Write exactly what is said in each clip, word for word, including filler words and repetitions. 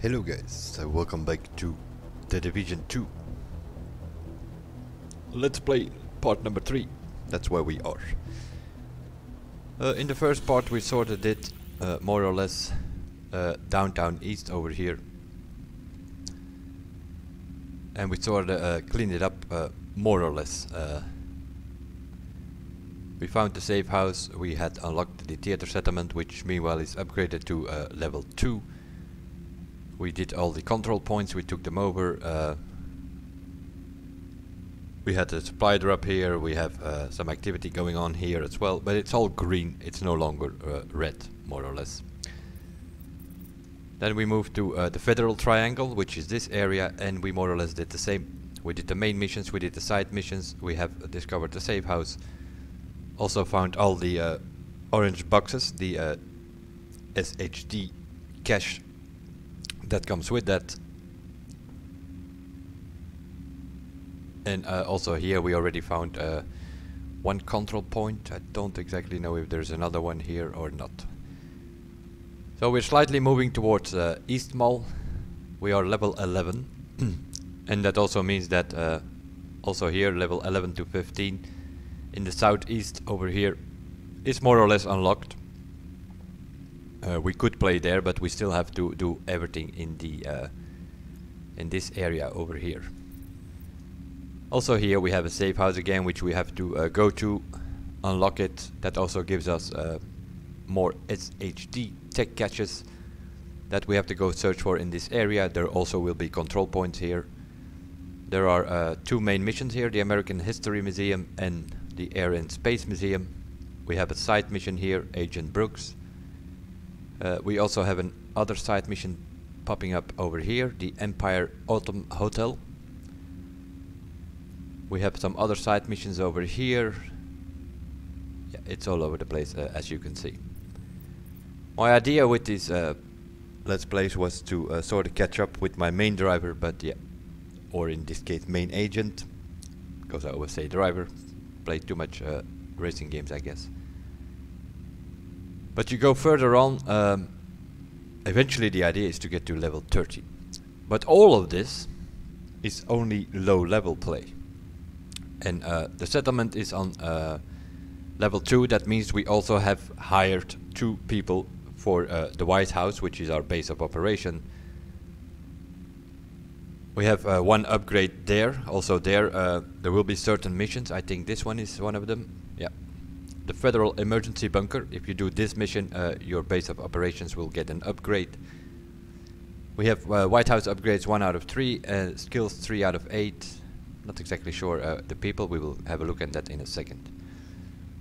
Hello guys, so welcome back to the Division two. Let's play part number three. That's where we are. Uh, in the first part we sorted it uh, more or less uh, downtown east over here. And we sort of uh, cleaned it up uh, more or less. Uh, we found the safe house, we had unlocked the theater settlement, which meanwhile is upgraded to uh, level two. We did all the control points, we took them over. Uh, we had a supply drop here, we have uh, some activity going on here as well, but it's all green, it's no longer uh, red, more or less. Then we moved to uh, the Federal Triangle, which is this area, and we more or less did the same. We did the main missions, we did the side missions, we have uh, discovered the safe house. Also found all the uh, orange boxes, the uh, S H D cache that comes with that. And uh, also here we already found uh, one control point. I don't exactly know if there's another one here or not. So we're slightly moving towards uh, East Mall. We are level eleven. And that also means that uh, also here level eleven to fifteen in the southeast over here is more or less unlocked. Uh, we could play there, but we still have to do everything in the uh, in this area over here. Also here we have a safe house again, which we have to uh, go to, unlock it. That also gives us uh, more S H D tech caches that we have to go search for in this area. There also will be control points here. There are uh, two main missions here, the American History Museum and the Air and Space Museum. We have a side mission here, Agent Brooks. Uh, we also have an other side mission popping up over here, the Empire Autumn Hotel. We have some other side missions over here. Yeah, it's all over the place, uh, as you can see. My idea with these uh, Let's Plays was to uh, sort of catch up with my main driver, but yeah, or in this case main agent, because I always say driver. Played too much uh, racing games, I guess. But you go further on, um, eventually the idea is to get to level thirty. But all of this is only low level play. And uh, the settlement is on uh, level two, that means we also have hired two people for uh, the White House, which is our base of operation. We have uh, one upgrade there, also there, uh, there will be certain missions, I think this one is one of them, yeah. The Federal Emergency Bunker. If you do this mission, uh, your base of operations will get an upgrade. We have uh, White House upgrades one out of three, uh, skills three out of eight. Not exactly sure uh, the people, we will have a look at that in a second.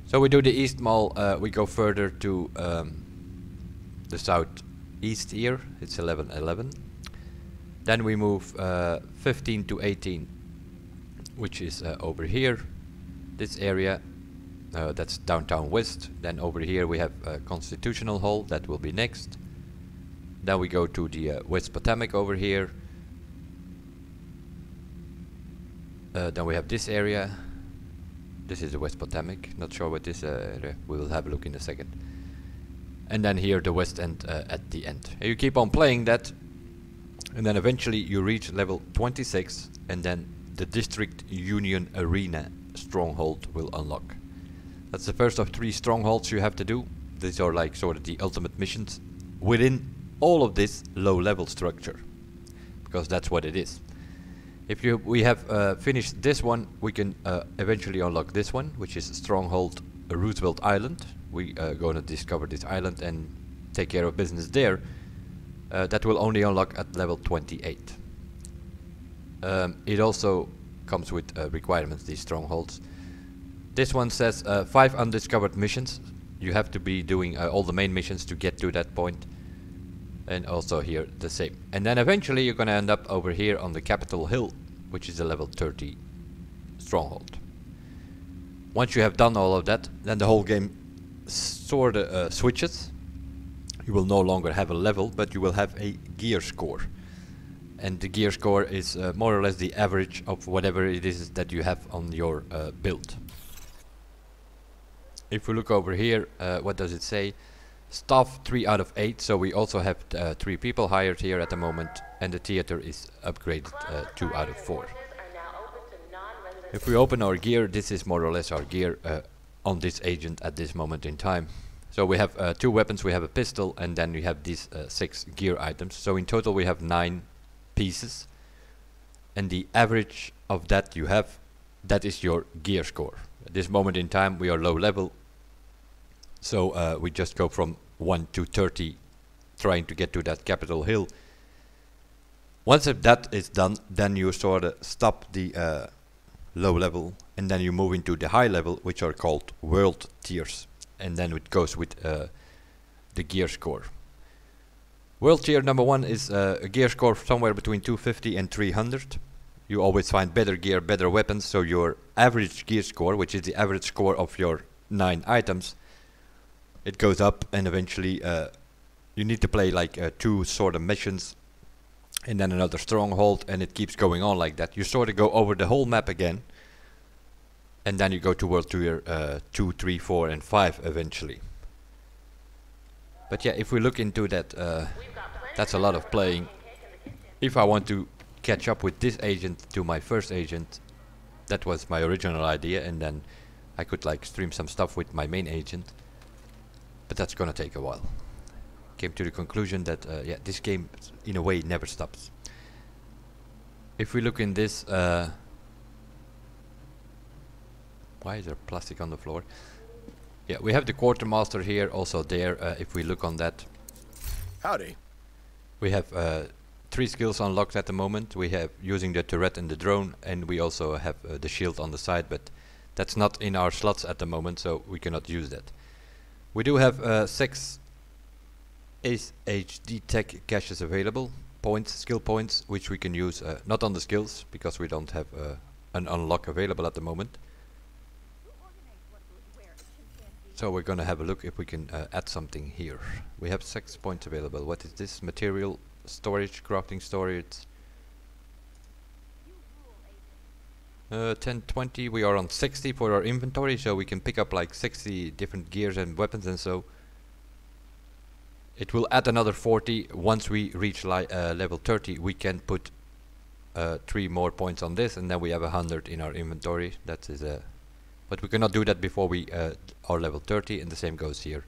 So we do the East Mall, uh, we go further to um, the southeast here, it's eleven eleven. Then we move uh, fifteen to eighteen, which is uh, over here, this area. Uh, that's downtown west. Then over here we have uh, Constitutional Hall, that will be next. Then we go to the uh, West Potomac over here. Uh, then we have this area. This is the West Potomac, not sure what this uh, area, we will have a look in a second. And then here the West End uh, at the end. And you keep on playing that, and then eventually you reach level twenty-six, and then the District Union Arena stronghold will unlock. That's the first of three strongholds you have to do. These are like sort of the ultimate missions within all of this low-level structure, because that's what it is. If you we have uh, finished this one, we can uh, eventually unlock this one, which is stronghold Roosevelt Island. We are uh, going to discover this island and take care of business there. Uh, that will only unlock at level twenty-eight. Um, it also comes with uh, requirements, these strongholds. This one says uh, five undiscovered missions. You have to be doing uh, all the main missions to get to that point. And also here the same. And then eventually you're gonna end up over here on the Capitol Hill, which is a level thirty stronghold. Once you have done all of that, then the whole game sorta uh, switches. You will no longer have a level, but you will have a gear score. And the gear score is uh, more or less the average of whatever it is that you have on your uh, build. If we look over here, uh, what does it say? Staff three out of eight, so we also have uh, three people hired here at the moment, and the theater is upgraded uh, two out of four. If we open our gear, this is more or less our gear uh, on this agent at this moment in time. So we have uh, two weapons, we have a pistol, and then we have these uh, six gear items. So in total we have nine pieces, and the average of that you have, that is your gear score. At this moment in time we are low level, so uh, we just go from one to thirty, trying to get to that Capitol Hill. Once that is done, then you sort of stop the uh, low level, and then you move into the high level, which are called world tiers, and then it goes with uh, the gear score. World tier number one is uh, a gear score somewhere between two fifty and three hundred. You always find better gear, better weapons, so your average gear score, which is the average score of your nine items, it goes up, and eventually uh, you need to play like uh, two sort of missions and then another stronghold, and it keeps going on like that. You sort of go over the whole map again, and then you go to world tier uh, two, three, four and five eventually. But yeah, if we look into that, uh, that's a lot of playing. If I want to catch up with this agent to my first agent, that was my original idea, and then I could like stream some stuff with my main agent, but that's gonna take a while. Came to the conclusion that uh, yeah, this game in a way never stops. If we look in this, uh, why is there plastic on the floor? Yeah, we have the quartermaster here, also there. Uh, if we look on that, howdy, we have uh, three skills unlocked at the moment. We have using the turret and the drone, and we also have uh, the shield on the side, but that's not in our slots at the moment, so we cannot use that. We do have uh, six H D tech caches available, points, skill points, which we can use uh, not on the skills, because we don't have uh, an unlock available at the moment. So we're gonna have a look if we can uh, add something here. We have six points available. What is this? Material storage, crafting storage. Uh, ten, twenty, we are on sixty for our inventory, so we can pick up like sixty different gears and weapons, and so it will add another forty. Once we reach li uh, level thirty, we can put uh, three more points on this, and then we have one hundred in our inventory. That is a... but we cannot do that before we uh, are level thirty, and the same goes here.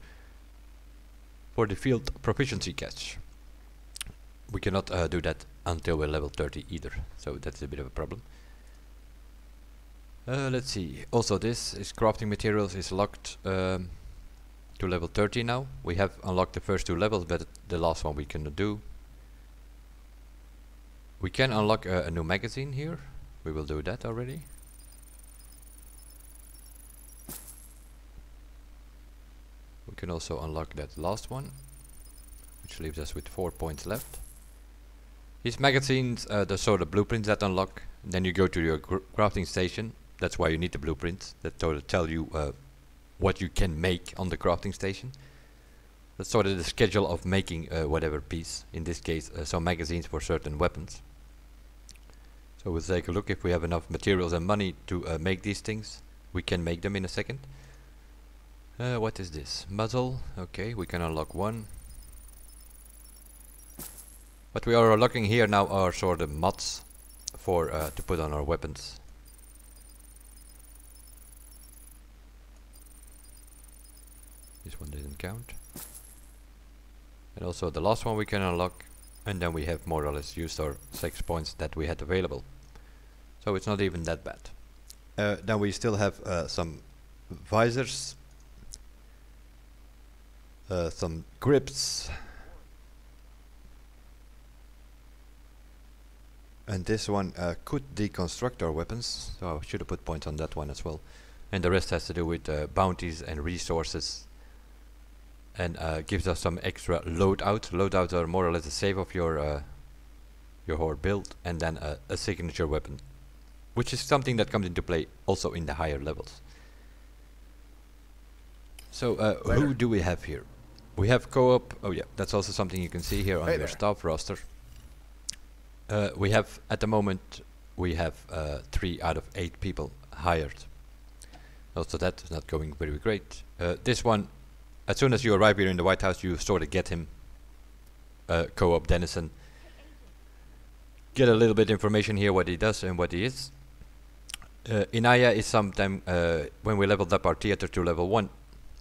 For the field proficiency catch, we cannot uh, do that until we're level thirty either, so that's a bit of a problem. Uh, let's see, also this is crafting materials is locked um, to level thirty now. We have unlocked the first two levels, but the last one we cannot do. We can unlock uh, a new magazine here, we will do that already. We can also unlock that last one, which leaves us with four points left. These magazines, uh, the sort of blueprints that unlock, then you go to your gr crafting station. That's why you need the blueprints, that sort of tell you uh, what you can make on the crafting station. That's sort of the schedule of making uh, whatever piece, in this case uh, some magazines for certain weapons. So we'll take a look if we have enough materials and money to uh, make these things. We can make them in a second. Uh, what is this? Muzzle. Okay, we can unlock one. What we are unlocking here now are sort of mods for uh, to put on our weapons. This one didn't count. And also the last one we can unlock, and then we have more or less used our six points that we had available. So it's not even that bad. Uh, then we still have uh, some visors. Uh, some grips, and this one uh, could deconstruct our weapons, so I should have put points on that one as well. And the rest has to do with uh, bounties and resources, and uh, gives us some extra loadouts. Loadouts are more or less a save of your uh, your whole build, and then uh, a signature weapon, which is something that comes into play also in the higher levels. So uh, who do we have here? We have co-op. Oh yeah, that's also something you can see here on hey your there. staff roster. Uh, we have at the moment we have uh, three out of eight people hired. Also, that's not going very great. Uh, this one as soon as you arrive here in the White House, you sort of get him, uh, co-op Dennison. Get a little bit of information here, what he does and what he is. Uh, Inaya is sometime, uh, when we leveled up our theater to level one,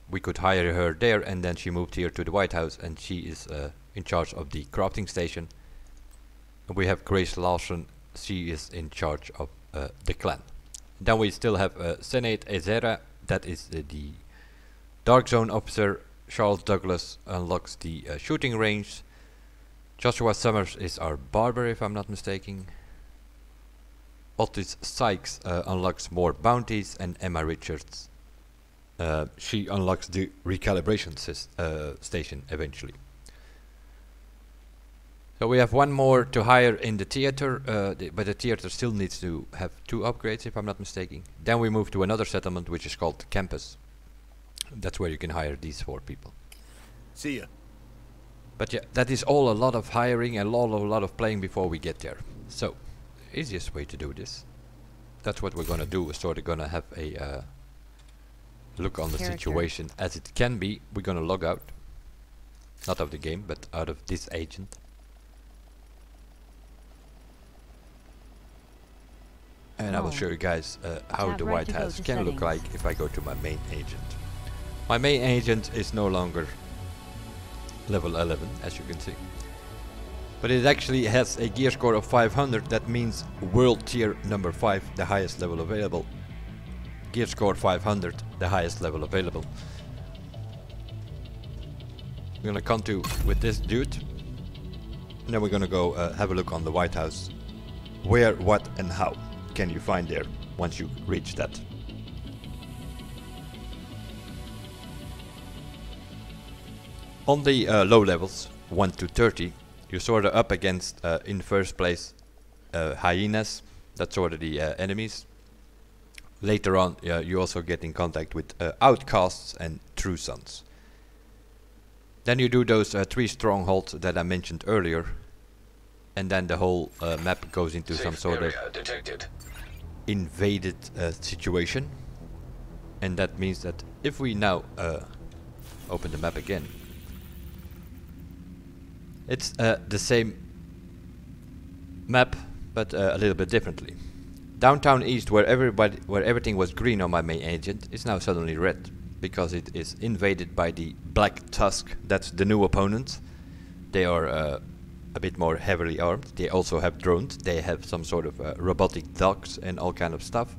we could hire her there, and then she moved here to the White House, and she is uh, in charge of the crafting station. We have Grace Larson, she is in charge of uh, the clan. Then we still have uh, Senate Ezera, that is uh, the Dark Zone officer. Charles Douglas unlocks the uh, shooting range. Joshua Summers is our barber, if I'm not mistaken. Otis Sykes uh, unlocks more bounties, and Emma Richards, uh, she unlocks the recalibration uh, station eventually. So we have one more to hire in the theater, uh, the, but the theater still needs to have two upgrades, if I'm not mistaken. Then we move to another settlement which is called Campus. That's where you can hire these four people. See ya. But yeah, that is all a lot of hiring and a lot, a lot of playing before we get there. So, easiest way to do this, that's what we're gonna do. We're sort of gonna have a uh, look on Character. the situation as it can be. We're gonna log out, not of the game, but out of this agent. And no. I will show you guys uh, how that the right White House can settings. look like if I go to my main agent. My main agent is no longer level eleven, as you can see. But it actually has a gear score of five hundred, that means world tier number five, the highest level available. Gear score five hundred, the highest level available. We're gonna come to with this dude. And then we're gonna go uh, have a look on the White House. Where, what and how can you find there once you reach that. On the uh, low levels, one to thirty, you're sort of up against, uh, in first place, uh, hyenas. That's sort of the uh, enemies. Later on, uh, you also get in contact with uh, outcasts and true sons. Then you do those uh, three strongholds that I mentioned earlier, and then the whole uh, map goes into Safe some sort of detected. invaded uh, situation. And that means that if we now uh, open the map again, it's uh, the same map, but uh, a little bit differently. Downtown East, where everybody, where everything was green on my main agent, is now suddenly red, because it is invaded by the Black Tusk. That's the new opponent. They are uh, a bit more heavily armed. They also have drones. They have some sort of uh, robotic dogs and all kind of stuff.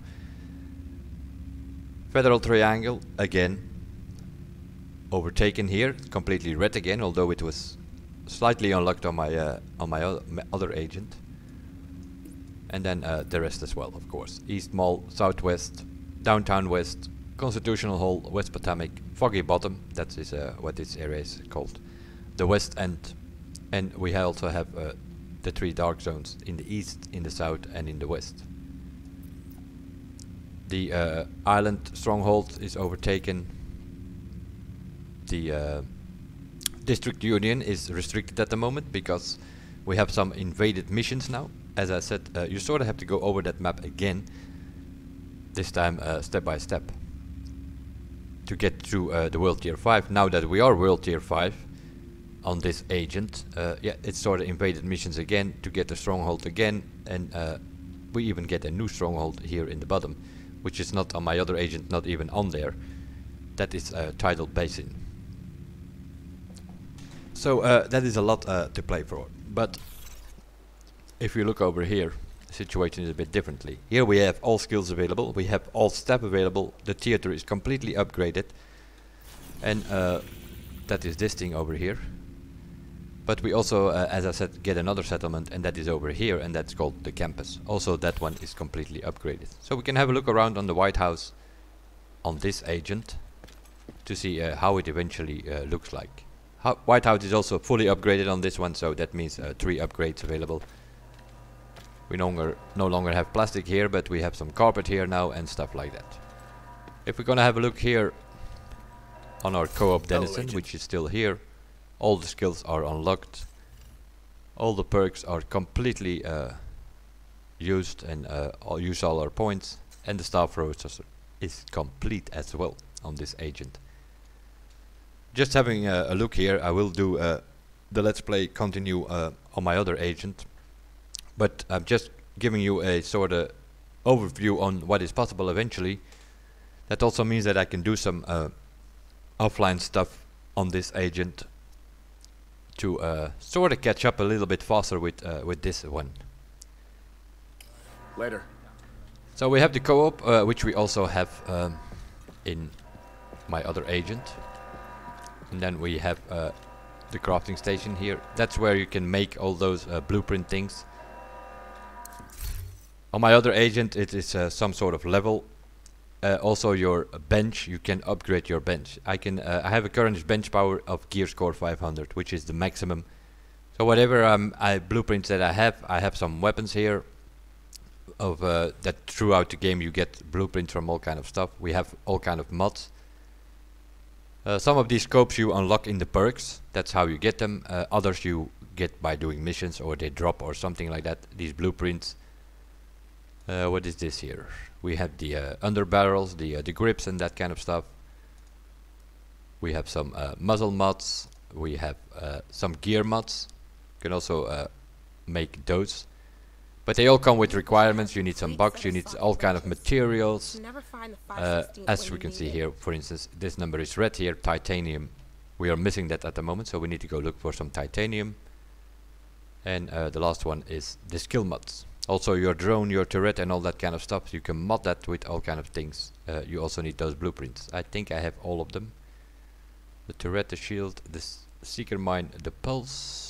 Federal Triangle, again, overtaken here, completely red again, although it was slightly unlocked on my uh, on my other agent, and then uh, the rest as well, of course. East Mall, Southwest, Downtown West, Constitutional Hall, West Potomac, Foggy Bottom. That is uh, what this area is called, the West End, and we also have uh, the three dark zones in the east, in the south, and in the west. The uh, island stronghold is overtaken. The uh, District Union is restricted at the moment because we have some invaded missions now. As I said, uh, you sort of have to go over that map again, this time uh, step by step, to get through uh, the World Tier five. Now that we are World Tier five on this agent, uh, yeah, it's sort of invaded missions again to get the stronghold again, and uh, we even get a new stronghold here in the bottom, which is not on my other agent, not even on there. That is uh, Tidal Basin. So uh, that is a lot uh, to play for, but if you look over here, the situation is a bit differently. Here we have all skills available, we have all staff available, the theater is completely upgraded, and uh, that is this thing over here. But we also, uh, as I said, get another settlement, and that is over here, and that's called the Campus. Also that one is completely upgraded. So we can have a look around on the White House on this agent to see uh, how it eventually uh, looks like. White House is also fully upgraded on this one, so that means uh, three upgrades available. We no longer, no longer have plastic here, but we have some carpet here now and stuff like that. If we're gonna have a look here on our co-op Dennison, which is still here, all the skills are unlocked, all the perks are completely uh, used, and uh, I'll use all our points, and the staff roster is complete as well on this agent. Just having a, a look here, I will do uh, the Let's Play continue uh, on my other agent, but I'm just giving you a sort of overview on what is possible eventually. That also means that I can do some uh, offline stuff on this agent to uh, sort of catch up a little bit faster with uh, with this one. Later. So we have the co-op, uh, which we also have um, in my other agent. And then we have uh, the crafting station here. That's where you can make all those uh, blueprint things. On my other agent it is uh, some sort of level. Uh, also your bench, you can upgrade your bench. I can uh, I have a current bench power of gear score five hundred, which is the maximum. So whatever um, I blueprints that I have, I have some weapons here. Of uh, that throughout the game you get blueprints from all kind of stuff. We have all kind of mods. Uh, some of these scopes you unlock in the perks, that's how you get them. Uh, others you get by doing missions, or they drop or something like that, these blueprints. Uh, what is this here? We have the uh, under barrels, the, uh, the grips and that kind of stuff. We have some uh, muzzle mods, we have uh, some gear mods. You can also uh, make those. But they all come with requirements. You need some bugs, you need all kind of materials. Uh, as we can see here, for instance, this number is red here, titanium. We are missing that at the moment, so we need to go look for some titanium. And uh, the last one is the skill mods. Also your drone, your turret and all that kind of stuff. You can mod that with all kind of things. Uh, you also need those blueprints. I think I have all of them. The turret, the shield, the seeker mine, the pulse,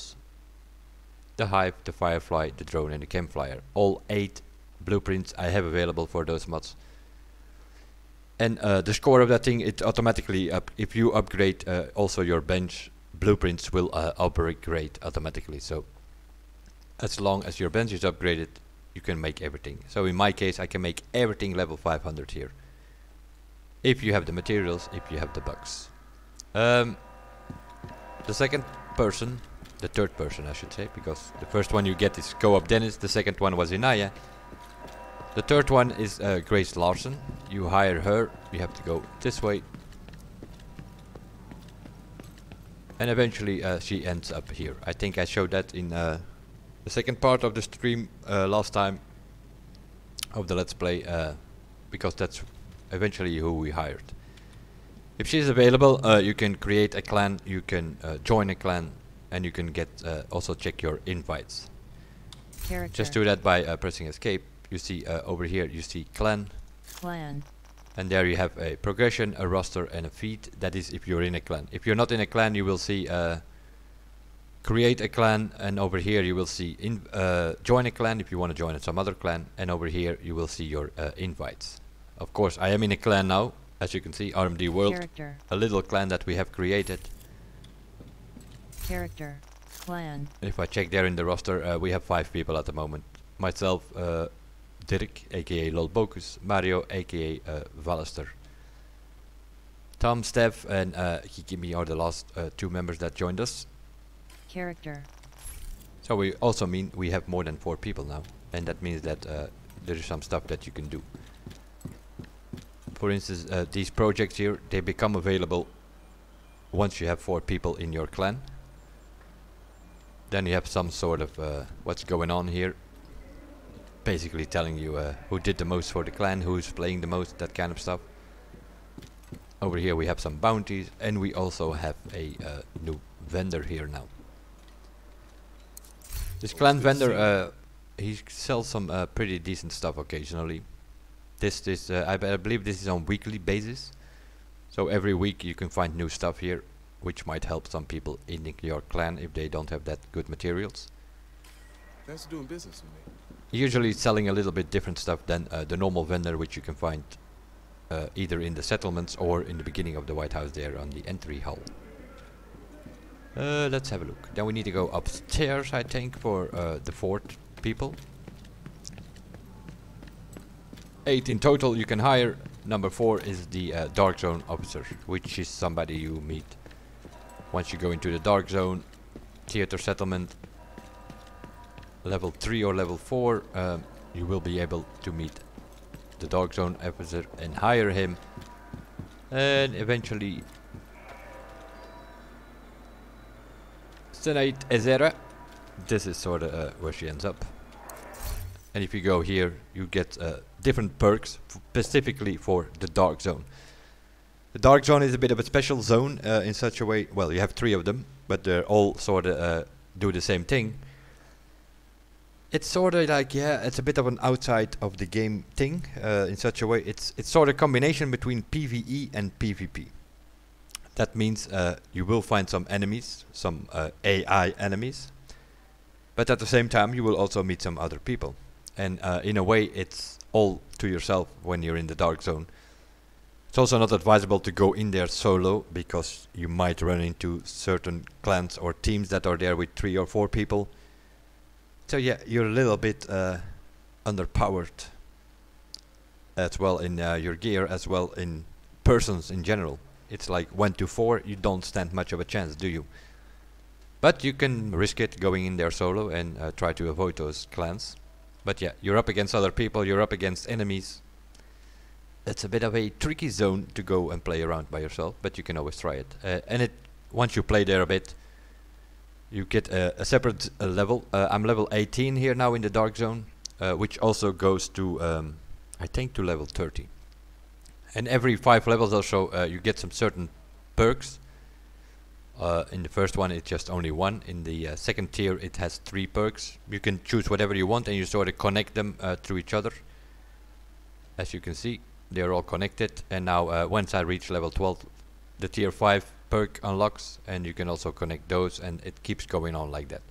the hive, the firefly, the drone and the campfire. All eight blueprints I have available for those mods. And uh, the score of that thing, it automatically up if you upgrade uh, also your bench, blueprints will uh, upgrade automatically. So as long as your bench is upgraded, you can make everything. So in my case I can make everything level five hundred here, if you have the materials, if you have the bugs. Um, the second person The third person I should say, because the first one you get is Co-op Dennis, the second one was Inaya. The third one is uh, Grace Larson. You hire her, you have to go this way. And eventually uh, she ends up here. I think I showed that in uh, the second part of the stream uh, last time of the Let's Play, uh, because that's eventually who we hired. If she's available, uh, you can create a clan, you can uh, join a clan. And you can get uh, also check your invites. Character. Just do that by uh, pressing escape. You see uh, over here you see clan. Clan. And there you have a progression, a roster and a feed. That is if you're in a clan. If you're not in a clan you will see uh, create a clan, and over here you will see in, uh, join a clan if you want to join some other clan, and over here you will see your uh, invites. Of course I am in a clan now, as you can see, R M D World. Character. A little clan that we have created. Character, clan. If I check there in the roster, uh, we have five people at the moment. Myself, uh, Dirk, aka Lolbokus, Mario, aka uh, Vallister. Tom, Steph, and uh, Kikimi are the last uh, two members that joined us. Character. So we also mean we have more than four people now, and that means that uh, there is some stuff that you can do. For instance, uh, these projects here, they become available once you have four people in your clan. Then you have some sort of uh, what's going on here, basically telling you uh, who did the most for the clan, who's playing the most, that kind of stuff. Over here we have some bounties, and we also have a uh, new vendor here now. This clan vendor, uh, he sells some uh, pretty decent stuff occasionally. This, this uh, I, b I believe this is on weekly basis, so every week you can find new stuff here, which might help some people in your clan if they don't have that good materials. That's doing business with me. Usually selling a little bit different stuff than uh, the normal vendor, which you can find uh, either in the settlements or in the beginning of the White House there on the entry hall. Uh, let's have a look. Then we need to go upstairs, I think, for uh, the fourth people. Eight in total you can hire. Number four is the uh, Dark Zone Officer, which is somebody you meet once you go into the Dark Zone, Theater Settlement, level three or level four, um, you will be able to meet the Dark Zone Officer and hire him. And eventually tonight is Ezra. This is sort of uh, where she ends up. And if you go here, you get uh, different perks, f specifically for the Dark Zone. The Dark Zone is a bit of a special zone uh, in such a way. Well, you have three of them, but they're all sort of uh, do the same thing. It's sort of like, yeah, it's a bit of an outside of the game thing uh, in such a way. It's it's sort of a combination between PvE and PvP. That means uh, you will find some enemies, some uh, A I enemies, but at the same time you will also meet some other people. And uh, in a way, it's all to yourself when you're in the Dark Zone. It's also not advisable to go in there solo, because you might run into certain clans or teams that are there with three or four people. So yeah, you're a little bit uh, underpowered as well in uh, your gear, as well in persons in general. It's like one to four, you don't stand much of a chance, do you? But you can risk it going in there solo and uh, try to avoid those clans. But yeah, you're up against other people, you're up against enemies. It's a bit of a tricky zone to go and play around by yourself, but you can always try it. Uh, and it once you play there a bit, you get uh, a separate uh, level. Uh, I'm level eighteen here now in the Dark Zone, uh, which also goes to, um, I think, to level thirty. And every five levels or so, uh, you get some certain perks. Uh, in the first one, it's just only one. In the uh, second tier, it has three perks. You can choose whatever you want, and you sort of connect them uh, to each other. As you can see, they're all connected. And now, uh, once I reach level twelve, the tier five perk unlocks, and you can also connect those, and it keeps going on like that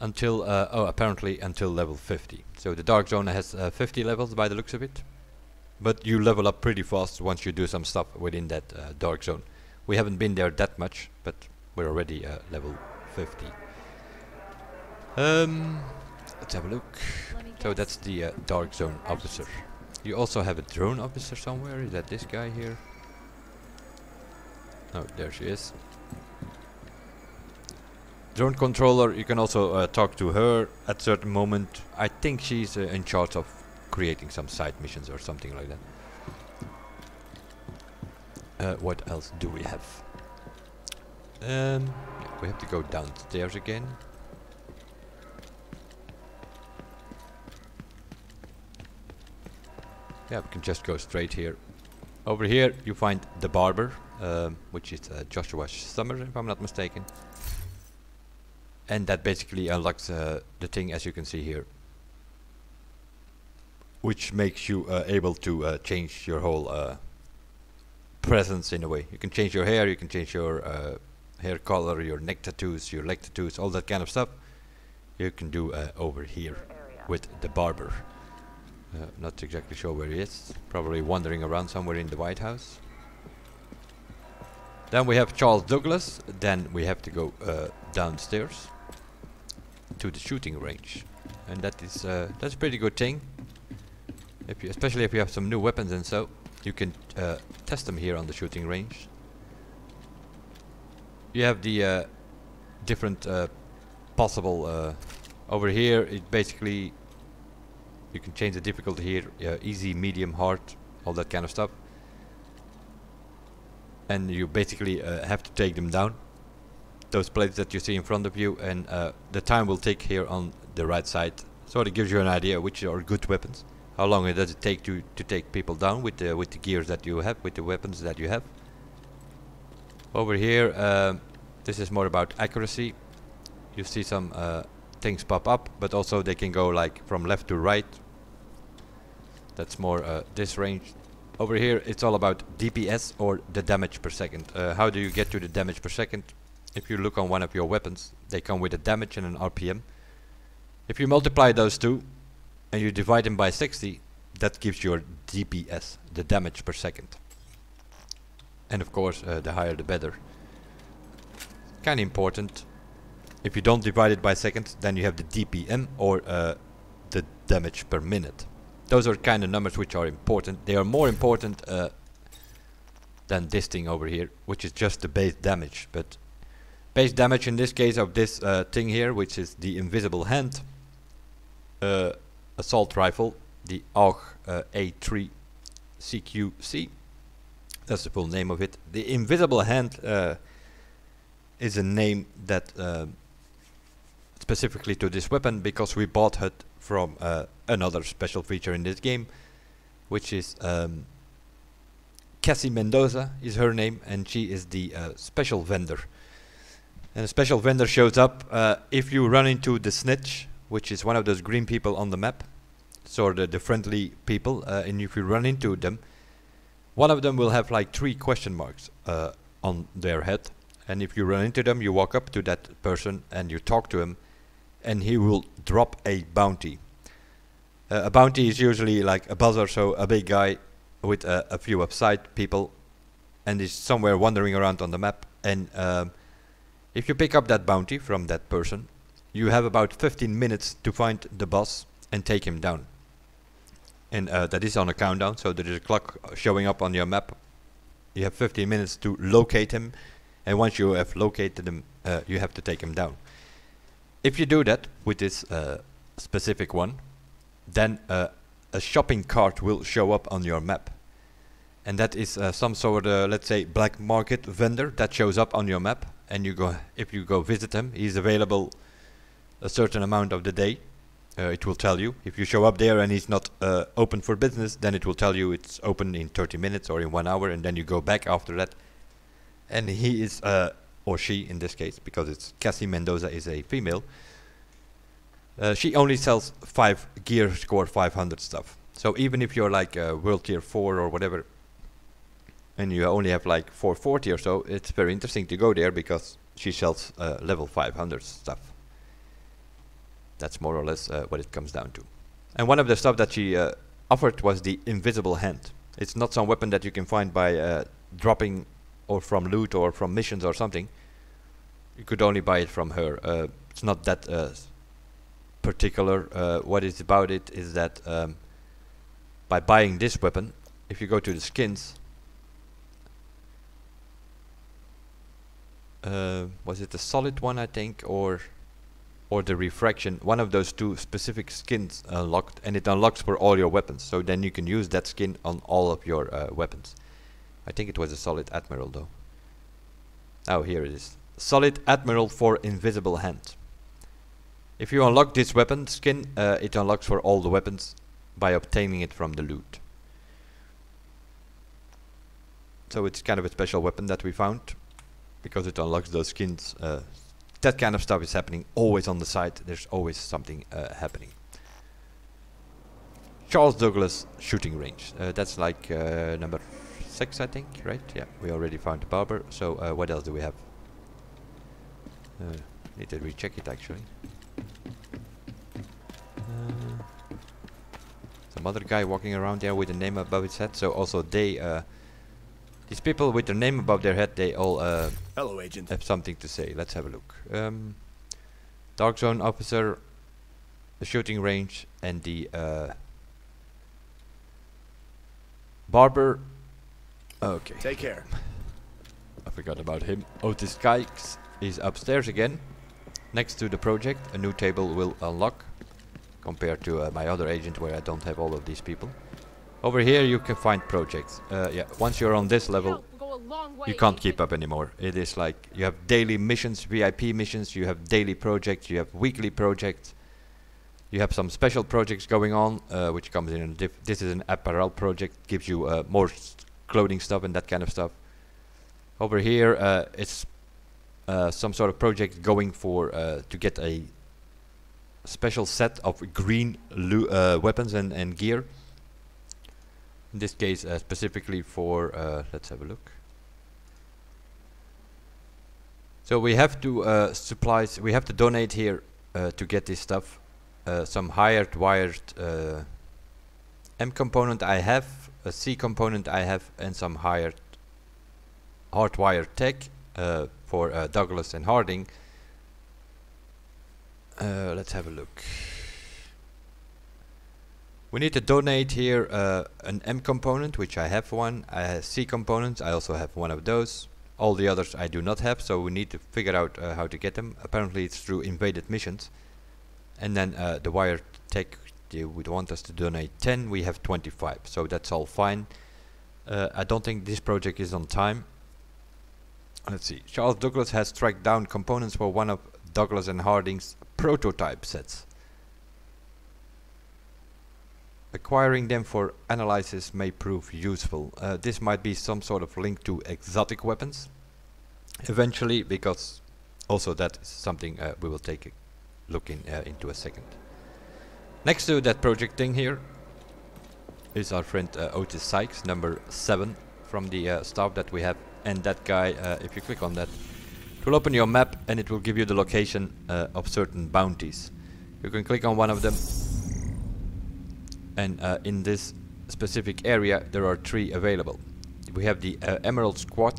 until uh, oh apparently until level fifty. So the Dark Zone has uh, fifty levels by the looks of it, but you level up pretty fast once you do some stuff within that uh, Dark Zone. We haven't been there that much, but we're already uh, level fifty. Um, let's have a look. So that's the uh, Dark Zone officer. You also have a drone officer somewhere. Is that this guy here? Oh, there she is. Drone controller, you can also uh, talk to her at certain moment. I think she's uh, in charge of creating some side missions or something like that. Uh, what else do we have? Um, we have to go downstairs again. Yeah, we can just go straight here. Over here you find the barber, um, which is uh, Joshua Summers, if I'm not mistaken. And that basically unlocks uh, the thing, as you can see here, which makes you uh, able to uh, change your whole uh, presence in a way. You can change your hair, you can change your uh, hair color, your neck tattoos, your leg tattoos, all that kind of stuff. You can do uh, over here with the barber. Uh, not exactly sure where he is. Probably wandering around somewhere in the White House. Then we have Charles Douglas. Then we have to go uh, downstairs to the shooting range, and that is uh, that's a pretty good thing. If you, especially if you have some new weapons and so, you can uh, test them here on the shooting range. You have the uh, different uh, possible uh, over here. It basically. You can change the difficulty here, uh, easy, medium, hard, all that kind of stuff. And you basically uh, have to take them down, those plates that you see in front of you, and uh, the time will take here on the right side. So it gives you an idea which are good weapons, how long it does it take to, to take people down with the, with the gears that you have, with the weapons that you have. Over here, uh, this is more about accuracy. You see some uh, things pop up, but also they can go like from left to right. That's more uh, this range. Over here it's all about D P S, or the damage per second. Uh, how do you get to the damage per second? If you look on one of your weapons, they come with a damage and an R P M. If you multiply those two and you divide them by sixty, that gives your D P S, the damage per second. And of course uh, the higher the better. Kinda important. If you don't divide it by seconds, then you have the D P M, or uh, the damage per minute. Those are kind of numbers which are important. They are more important uh, than this thing over here, which is just the base damage. But base damage in this case of this uh, thing here, which is the Invisible Hand uh, assault rifle, the AUG uh, A three C Q C. That's the full name of it. The Invisible Hand uh, is a name that uh, specifically to this weapon, because we bought it from uh, another special feature in this game, which is um, Cassie Mendoza is her name, and she is the uh, special vendor. And a special vendor shows up uh, if you run into the snitch, which is one of those green people on the map, so the, the friendly people, uh, and if you run into them, one of them will have like three question marks uh, on their head, and if you run into them, you walk up to that person and you talk to him, and he will drop a bounty. Uh, a bounty is usually like a buzzer, so a big guy with uh, a few upside people, and is somewhere wandering around on the map, and um, if you pick up that bounty from that person, you have about fifteen minutes to find the boss and take him down. And uh, that is on a countdown, so there is a clock showing up on your map. You have fifteen minutes to locate him, and once you have located him, uh, you have to take him down. If you do that with this uh, specific one, then uh, a shopping cart will show up on your map. And that is uh, some sort of, let's say, black market vendor that shows up on your map, and you go, if you go visit him, he's available a certain amount of the day. Uh, it will tell you. If you show up there and he's not uh, open for business, then it will tell you it's open in thirty minutes or in one hour, and then you go back after that. And he is, uh, or she in this case, because it's Cassie Mendoza is a female, uh, she only sells five gear score five hundred stuff. So even if you're like uh, world tier four or whatever, and you only have like four forty or so, it's very interesting to go there because she sells uh, level five hundred stuff. That's more or less uh, what it comes down to. And one of the stuff that she uh, offered was the Invisible Hand. It's not some weapon that you can find by uh, dropping or from loot or from missions or something. You could only buy it from her. Uh, it's not that uh, particular. Uh, what is about it is that um, by buying this weapon, if you go to the skins, Uh, was it the solid one, I think, or or the refraction? One of those two specific skins unlocked, and it unlocks for all your weapons. So then you can use that skin on all of your uh, weapons. I think it was a solid admiral, though. Oh, here it is. Solid admiral for Invisible Hand. If you unlock this weapon skin, uh, it unlocks for all the weapons by obtaining it from the loot. So it's kind of a special weapon that we found, because it unlocks those skins. Uh, that kind of stuff is happening always on the site. There's always something uh, happening. Charles Douglas shooting range. Uh, that's like uh, number six, I think, right? Yeah, we already found the barber. So uh, what else do we have? Uh, need to recheck it, actually. Uh, some other guy walking around there with a name above his head. So also they... Uh, These people with their name above their head, they all uh, Hello, Agent. Have something to say. Let's have a look. Um, Dark Zone Officer, the shooting range, and the uh, Barber. Okay. Take care. I forgot about him. Otis Sykes is upstairs again. Next to the project, a new table will unlock, compared to uh, my other agent where I don't have all of these people. Over here you can find projects. Uh, yeah, once you're on this level, you can't keep up anymore. It is like you have daily missions, V I P missions, you have daily projects, you have weekly projects, you have some special projects going on, uh, which comes in. Diff this is an apparel project, gives you uh, more clothing stuff and that kind of stuff. Over here, uh, it's uh, some sort of project going for uh, to get a special set of green lo uh, weapons and, and gear. In this case, uh, specifically for, uh, let's have a look. So we have to uh, supply, we have to donate here uh, to get this stuff. Uh, some hired wired uh, M component I have, a C component I have, and some hired hardwired tech uh, for uh, Douglas and Harding. Uh, let's have a look. We need to donate here uh, an M component, which I have one. I have C components, I also have one of those. All the others I do not have, so we need to figure out uh, how to get them. Apparently it's through invaded missions. And then uh, the wired tech, they would want us to donate ten, we have twenty-five, so that's all fine. Uh, I don't think this project is on time. Let's see. Charles Douglas has tracked down components for one of Douglas and Harding's prototype sets. Acquiring them for analysis may prove useful. Uh, this might be some sort of link to exotic weapons eventually, because also that is something uh, we will take a look in, uh, into a second. Next to that project thing here is our friend uh, Otis Sykes, number seven from the uh, staff that we have. And that guy, uh, if you click on that, it will open your map and it will give you the location uh, of certain bounties. You can click on one of them. And uh, in this specific area there are three available. We have the uh, Emerald Squad,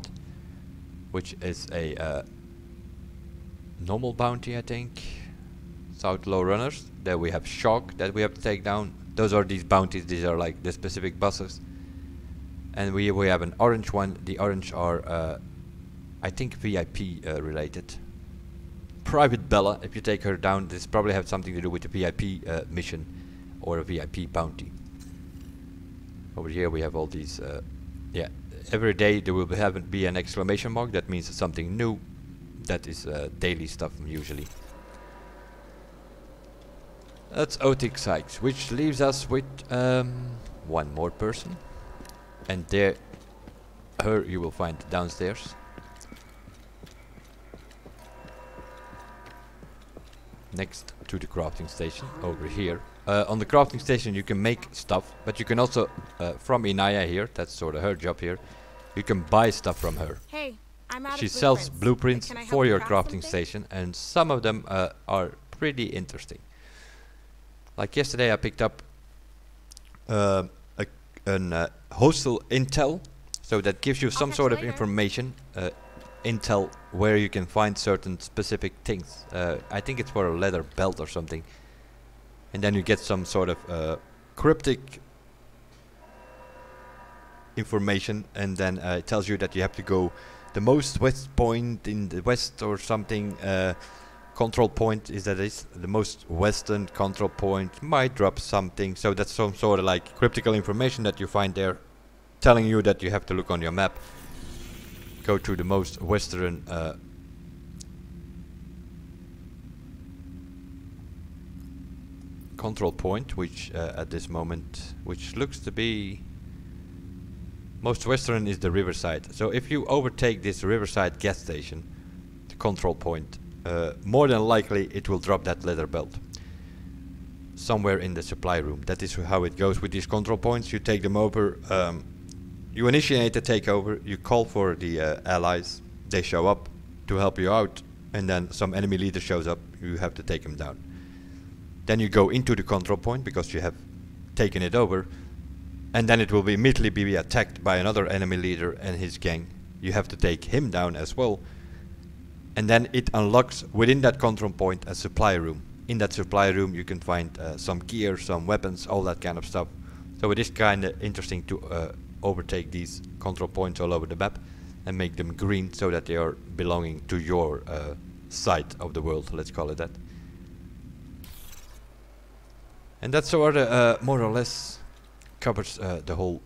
which is a uh, normal bounty, I think. South Low Runners. There we have Shock that we have to take down. Those are these bounties. These are like the specific bosses. And we, we have an orange one. The orange are uh, I think V I P uh, related. Private Bella, if you take her down, this probably has something to do with the V I P uh, mission or a V I P bounty. Over here we have all these, uh, yeah, every day there will be an exclamation mark, that means something new. That is uh, daily stuff usually. That's Otis Sykes, which leaves us with um, one more person. And there, her you will find downstairs. Next to the crafting station, over here. Uh, on the crafting station you can make stuff, but you can also, uh, from Inaya here, that's sort of her job here, you can buy stuff from her. Hey, I'm out she of sells blueprints, blueprints for your crafting something? station, and some of them uh, are pretty interesting. Like yesterday I picked up uh, a an, uh, hostel intel, so that gives you some sort you of later. information, uh, intel where you can find certain specific things. Uh, I think it's for a leather belt or something. And then you get some sort of uh, cryptic information, and then uh, it tells you that you have to go the most west point in the west or something. Uh, control point is that is the most western control point might drop something. So that's some sort of like cryptical information that you find there, telling you that you have to look on your map, go to the most western uh, control point, which uh, at this moment, which looks to be most western, is the Riverside. So if you overtake this Riverside gas station, the control point, uh, more than likely it will drop that leather belt somewhere in the supply room. That is how it goes with these control points. You take them over, um, you initiate the takeover, you call for the uh, allies, they show up to help you out, and then some enemy leader shows up, you have to take him down. Then you go into the control point because you have taken it over, and then it will be immediately be attacked by another enemy leader and his gang. You have to take him down as well, and then it unlocks within that control point a supply room. In that supply room you can find uh, some gear, some weapons, all that kind of stuff. So it is kind of interesting to uh, overtake these control points all over the map and make them green so that they are belonging to your uh, side of the world, let's call it that. And that sort of uh, more or less covers uh, the whole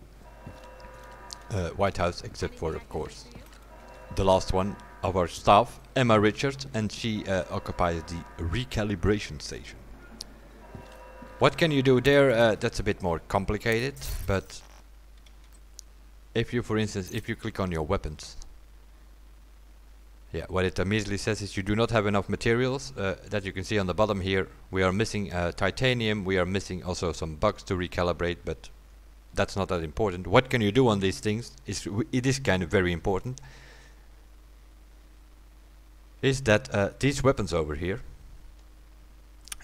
uh, White House, except for, of course, the last one of our staff, Emma Richards, and she uh, occupies the recalibration station. What can you do there? Uh, that's a bit more complicated, but if you, for instance, if you click on your weapons, yeah, what it immediately says is you do not have enough materials. Uh, that you can see on the bottom here. We are missing uh, titanium, we are missing also some bugs to recalibrate, but that's not that important. What can you do on these things? Is it is kind of very important. Is that uh, these weapons over here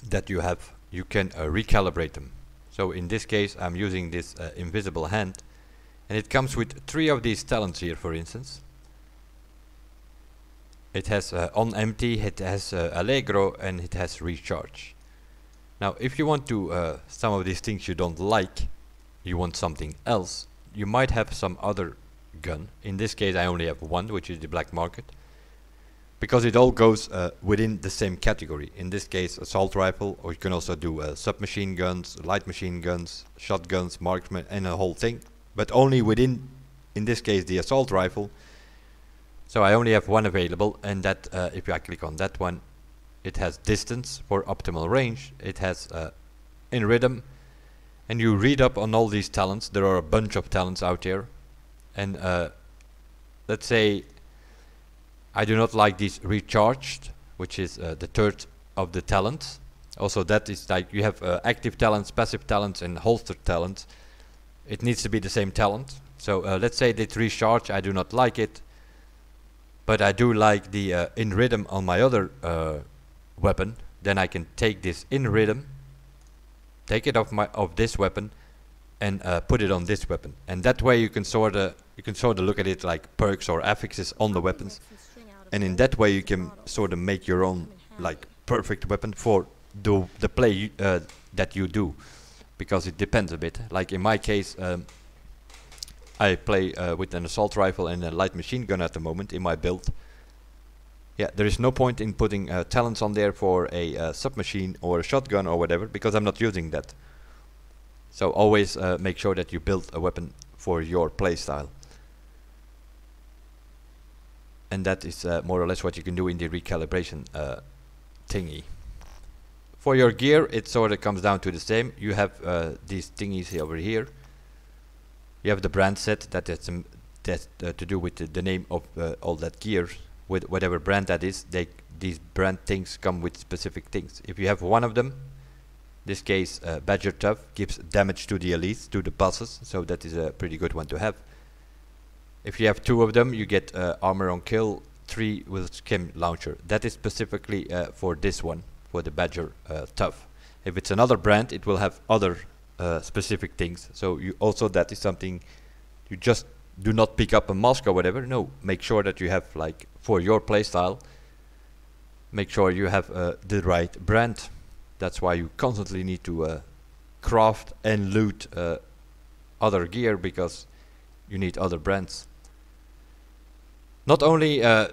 that you have, you can uh, recalibrate them. So in this case I'm using this uh, Invisible Hand, and it comes with three of these talents here, for instance. It has uh, on empty, it has uh, Allegro, and it has recharge. Now if you want to, uh, some of these things you don't like, you want something else, you might have some other gun. In this case I only have one, which is the black market, because it all goes uh, within the same category. In this case assault rifle, or you can also do uh, submachine guns, light machine guns, shotguns, marksman, and a whole thing, but only within, in this case, the assault rifle. So I only have one available, and that uh, if I click on that one, it has distance for optimal range, it has uh, in rhythm, and you read up on all these talents. There are a bunch of talents out here, and uh, let's say I do not like these recharged, which is uh, the third of the talents. Also, that is like you have uh, active talents, passive talents, and holstered talents. It needs to be the same talent. So uh, let's say they recharge. I do not like it, but I do like the uh, in rhythm on my other uh, weapon. Then I can take this in rhythm, take it off my of this weapon, and uh, put it on this weapon. And that way you can sort of you can sort of look at it like perks or affixes on the weapons. And in that way you can sort of make your own like perfect weapon for the the play uh, that you do, because it depends a bit. Like in my case, um, I play uh, with an assault rifle and a light machine gun at the moment in my build. Yeah, there is no point in putting uh, talents on there for a uh, submachine or a shotgun or whatever, because I'm not using that. So always uh, make sure that you build a weapon for your playstyle. And that is uh, more or less what you can do in the recalibration uh, thingy. For your gear, it sort of comes down to the same. You have uh, these thingies over here. You have the brand set that has um, that, uh, to do with the, the name of uh, all that gear, with whatever brand that is. They these brand things come with specific things. If you have one of them, in this case uh, Badger Tough gives damage to the elites, to the bosses, so that is a pretty good one to have. If you have two of them, you get uh, armor on kill. Three with skim launcher. That is specifically uh, for this one, for the Badger uh, Tough. If it's another brand, it will have other uh, specific things. So you also, that is something you just do not pick up a mask or whatever. No, make sure that you have, like, for your playstyle, make sure you have uh, the right brand. That's why you constantly need to uh, craft and loot uh, other gear, because you need other brands. Not only uh,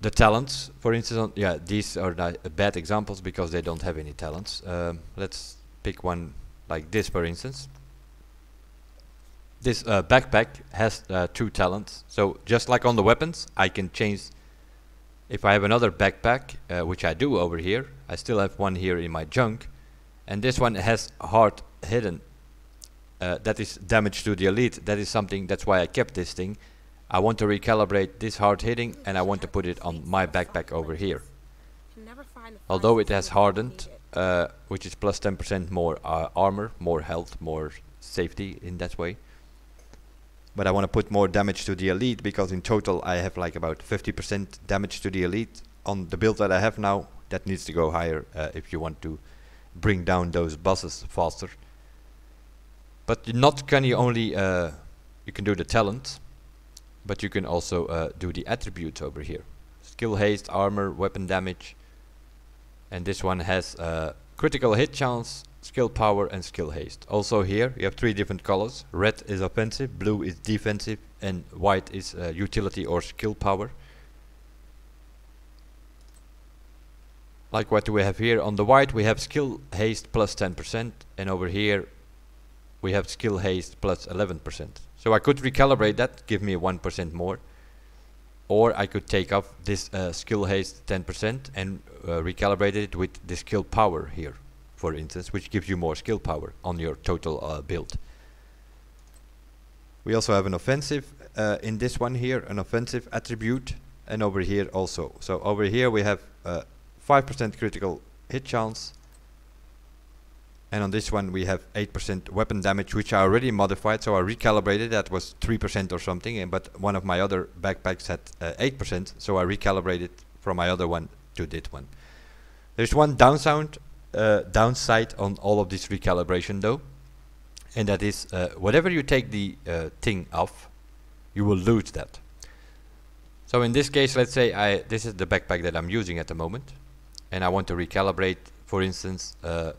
the talents, for instance, yeah, these are uh, bad examples because they don't have any talents. Um, let's pick one like this, for instance. This uh, backpack has uh, two talents, so just like on the weapons, I can change. If I have another backpack, uh, which I do over here, I still have one here in my junk, and this one has hard hidden. Uh, that is damage to the elite. That is something. That's why I kept this thing. I want to recalibrate this hard hitting, and I want to put it on my backpack over here. Although it has hardened, uh, which is plus ten percent more uh, armor, more health, more safety in that way. But I want to put more damage to the elite, because in total I have like about fifty percent damage to the elite on the build that I have now. That needs to go higher uh, if you want to bring down those bosses faster. But not can you only, uh, you can do the talent. But you can also uh, do the attributes over here. Skill haste, armor, weapon damage. And this one has uh, critical hit chance, skill power, and skill haste. Also here you have three different colors. Red is offensive, blue is defensive, and white is uh, utility or skill power. Like what do we have here? On the white we have skill haste plus ten percent, and over here we have skill haste plus eleven percent. So I could recalibrate that, give me one percent more, or I could take off this uh, skill haste ten percent and uh, recalibrate it with the skill power here, for instance, which gives you more skill power on your total uh, build. We also have an offensive uh, in this one here, an offensive attribute, and over here also. So over here we have five percent uh, critical hit chance, and on this one we have eight percent weapon damage, which I already modified, so I recalibrated. That was three percent or something, and but one of my other backpacks had uh, eight percent, so I recalibrated from my other one to this one. There's one downsound, uh, downside on all of this recalibration though, and that is uh, whatever you take the uh, thing off, you will lose that. So in this case, let's say I this is the backpack that I'm using at the moment, and I want to recalibrate, for instance, uh,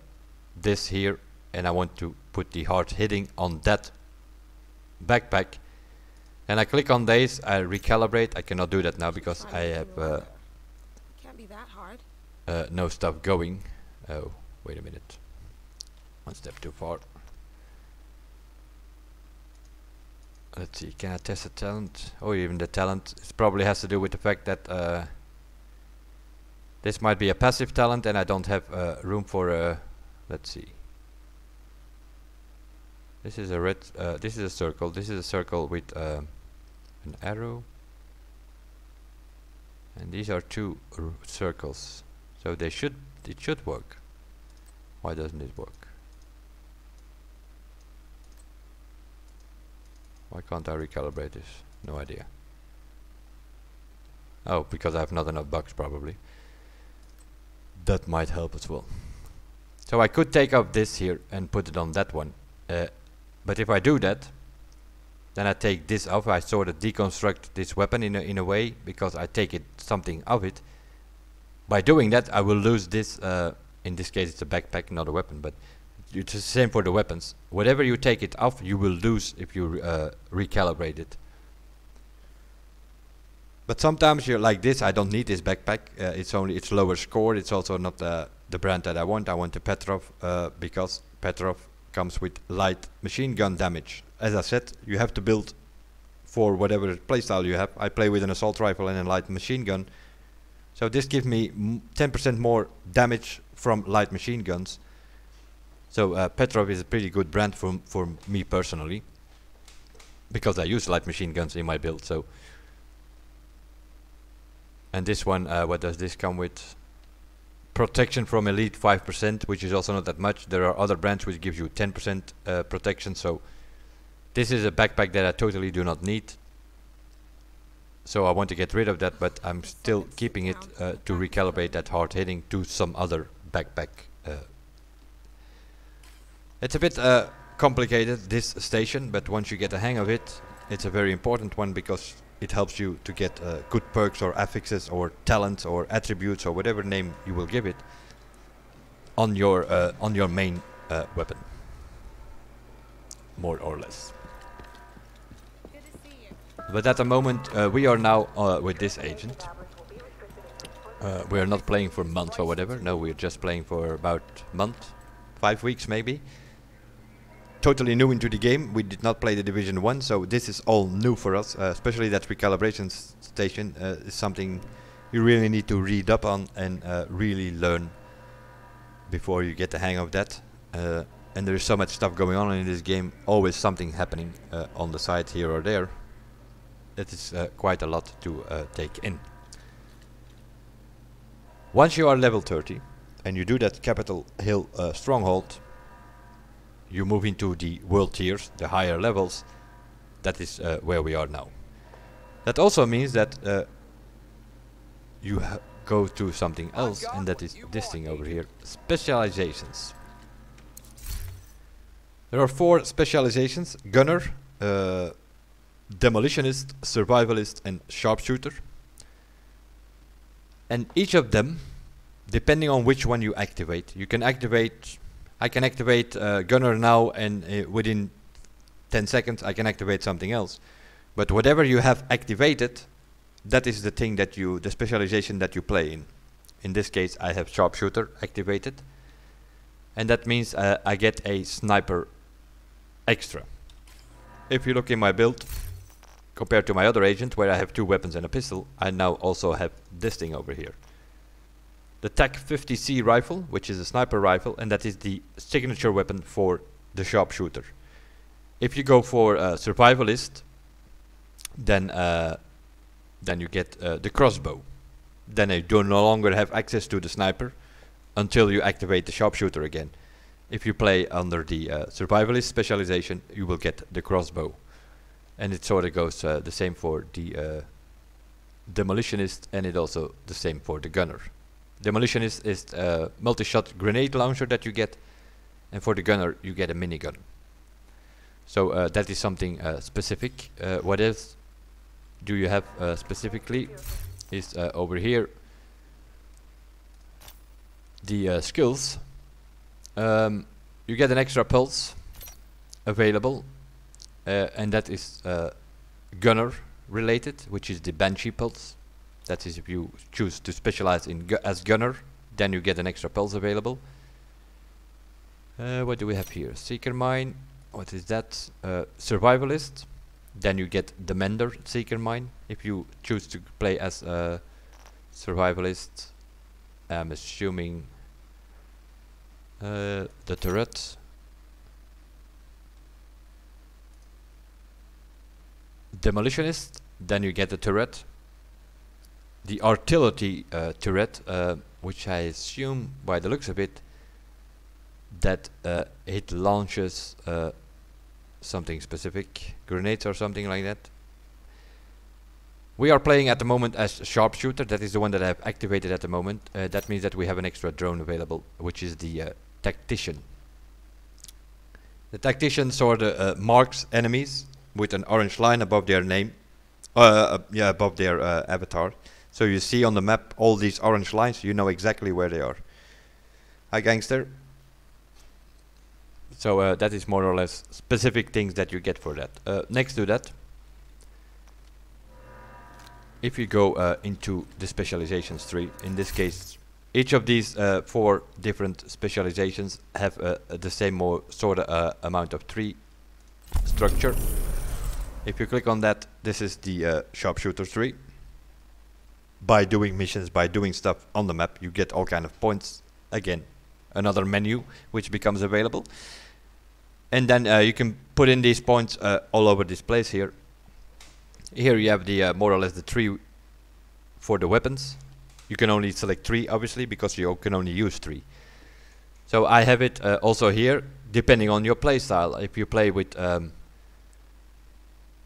this here, and I want to put the hard hitting on that backpack, and I click on these. I recalibrate. I cannot do that now because I have uh, can't be that hard. Uh, no stuff going. Oh, wait a minute, one step too far. Let's see, can I test a talent? Oh, even the talent, it probably has to do with the fact that uh, this might be a passive talent and I don't have uh, room for a, let's see. This is a red, uh, this is a circle, this is a circle with um, an arrow. And these are two r circles, so they should, it should work. Why doesn't it work? Why can't I recalibrate this? No idea. Oh, because I have not enough bucks probably. That might help as well. So I could take off this here and put it on that one. Uh, but if I do that, then I take this off. I sort of deconstruct this weapon in a, in a way, because I take it something of it. By doing that, I will lose this. Uh, in this case, it's a backpack, not a weapon, but it's the same for the weapons. Whatever you take it off, you will lose if you uh, recalibrate it. But sometimes you're like this. I don't need this backpack. Uh, it's only it's lower score. It's also not uh, the brand that I want. I want the Petrov uh, because Petrov comes with light machine gun damage. As I said, you have to build for whatever playstyle you have. I play with an assault rifle and a light machine gun. So this gives me ten percent more damage from light machine guns. So uh, Petrov is a pretty good brand for, for me personally, because I use light machine guns in my build. So, and this one, uh, what does this come with? Protection from elite five percent, which is also not that much. There are other brands which gives you ten percent uh, protection. So this is a backpack that I totally do not need. So I want to get rid of that, but I'm still keeping it uh, to recalibrate that hard hitting to some other backpack. Uh, It's a bit uh, complicated, this station, but once you get the hang of it, it's a very important one because it helps you to get uh, good perks or affixes or talents or attributes or whatever name you will give it on your uh, on your main uh, weapon, more or less. Good to see you. But at the moment, uh, we are now uh, with this agent. Uh, we are not playing for months or whatever. No, we're just playing for about month, five weeks maybe. Totally new into the game. We did not play the Division one, so this is all new for us, uh, especially that recalibration station uh, is something you really need to read up on and uh, really learn before you get the hang of that. Uh, and there is so much stuff going on in this game, always something happening uh, on the side here or there. It is uh, quite a lot to uh, take in. Once you are level thirty and you do that Capitol Hill uh, stronghold, you move into the world tiers, the higher levels. That is uh, where we are now. That also means that uh, you ha go to something else, and that is this thing over here, specializations. There are four specializations: gunner, uh, demolitionist, survivalist and sharpshooter. And each of them, depending on which one you activate, you can activate I can activate uh, gunner now, and uh, within ten seconds I can activate something else. But whatever you have activated, that is the thing that you, the specialization that you play in. In this case, I have sharpshooter activated, and that means uh, I get a sniper extra. If you look in my build, compared to my other agent where I have two weapons and a pistol, I now also have this thing over here. The T A C fifty C rifle, which is a sniper rifle, and that is the signature weapon for the sharpshooter. If you go for uh, survivalist, then uh, then you get uh, the crossbow. Then you do no longer have access to the sniper until you activate the sharpshooter again. If you play under the uh, survivalist specialization, you will get the crossbow, and it sort of goes uh, the same for the uh, demolitionist, and it also the same for the gunner. Demolitionist is a uh, multi-shot grenade launcher that you get, and for the gunner you get a minigun. So uh, that is something uh, specific. Uh, what else do you have uh, specifically is uh, over here the uh, skills. Um, you get an extra pulse available, uh, and that is uh, gunner related, which is the Banshee pulse. That is, if you choose to specialize in gu as gunner, then you get an extra pulse available. Uh, what do we have here? Seeker mine. What is that? Uh, survivalist. Then you get the Mender Seeker Mine if you choose to play as a survivalist. I'm assuming uh, the turret. Demolitionist, then you get the turret. The artillery uh, turret, uh, which I assume by the looks of it, that uh, it launches uh, something specific, grenades or something like that. We are playing at the moment as sharpshooter. That is the one that I have activated at the moment. Uh, that means that we have an extra drone available, which is the uh, tactician. The tacticians sort of uh, marks enemies with an orange line above their name, uh, uh, yeah, above their uh, avatar. So you see on the map all these orange lines. You know exactly where they are. Hi, gangster. So uh, that is more or less specific things that you get for that. Uh, next to that, if you go uh, into the specializations tree, in this case, each of these uh, four different specializations have uh, the same more sort of uh, amount of tree structure. If you click on that, this is the uh, sharpshooter tree. By doing missions, by doing stuff on the map, you get all kind of points. Again, another menu which becomes available, and then uh, you can put in these points uh, all over this place. Here here you have the uh, more or less the three for the weapons. You can only select three, obviously, because you can only use three. So I have it uh, also here, depending on your play style. If you play with um,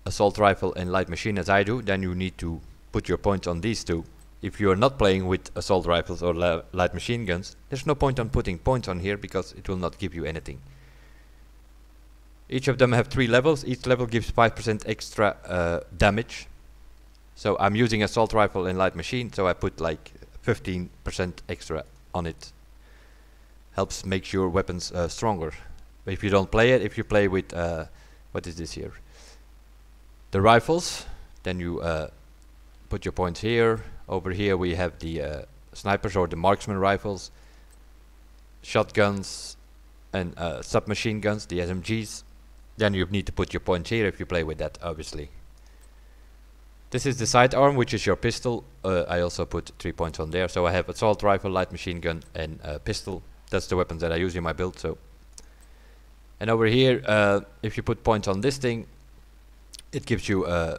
assault rifle and light machine as I do, then you need to put your points on these two. If you are not playing with assault rifles or la light machine guns, there's no point on putting points on here because it will not give you anything. Each of them have three levels. Each level gives five percent extra uh, damage. So I'm using assault rifle and light machine, so I put like fifteen percent extra on it. Helps make your weapons uh, stronger. But if you don't play it, if you play with, uh, what is this here? The rifles, then you uh, put your points here. Over here we have the uh, snipers or the marksman rifles, shotguns, and uh, submachine guns, the S M Gs. Then you need to put your points here if you play with that, obviously. This is the sidearm, which is your pistol. Uh, I also put three points on there. So I have assault rifle, light machine gun, and uh, pistol. That's the weapons that I use in my build. So, and over here, uh, if you put points on this thing, it gives you uh,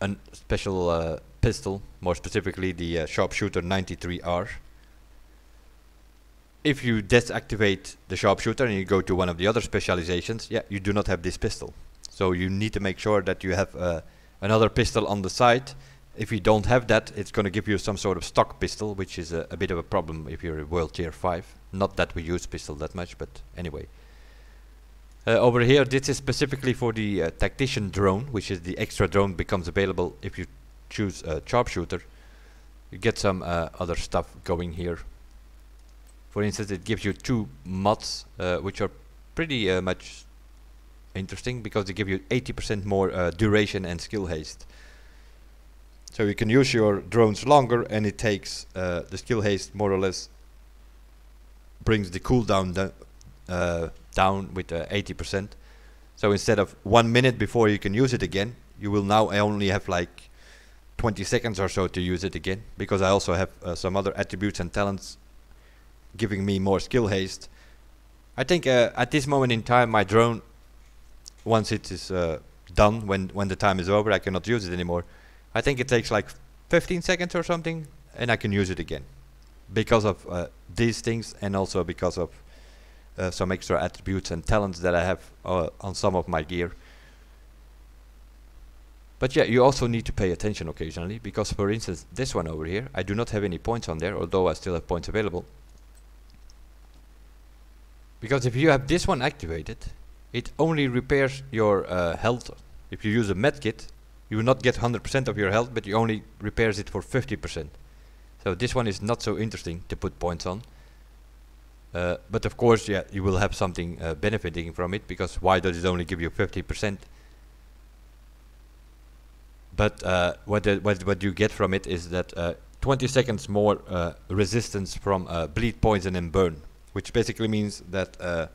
a special uh, pistol, more specifically the uh, sharpshooter ninety-three R. If you deactivate the sharpshooter and you go to one of the other specializations, yeah, you do not have this pistol. So you need to make sure that you have uh, another pistol on the side. If you don't have that, it's going to give you some sort of stock pistol, which is a, a bit of a problem if you're a world tier five. Not that we use pistol that much, but anyway. Uh, over here, this is specifically for the uh, tactician drone, which is the extra drone becomes available if you choose a sharpshooter. You get some uh, other stuff going here. For instance, it gives you two mods, uh, which are pretty uh, much interesting because they give you eighty percent more uh, duration and skill haste. So you can use your drones longer, and it takes uh, the skill haste more or less brings the cooldown uh, down with uh, eighty percent. So instead of one minute before you can use it again, you will now only have like twenty seconds or so to use it again, because I also have uh, some other attributes and talents giving me more skill haste. I think uh, at this moment in time my drone, once it is uh, done, when when the time is over, I cannot use it anymore. I think it takes like fifteen seconds or something, and I can use it again because of uh, these things, and also because of uh, some extra attributes and talents that I have uh, on some of my gear. But yeah, you also need to pay attention occasionally, because for instance this one over here, I do not have any points on there, although I still have points available. Because if you have this one activated, it only repairs your uh, health. If you use a medkit, you will not get one hundred percent of your health, but you only repairs it for fifty percent. So this one is not so interesting to put points on. Uh, but of course, yeah, you will have something uh, benefiting from it, because why does it only give you fifty percent? But uh, what, the, what what you get from it is that uh, twenty seconds more uh, resistance from uh, bleed, poison, and burn, which basically means that uh,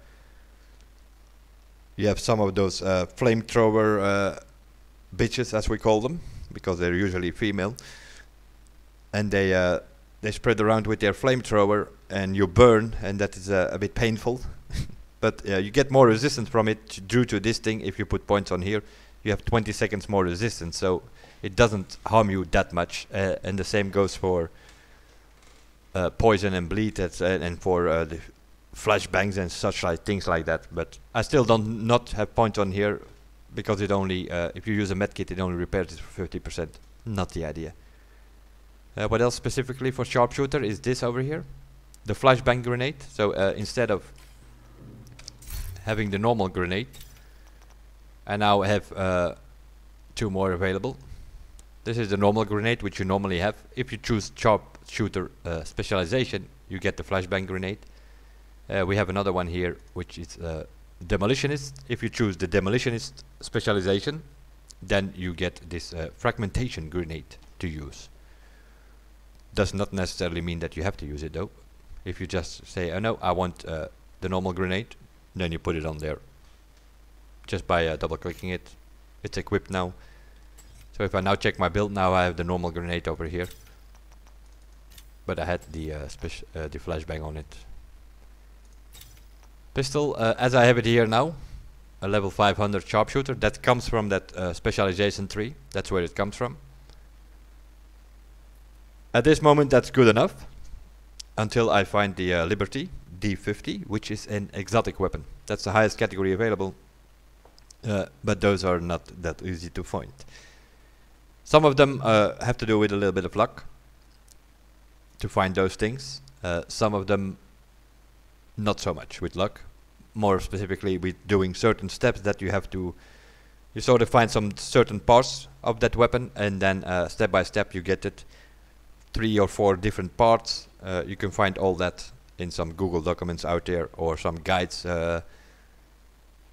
you have some of those uh, flamethrower uh, bitches, as we call them, because they're usually female, and they uh, they spread around with their flamethrower, and you burn, and that is uh, a bit painful. But uh, you get more resistance from it due to this thing. If you put points on here, you have twenty seconds more resistance, so it doesn't harm you that much. Uh, and the same goes for uh, poison and bleed, that's, uh, and for uh, the flashbangs and such like things like that. But I still don't not have points on here, because it only, uh, if you use a medkit, it only repairs it for fifty percent. Not the idea. Uh, what else specifically for sharpshooter is this over here, the flashbang grenade. So uh, instead of having the normal grenade, I now have uh, two more available. This is the normal grenade, which you normally have. If you choose sharpshooter uh, specialization, you get the flashbang grenade. Uh, we have another one here, which is uh, demolitionist. If you choose the demolitionist specialization, then you get this uh, fragmentation grenade to use. Does not necessarily mean that you have to use it though. If you just say, oh no, I want uh, the normal grenade, then you put it on there just by uh, double clicking it. It's equipped now. So if I now check my build, now I have the normal grenade over here, but I had the uh, speci uh, the flashbang on it. Pistol, uh, as I have it here now, a level five hundred sharpshooter. That comes from that uh, specialization tree. That's where it comes from. At this moment, that's good enough, until I find the uh, Liberty D fifty, which is an exotic weapon. That's the highest category available, uh, but those are not that easy to find. Some of them uh, have to do with a little bit of luck to find those things. Uh, some of them not so much with luck, more specifically with doing certain steps that you have to, you sort of find some certain parts of that weapon, and then uh, step by step you get it. Three or four different parts. Uh, you can find all that in some Google documents out there, or some guides uh,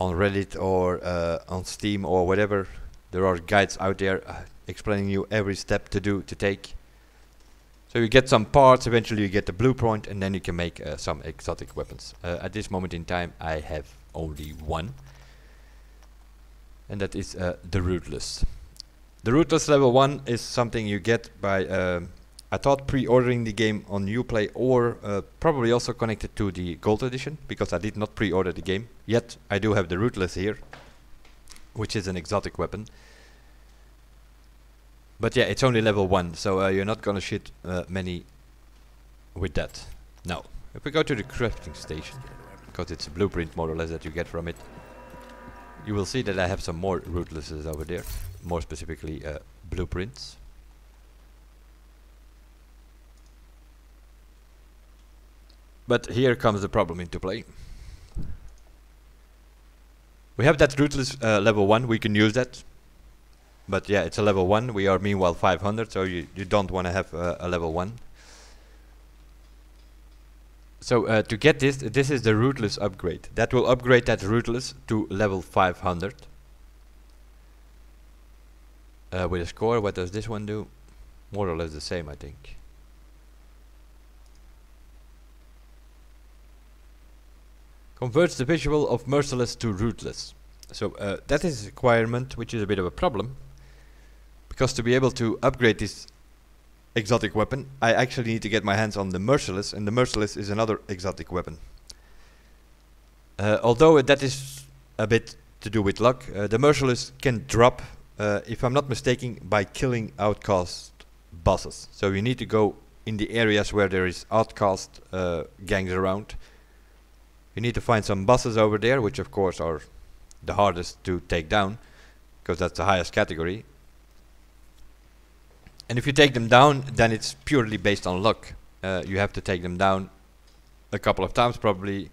on Reddit, or uh, on Steam, or whatever. There are guides out there uh, explaining you every step to do, to take. So you get some parts, eventually you get the blueprint, and then you can make uh, some exotic weapons. Uh, at this moment in time I have only one, and that is uh, the Rootless. The Rootless level one is something you get by um, I thought pre-ordering the game on Uplay, or uh, probably also connected to the Gold Edition, because I did not pre-order the game yet. I do have the Rootless here, which is an exotic weapon. But yeah, it's only level one, so uh, you're not gonna shit uh, many with that. Now, if we go to the crafting station, because it's a blueprint more or less that you get from it, you will see that I have some more Rootlesses over there, more specifically uh, blueprints. But here comes the problem into play. We have that Rootless uh, level one, we can use that. But yeah, it's a level one, we are meanwhile five hundred, so you, you don't want to have uh, a level one. So uh, to get this, this is the Rootless upgrade. That will upgrade that Rootless to level five hundred. Uh, with a score, what does this one do? More or less the same, I think. Converts the visual of Merciless to Rootless. So uh, that is a requirement, which is a bit of a problem, because to be able to upgrade this exotic weapon, I actually need to get my hands on the Merciless, and the Merciless is another exotic weapon. Uh, although uh, that is a bit to do with luck, uh, the Merciless can drop, uh, if I'm not mistaken, by killing outcast bosses. So you need to go in the areas where there is outcast uh, gangs around. You need to find some bosses over there, which of course are the hardest to take down, because that's the highest category. And if you take them down, then it's purely based on luck. Uh, you have to take them down a couple of times probably,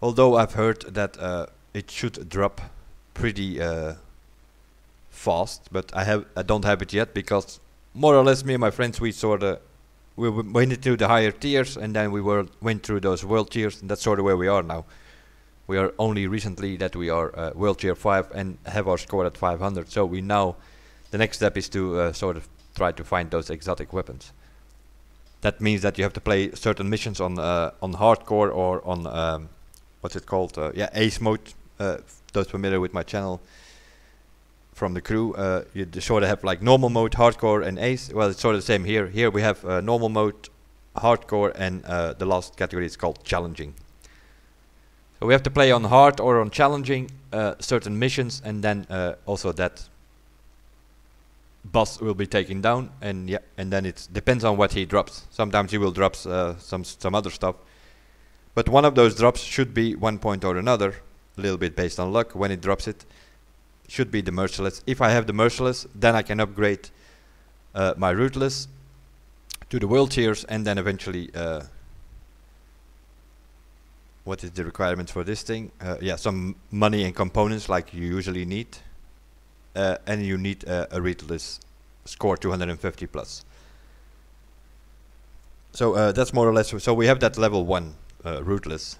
although I've heard that uh, it should drop pretty uh, fast, but I have I don't have it yet, because more or less me and my friends, we sort of we went into the higher tiers, and then we were went through those world tiers, and that's sort of where we are now. We are only recently that we are uh, world tier five and have our score at five hundred, so we now the next step is to uh, sort of try to find those exotic weapons. That means that you have to play certain missions on uh, on hardcore, or on um, what's it called, uh, yeah, ace mode. Uh, those familiar with my channel from the crew. Uh, you sort of have like normal mode, hardcore, and ace. Well, it's sort of the same here. Here we have uh, normal mode, hardcore, and uh, the last category is called challenging. So we have to play on hard or on challenging uh, certain missions, and then uh, also that boss will be taken down, and yeah, and then it depends on what he drops. Sometimes he will drop uh, some some other stuff, but one of those drops should be one point or another, a little bit based on luck. When it drops, it should be the Merciless. If I have the Merciless, then I can upgrade uh, my Rootless to the World Tiers, and then eventually uh, what is the requirement for this thing? Uh, yeah, some money and components like you usually need. Uh, and you need uh, a Rootless score two hundred fifty plus. So uh, that's more or less, so we have that level one uh, Rootless.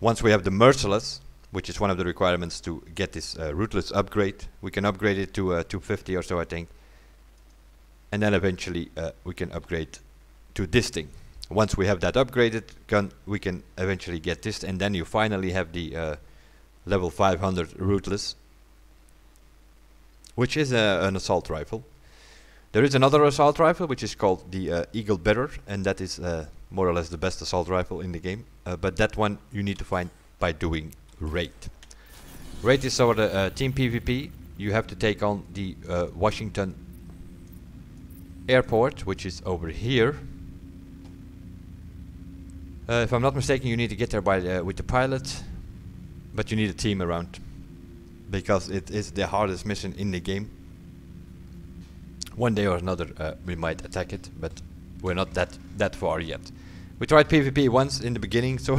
Once we have the Merciless, which is one of the requirements to get this uh, Rootless upgrade, we can upgrade it to uh, two fifty or so, I think. And then eventually uh, we can upgrade to this thing. Once we have that upgraded, can we can eventually get this, and then you finally have the uh, level five hundred Rootless, which is uh, an assault rifle. There is another assault rifle which is called the uh, Eagle Bearer, and that is uh, more or less the best assault rifle in the game. Uh, but that one you need to find by doing Raid. Raid is sort of uh, team PvP. You have to take on the uh, Washington Airport, which is over here. Uh, if I'm not mistaken, you need to get there by the, with the pilot, but you need a team around, because it is the hardest mission in the game. One day or another uh, we might attack it, but we're not that that far yet. We tried PvP once in the beginning, so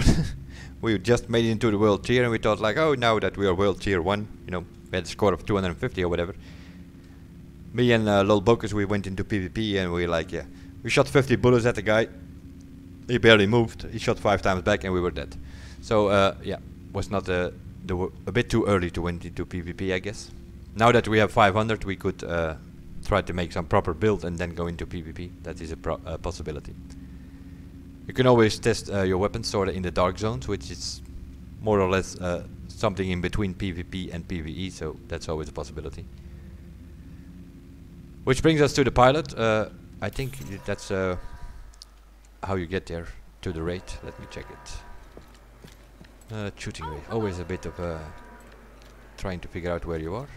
we just made it into the world tier, and we thought like, oh, now that we are world tier one, you know, we had a score of two hundred fifty or whatever. Me and uh, lolbokus, we went into PvP, and we like, yeah, we shot fifty bullets at the guy. He barely moved. He shot five times back, and we were dead. So uh, yeah, was not a a bit too early to went into PvP, I guess. Now that we have five hundred, we could uh, try to make some proper build and then go into PvP. That is a pro uh, possibility. You can always test uh, your weapons sort of in the dark zones, which is more or less uh, something in between PvP and PvE, so that's always a possibility. Which brings us to the pilot. Uh, I think that's uh, how you get there to the raid. Let me check it. Uh, shooting way. Always a bit of uh, trying to figure out where you are,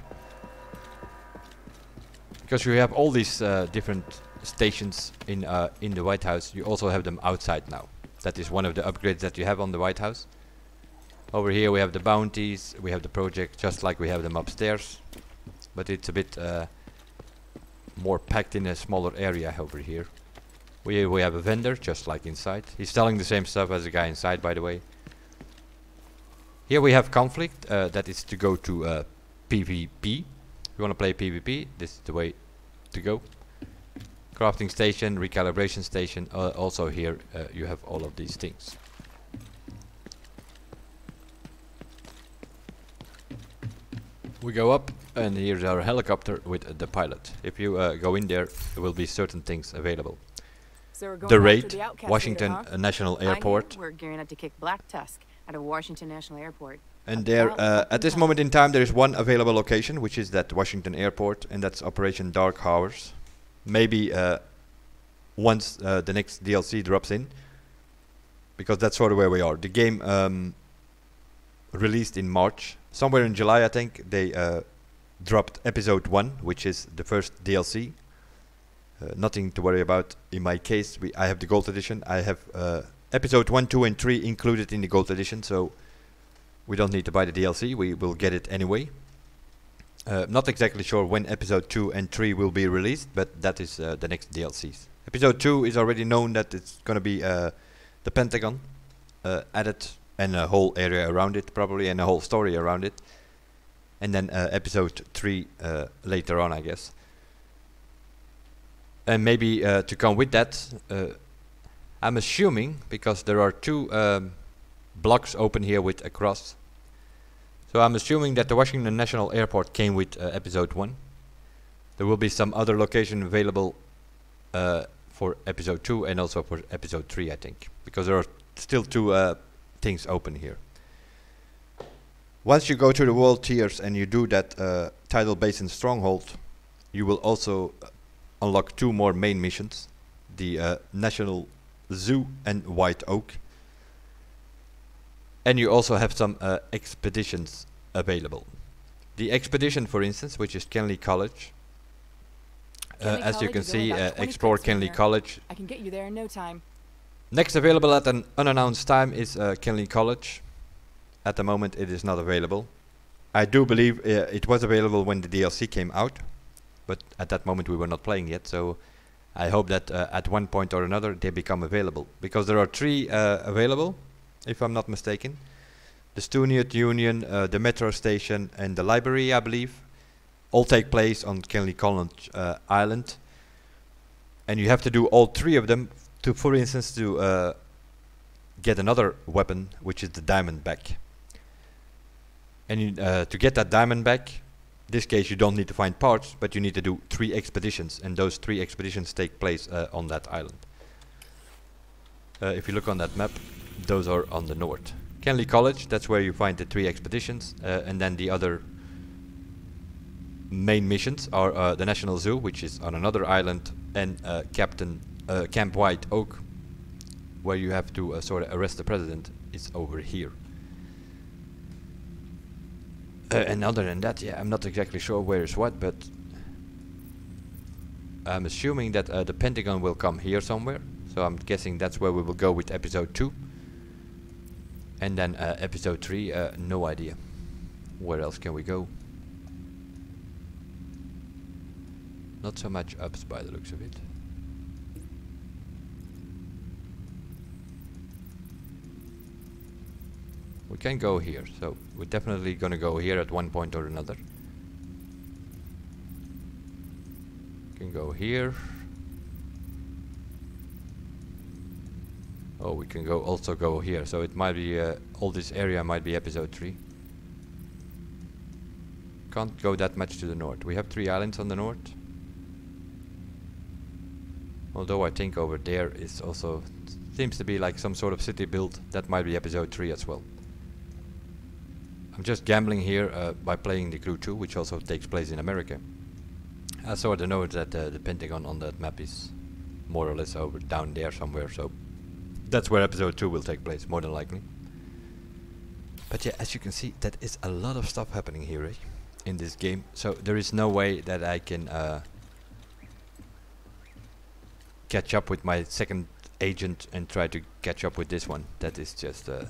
because you have all these uh, different stations in uh, in the White House. You also have them outside now. That is one of the upgrades that you have on the White House. Over here we have the bounties, we have the project, just like we have them upstairs, but it's a bit uh, more packed in a smaller area over here. We we have a vendor, just like inside. He's selling the same stuff as the guy inside, by the way. Here we have conflict, uh, that is to go to uh, PvP. If you want to play PvP, this is the way to go. Crafting station, recalibration station, uh, also here uh, you have all of these things. We go up, and here's our helicopter with uh, the pilot. If you uh, go in there, there will be certain things available. So the raid, the Washington uh, National Airport. We're gearing up to kick Black Tusk out of Washington National Airport. And there, uh, at this moment in time, there is one available location, which is that Washington Airport, and that's Operation Dark Hours. Maybe uh, once uh, the next D L C drops in, because that's sort of where we are. The game um, released in March. Somewhere in July, I think, they uh, dropped Episode one, which is the first D L C. Uh, nothing to worry about. In my case, we I have the Gold Edition. I have... Uh, Episode one, two and three included in the Gold Edition, so we don't need to buy the D L C, we will get it anyway. Uh, not exactly sure when Episode two and three will be released, but that is uh, the next D L Cs. Episode two is already known that it's gonna be uh, the Pentagon uh, added, and a whole area around it probably, and a whole story around it. And then uh, Episode three uh, later on, I guess. And maybe uh, to come with that, uh, I'm assuming, because there are two um, blocks open here with a cross, so I'm assuming that the Washington National Airport came with uh, Episode one. There will be some other location available uh, for Episode two and also for Episode three, I think, because there are still two uh, things open here. Once you go to the world tiers and you do that uh, Tidal Basin stronghold, you will also unlock two more main missions, the uh, National Zoo and White Oak. And you also have some uh, expeditions available. The expedition, for instance, which is Kenly College. Kenly uh, as College you can see, uh, explore Kenly College. I can get you there in no time. Next available at an unannounced time is uh, Kenly College. At the moment it is not available. I do believe uh, it was available when the D L C came out, but at that moment we were not playing yet, so I hope that uh, at one point or another they become available, because there are three uh, available, if I'm not mistaken. The Student Union, uh, the metro station and the library, I believe, all take place on Kenly College uh, Island, and you have to do all three of them to, for instance, to uh, get another weapon, which is the diamond back. And you, uh, to get that diamond back, in this case you don't need to find parts, but you need to do three expeditions, and those three expeditions take place uh, on that island. Uh, if you look on that map, those are on the north. Kenly College, that's where you find the three expeditions, uh, and then the other main missions are uh, the National Zoo, which is on another island, and uh, Captain uh, Camp White Oak, where you have to uh, sort of arrest the president, is over here. Uh, and other than that, yeah, I'm not exactly sure where is what, but I'm assuming that uh, the Pentagon will come here somewhere, so I'm guessing that's where we will go with episode two. And then uh, episode three, uh, no idea. Where else can we go? Not so much ups by the looks of it. We can go here, so we're definitely gonna go here at one point or another. We can go here. Oh, we can go also go here, so it might be uh, all this area might be episode three. Can't go that much to the north. We have three islands on the north. Although I think over there is also seems to be like some sort of city build. That might be episode three as well. I'm just gambling here uh, by playing the Crew two, which also takes place in America. I saw the note that uh, the Pentagon on that map is more or less over down there somewhere, so that's where episode two will take place, more than likely. But yeah, as you can see, that is a lot of stuff happening here eh, in this game, so there is no way that I can uh, catch up with my second agent and try to catch up with this one. That is just... Uh,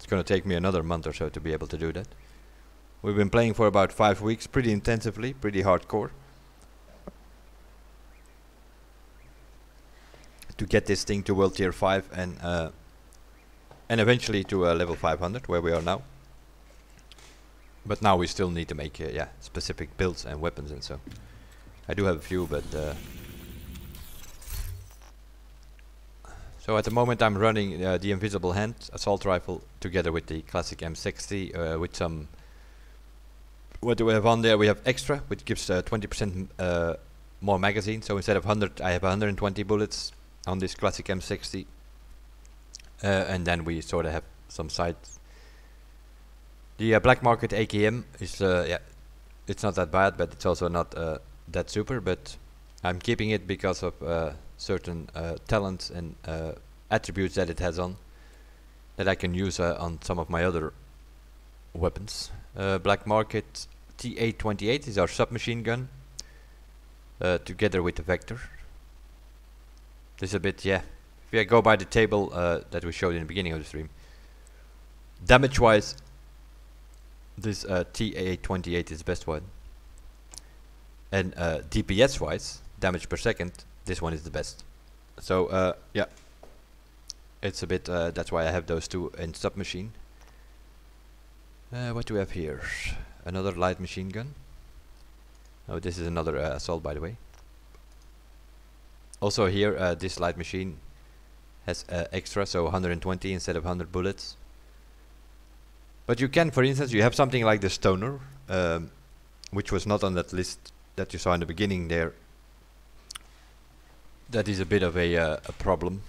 It's gonna take me another month or so to be able to do that. We've been playing for about five weeks, pretty intensively, pretty hardcore, to get this thing to world tier five and uh, and eventually to uh, level five hundred, where we are now. But now we still need to make uh, yeah specific builds and weapons and so. I do have a few, but uh, so at the moment I'm running uh, the Invisible Hand assault rifle together with the classic M sixty uh, with some... What do we have on there? We have extra, which gives twenty percent uh, uh, more magazine, so instead of one hundred I have one hundred twenty bullets on this classic M sixty. Uh, and then we sort of have some sides. The uh, black market A K M is... Uh, yeah, it's not that bad, but it's also not uh, that super, but I'm keeping it because of... Uh, certain uh, talents and uh, attributes that it has on that I can use uh, on some of my other weapons. Uh, Black Market T eight twenty-eight is our submachine gun uh, together with the Vector. This is a bit, yeah, if you go by the table uh, that we showed in the beginning of the stream, damage wise this uh, T eight twenty-eight is the best one, and uh, D P S wise, damage per second, this one is the best. So uh, yeah, it's a bit uh, that's why I have those two in submachine. Uh, what do we have here? Another light machine gun. Oh, this is another uh, assault, by the way. Also here uh, this light machine has uh, extra, so one hundred twenty instead of one hundred bullets. But you can, for instance, you have something like the Stoner, um, which was not on that list that you saw in the beginning there. That is a bit of a, uh, a problem.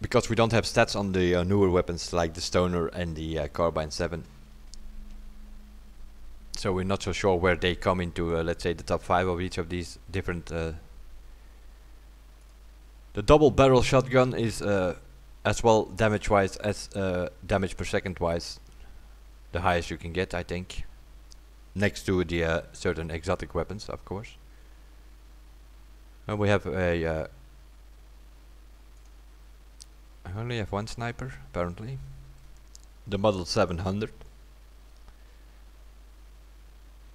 because we don't have stats on the uh, newer weapons like the Stoner and the uh, Carbine seven. So we're not so sure where they come into, uh, let's say, the top five of each of these different... Uh the double barrel shotgun is uh, as well damage-wise as uh, damage per second-wise the highest you can get, I think. Next to the uh, certain exotic weapons, of course. And we have a... Uh, I only have one sniper, apparently. The Model seven hundred.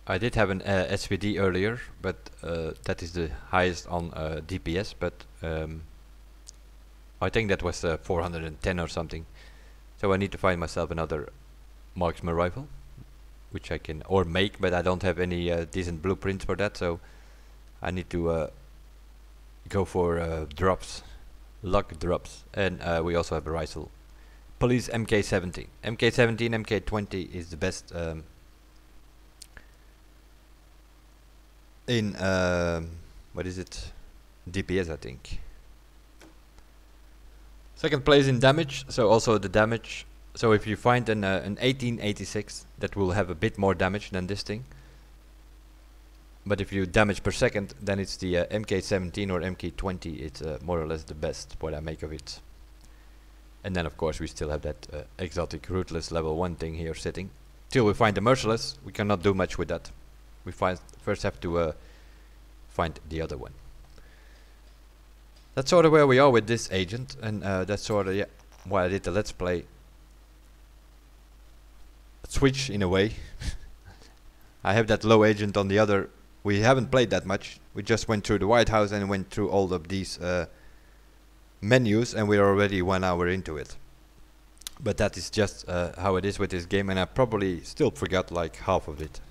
I did have an uh, S V D earlier, but uh, that is the highest on uh, D P S, but um, I think that was uh, four hundred ten or something. So I need to find myself another marksman rifle, which I can or make, but I don't have any uh, decent blueprints for that, so I need to uh, go for uh, drops, luck drops, and uh, we also have a rifle. Police M K seventeen. M K seventeen, M K twenty is the best. Um, in um, what is it, D P S I think. Second place in damage, so also the damage. So if you find an, uh, an eighteen eighty-six, that will have a bit more damage than this thing, but if you damage per second, then it's the uh, M K seventeen or M K twenty. It's uh, more or less the best what I make of it. And then of course we still have that uh, exotic Rootless level one thing here sitting till we find the Merciless. We cannot do much with that. We find first have to uh, find the other one. That's sort of where we are with this agent, and uh, that's sort of yeah, why I did the let's play switch in a way. I have that low agent on the other. We haven't played that much. We just went through the White House and went through all of these uh, menus, and we're already one hour into it. But that is just uh, how it is with this game, and I probably still forgot like half of it.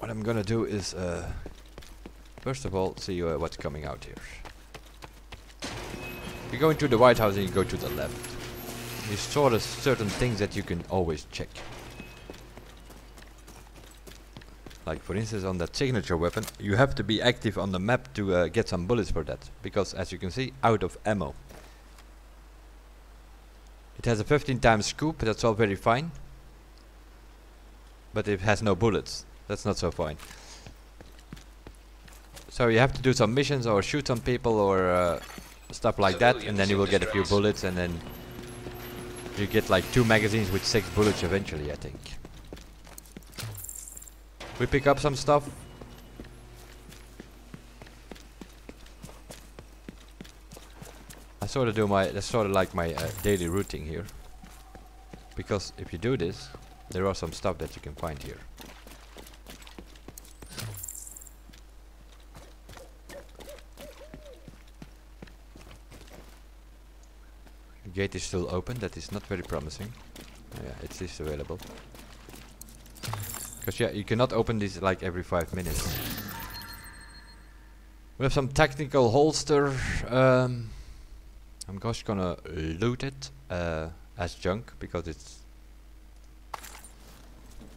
What I'm gonna do is, uh, first of all, see uh, what's coming out here. You go into the White House and you go to the left. There's sort of certain things that you can always check. Like for instance on that signature weapon, you have to be active on the map to uh, get some bullets for that. Because as you can see, out of ammo. It has a fifteen times scoop, that's all very fine. But it has no bullets. That's not so fine. So you have to do some missions or shoot some people or uh, stuff like that, and then you will get a few bullets, and then you get like two magazines with six bullets eventually, I think. We pick up some stuff. I sort of do my, that's sort of like my uh, daily routine here. Because if you do this, there are some stuff that you can find here. Gate is still open, that is not very promising. Yeah, it is available. Because yeah, you cannot open this like every five minutes. We have some tactical holster. Um, I'm just gonna loot it uh, as junk, because it's...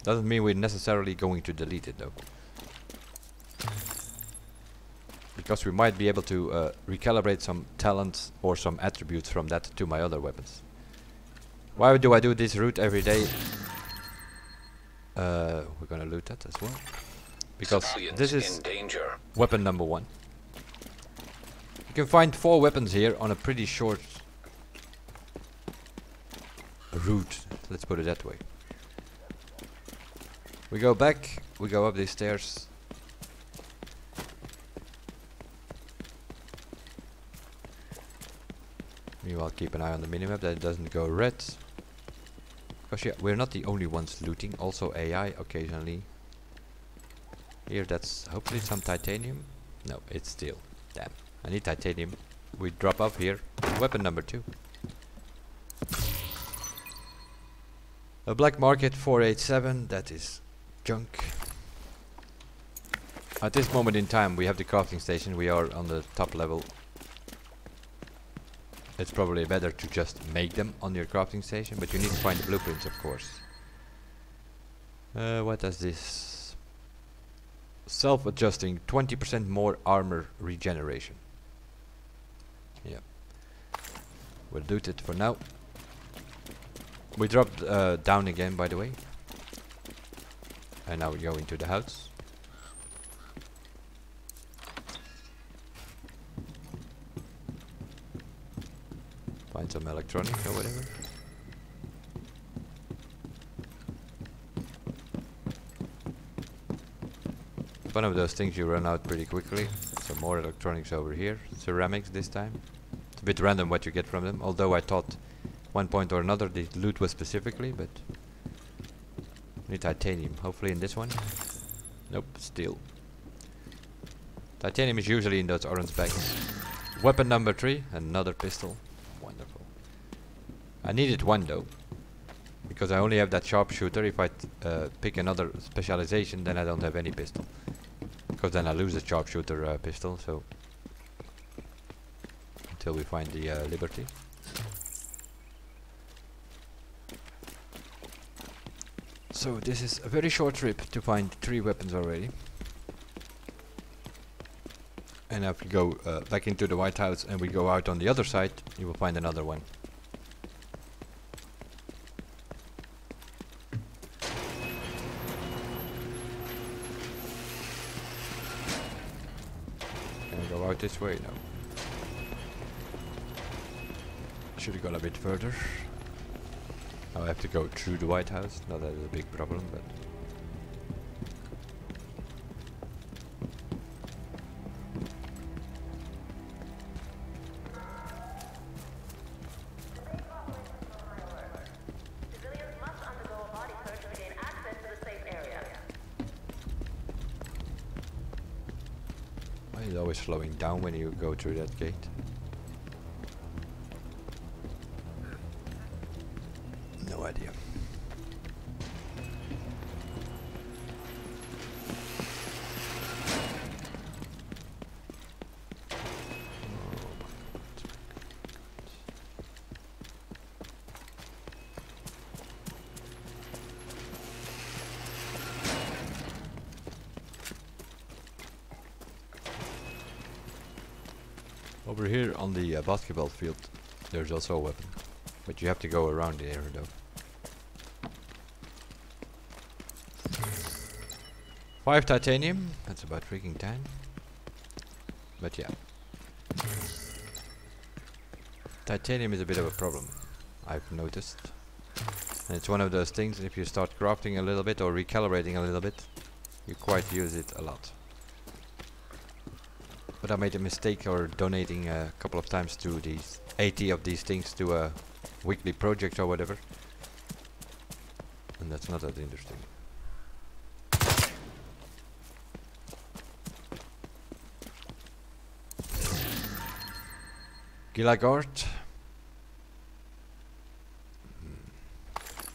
Doesn't mean we're necessarily going to delete it though. Because we might be able to uh, recalibrate some talents or some attributes from that to my other weapons. Why do I do this route every day? Uh, we're gonna loot that as well. Because this is weapon number one. You can find four weapons here on a pretty short route. Let's put it that way. We go back, we go up these stairs. Meanwhile, keep an eye on the minimap that it doesn't go red. Because yeah, we're not the only ones looting, also A I occasionally. Here that's hopefully some titanium. No, it's steel. Damn, I need titanium. We drop off here. Weapon number two. A black market four eighty-seven, that is junk. At this moment in time we have the crafting station, we are on the top level. It's probably better to just make them on your crafting station, but you need to find the blueprints, of course. Uh, what does this? self-adjusting, twenty percent more armor regeneration. Yeah, we'll do it for now. We dropped uh, down again, by the way. And now we go into the house. Find some electronics or whatever. One of those things you run out pretty quickly. Some more electronics over here. Ceramics this time. It's a bit random what you get from them, although I thought one point or another the loot was specifically, but need titanium. Hopefully in this one. Nope, steel. Titanium is usually in those orange bags. Weapon number three, another pistol. Wonderful. I needed one though, because I only have that sharpshooter. If I uh, pick another specialization, then I don't have any pistol. Because then I lose the sharpshooter uh, pistol, so until we find the uh, Liberty. So this is a very short trip to find three weapons already, and if we go uh, back into the White House and we go out on the other side, you will find another one. This way now. Should have gone a bit further. Now I have to go through the White House. Not that it's a big problem, but slowing down when you go through that gate. No idea. Oh over here on the uh, basketball field, there's also a weapon, but you have to go around the area though. Five titanium, that's about freaking time. But yeah, titanium is a bit of a problem, I've noticed. And it's one of those things, if you start crafting a little bit or recalibrating a little bit, you quite use it a lot. But I made a mistake or donating a couple of times to these eighty of these things to a weekly project or whatever, and that's not that interesting. Gilagard,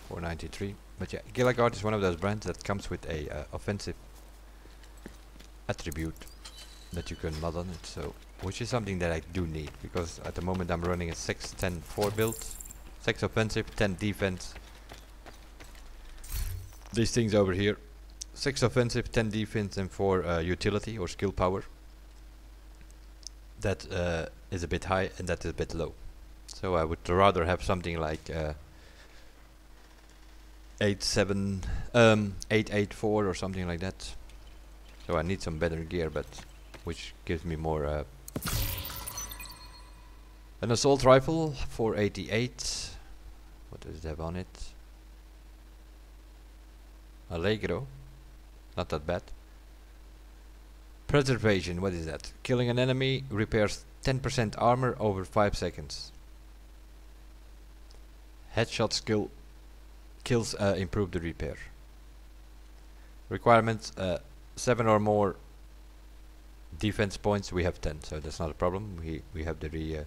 four ninety-three. But yeah, Gilagard is one of those brands that comes with a uh, offensive attribute that you can mod on it, so which is something that I do need, because at the moment I'm running a six ten four build, six offensive, ten defense. These things over here, six offensive, ten defense, and four uh, utility or skill power. That uh, is a bit high and that is a bit low, so I would rather have something like uh, eight seven, um, eight eight four or something like that. So I need some better gear, but which gives me more. Uh, an assault rifle, four eighty-eight. What does it have on it? Allegro, not that bad. Preservation, what is that? Killing an enemy repairs ten percent armor over five seconds. Headshot skill kills uh, improve the repair. Requirements uh, seven or more defense points. We have ten, so that's not a problem. We we have the re, uh,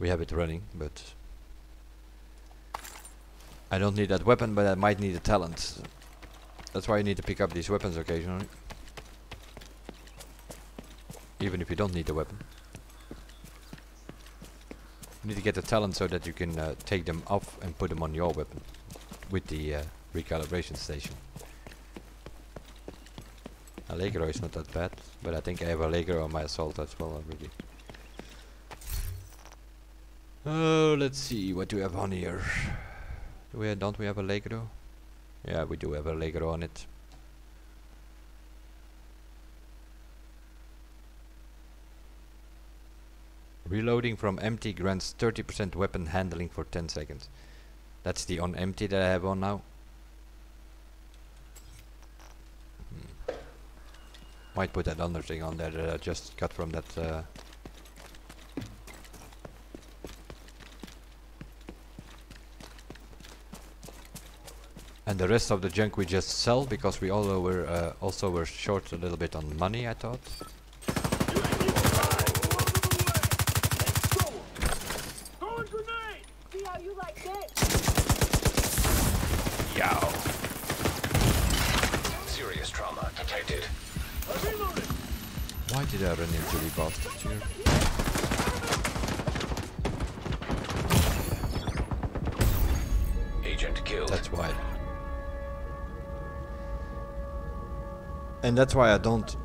we have it running, but I don't need that weapon, but I might need a talent. That's why you need to pick up these weapons occasionally, even if you don't need the weapon. You need to get the talent so that you can uh, take them off and put them on your weapon with the uh, recalibration station. Allegro is not that bad, but I think I have Allegro on my assault as well already. Oh, let's see what do we have on here. Do we, don't we have Allegro? Yeah, we do have Allegro on it. Reloading from empty grants thirty percent weapon handling for ten seconds. That's the on empty that I have on now. Hmm. Might put that other thing on there that I just got from that. Uh, and the rest of the junk we just sell because we all were uh, also were short a little bit on money, I thought. Did I run into the bastard here? Agent killed. That's why. And that's why I don't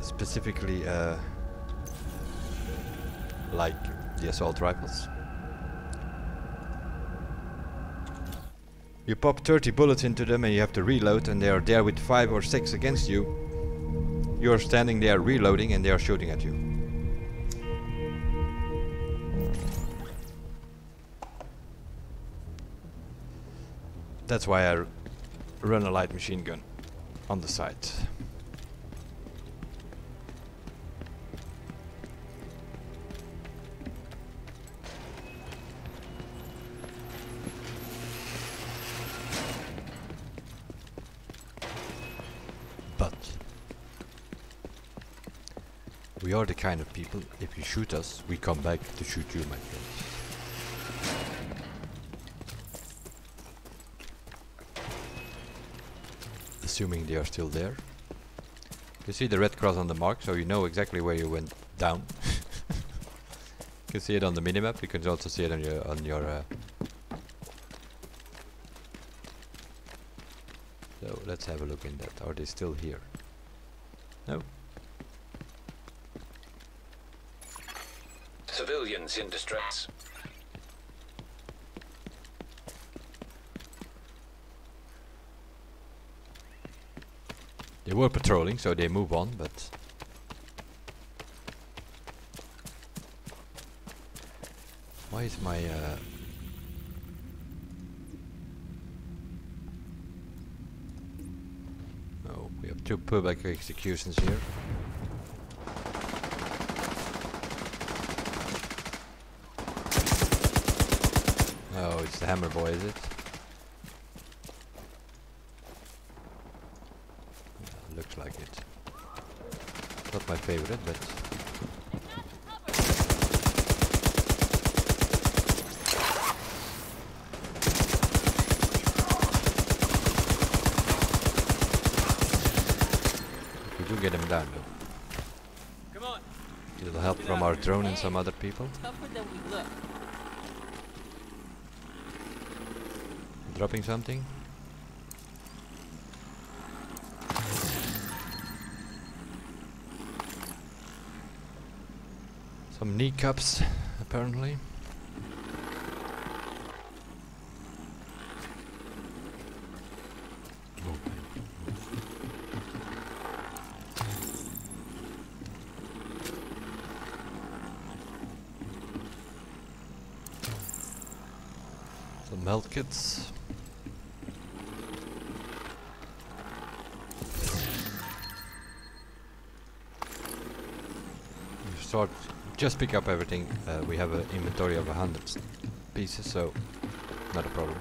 specifically uh, like the assault rifles. You pop thirty bullets into them and you have to reload, and they are there with five or six against you. You are standing there reloading and they are shooting at you. That's why I r run a light machine gun on the side. We are the kind of people, if you shoot us, we come back to shoot you, my friend. Assuming they are still there. You see the red cross on the mark, so you know exactly where you went down. You can see it on the minimap, you can also see it on your... on your uh so, let's have a look in that. Are they still here? No? Civilians in distress. They were patrolling, so they move on, but why is my uh oh, we have two public executions here. Oh, it's the hammer boy, is it? Yeah, looks like it. Not my favorite, but we do get him down, though. Come on. It'll help from our drone and some other people. Tougher than we look. Dropping something. Some kneecaps, apparently. Some health kits. Sort, just pick up everything. Uh, we have an inventory of a hundred pieces, so not a problem.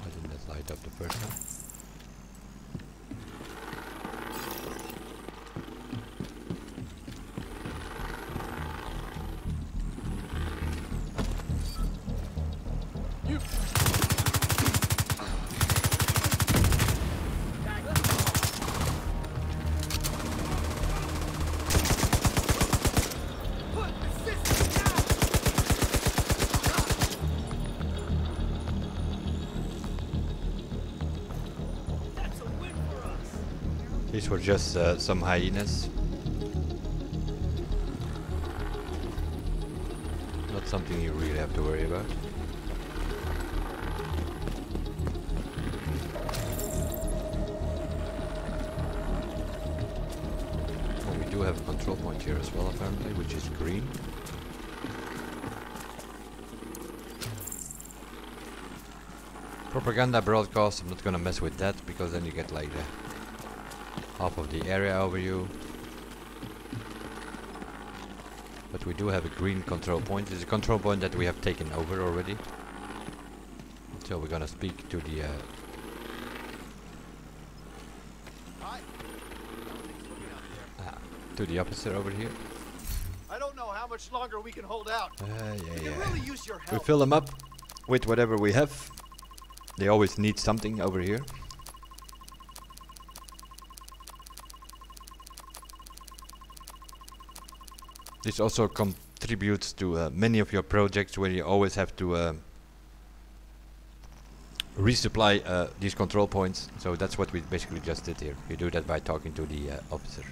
Why didn't that light up the first time? These were just uh, some hyenas. Not something you really have to worry about. Oh, we do have a control point here as well, apparently, which is green. Propaganda broadcast, I'm not gonna mess with that, because then you get like the half of the area over you. But we do have a green control point. It's a control point that we have taken over already. So we're gonna speak to the... Uh, ah, to the officer over here. I don't know how much longer we can hold out. Uh, yeah, we, yeah. Really use your help. We fill them up with whatever we have. They always need something over here. This also contributes to uh, many of your projects where you always have to uh, resupply uh, these control points. So that's what we basically just did here. You do that by talking to the uh, officer.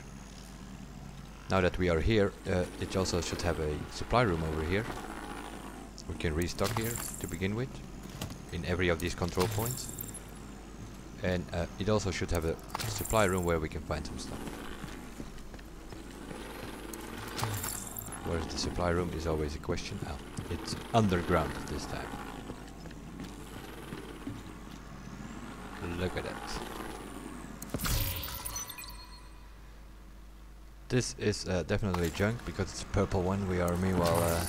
Now that we are here, uh, it also should have a supply room over here. We can restock here to begin with, in every of these control points, and uh, it also should have a supply room where we can find some stuff. Where's the supply room is always a question. Oh, it's underground this time. Look at that. This is uh, definitely junk, because it's purple one. We are meanwhile uh,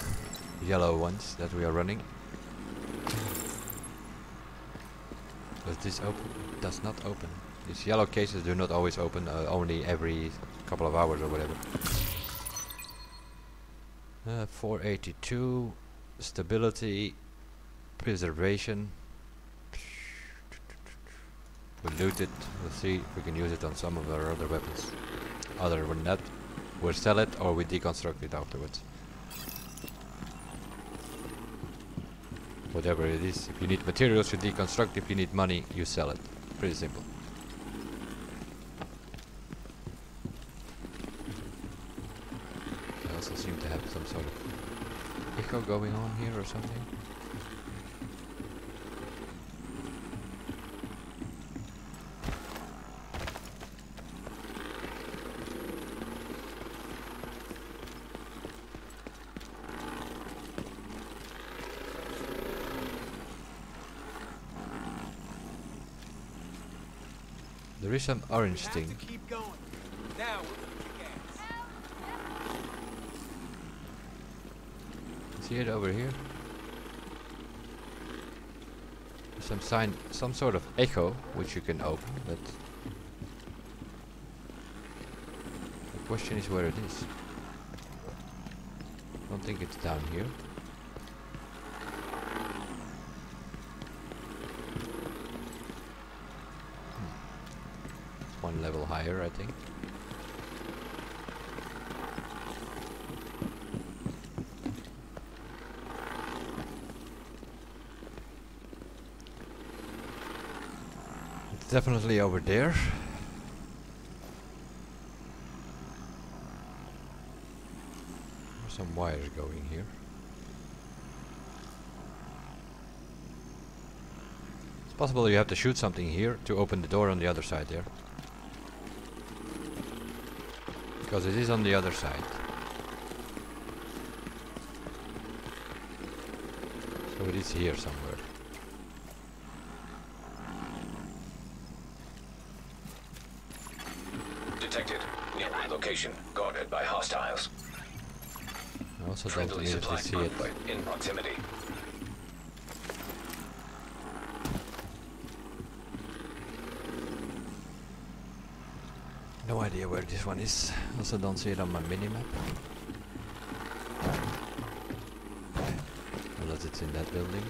yellow ones that we are running. Does this open? Does not open. These yellow cases do not always open, uh, only every couple of hours or whatever. Uh, four eighty-two, stability, preservation. We'll loot it, we'll see if we can use it on some of our other weapons. Other than that, we'll sell it or we deconstruct it afterwards. Whatever it is, if you need materials, you deconstruct. If you need money, you sell it. Pretty simple. I also seem to have some sort of echo going on here or something. There is some orange thing. See it over here? Some sign, some sort of echo, which you can open, but the question is where it is. I don't think it's down here. Level higher, I think. It's definitely over there. There's some wires going here. It's possible you have to shoot something here to open the door on the other side there. Because it is on the other side. So it is here somewhere. Detected. Nearby location guarded by hostiles. I also don't immediately see it. In proximity. No idea where this one is. Also don't see it on my minimap. Unless it's in that building.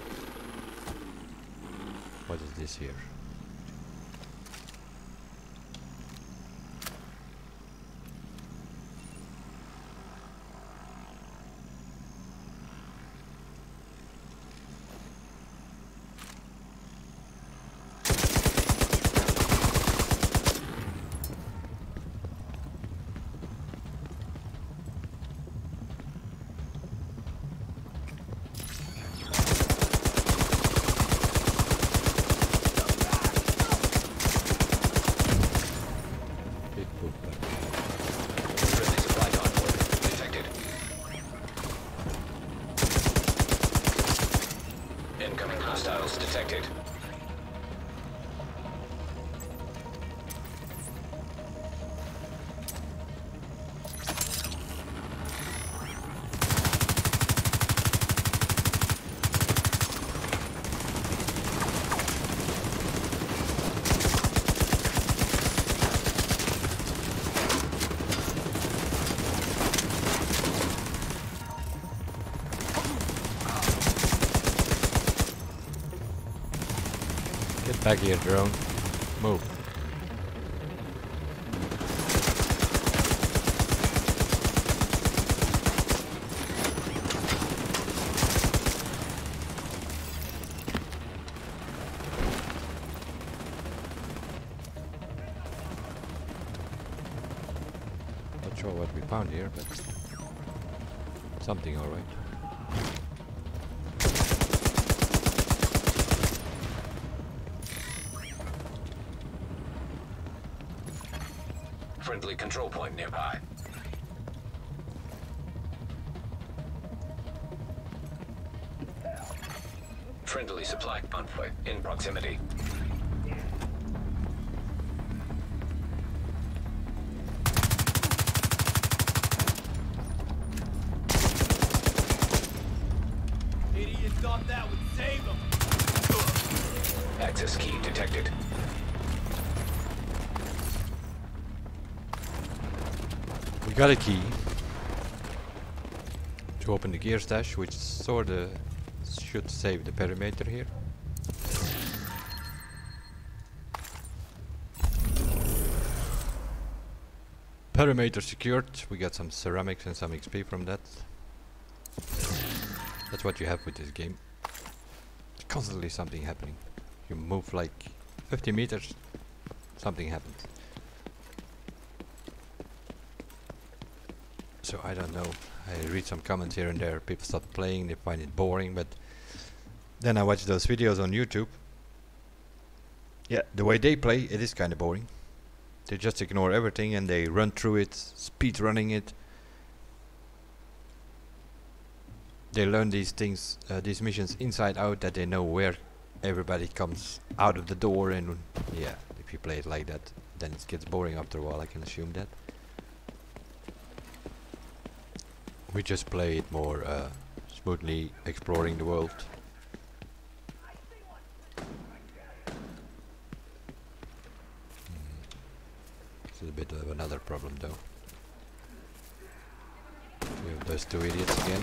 What is this here? Back here, drone. Move. Not sure what we found here, but something, all right. Friendly control point nearby. Friendly supply convoy in proximity. Idiot thought that would save him. Access key detected. We got a key to open the gear stash, which sorta should save the perimeter here. Perimeter secured. We got some ceramics and some X P from that. That's what you have with this game. There's constantly something happening. You move like fifty meters, something happens. So I don't know, I read some comments here and there, people stop playing, they find it boring, but then I watch those videos on YouTube. Yeah, the way they play, it is kind of boring. They just ignore everything and they run through it, speed running it. They learn these things, uh, these missions inside out, that they know where everybody comes out of the door, and yeah, if you play it like that, then it gets boring after a while, I can assume that. We just play it more uh, smoothly, exploring the world. Mm. This is a bit of another problem, though. We have those two idiots again.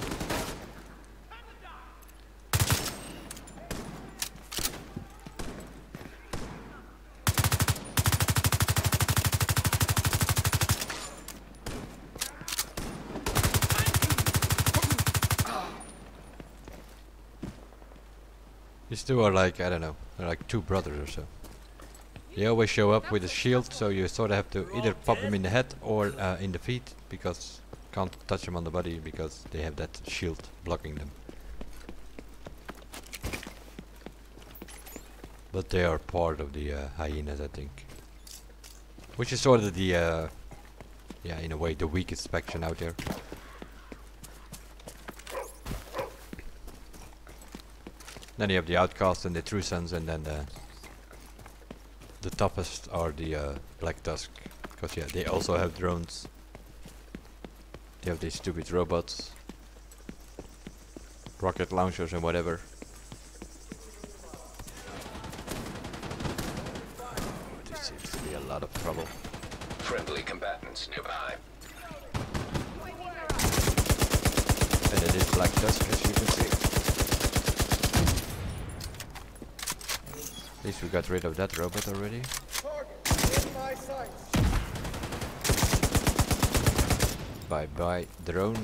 These two are like, I don't know, they're like two brothers or so. They always show up with a shield, so you sort of have to either pop them in the head or uh, in the feet, because can't touch them on the body because they have that shield blocking them. But they are part of the uh, hyenas, I think. Which is sort of the, uh, yeah, in a way, the weakest faction out there. Then you have the Outcasts and the True Sons, and then the, the toughest are the uh, Black Tusk, because yeah, they also have drones. They have these stupid robots, rocket launchers and whatever. Oh, this seems to be a lot of trouble. Friendly combatants nearby. And it is Black Tusk, as you can see. At least we got rid of that robot already. Target in my sights. Bye bye, drone.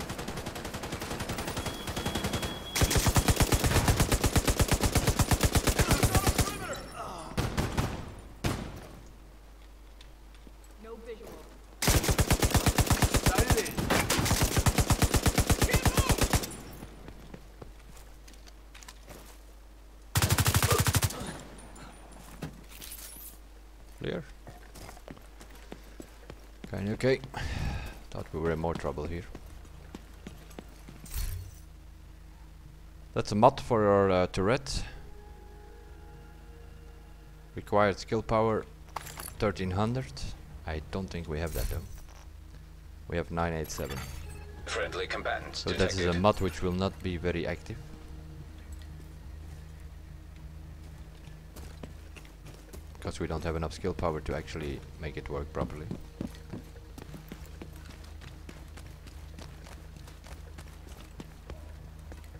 No visual. Okay, okay. Thought we were in more trouble here. That's a mod for our uh, turret. Required skill power thirteen hundred. I don't think we have that though. We have nine eighty-seven. Friendly combatants so detected. That is a mod which will not be very active. Because we don't have enough skill power to actually make it work properly.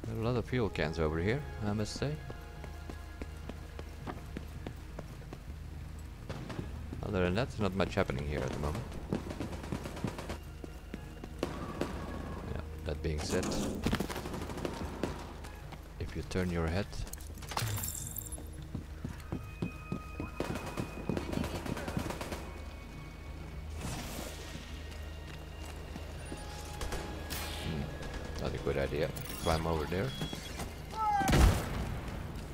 There are a lot of fuel cans over here, I must say. Other than that, not much happening here at the moment. Yeah, that being said, if you turn your head, hmm, not a good idea to climb over there,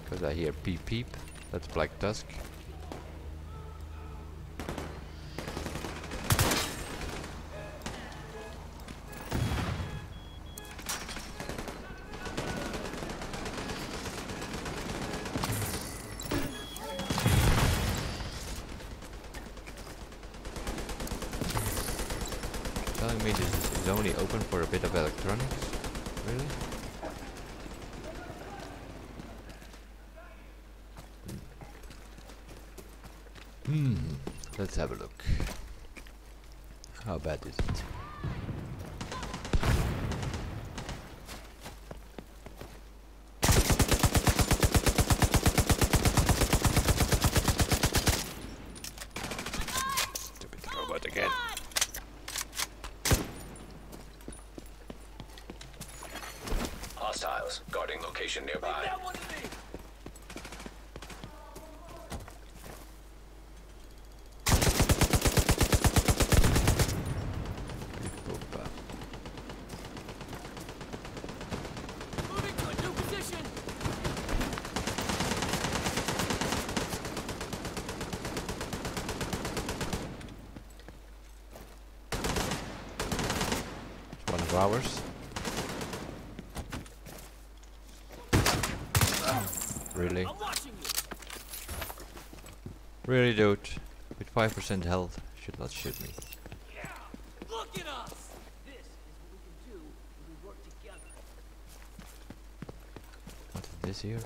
because I hear peep peep. That's Black Tusk. Let's have a look. How bad is it? Stupid robot again. Hostiles guarding location nearby. Ours. Really? Really, dude. With five percent health, should not shoot me. Yeah. Look at us. This is what we can do when we work together. What is this here?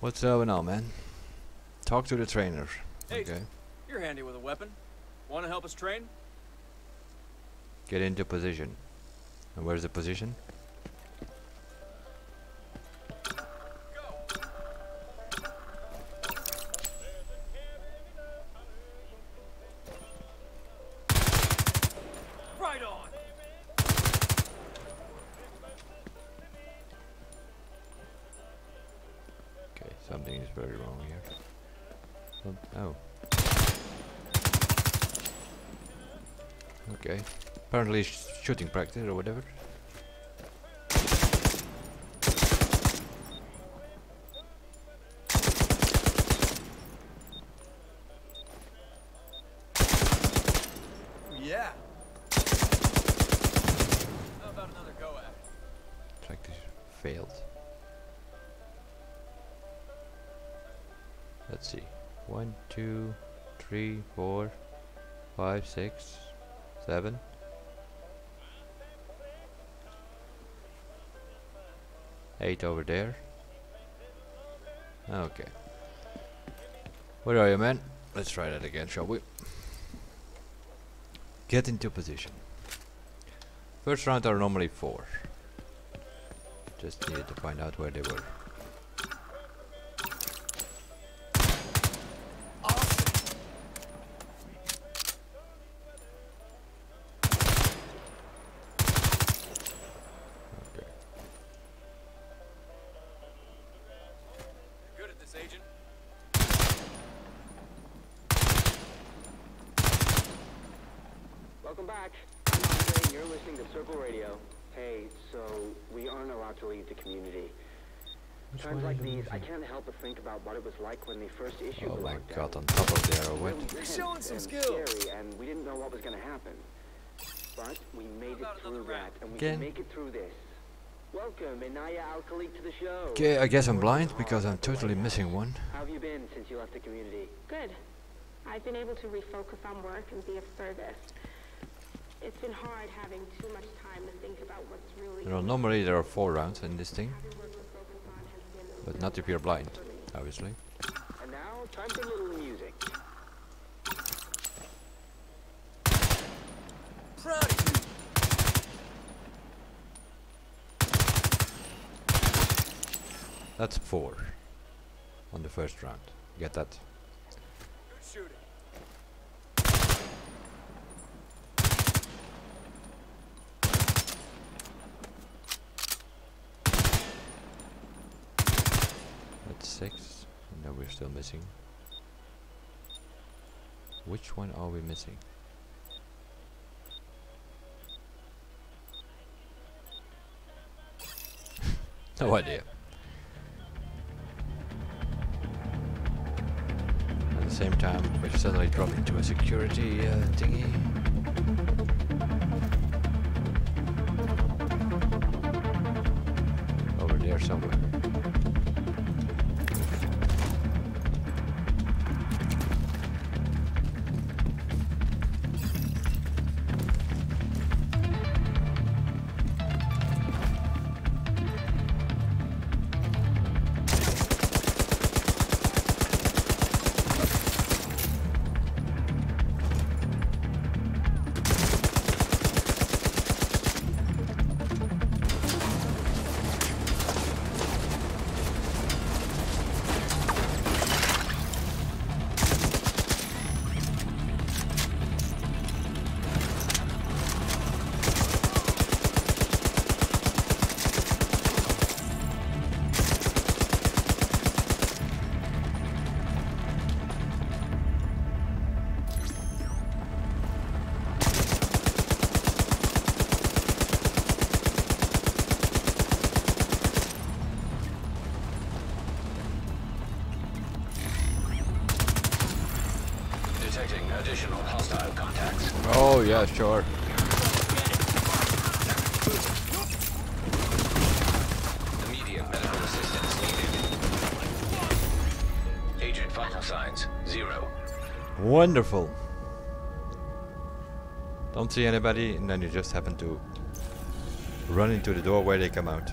What's going on, man? Talk to the trainer. Hey, okay. You're handy with a weapon. Want to help us train? Get into position. And where's the position? Apparently sh shooting practice or whatever. Yeah. How about another go at it? Practice failed. Let's see. One, two, three, four, five, six, seven. eight over there. Okay. Where are you, man? Let's try that again, shall we? Get into position. First round are normally four. Just needed to find out where they were. Times like these, I can't help but think about what it was like when they first issued the lockdown. Oh my god, on top of the arrow went. They're showing some skills! And we didn't know what was going to happen. But we made it through that, and we can make it through this. Welcome, Inaya Alkalik, to the show. Okay, I guess I'm blind because I'm totally missing one. How have you been since you left the community? Good. I've been able to refocus on work and be of service. It's been hard having too much time to think about what's really... Well, normally there are four rounds in this thing. But not if you're blind, obviously. And now, time for a little music. Proud of you. That's four on the first round. Get that? Good shooting. Six. No, we're still missing. Which one are we missing? No idea. At the same time, we suddenly drop into a security uh, thingy. Over there somewhere. Yeah, sure. Immediate medical assistance needed. Agent vital signs zero. Wonderful. Don't see anybody, and then you just happen to run into the door where they come out.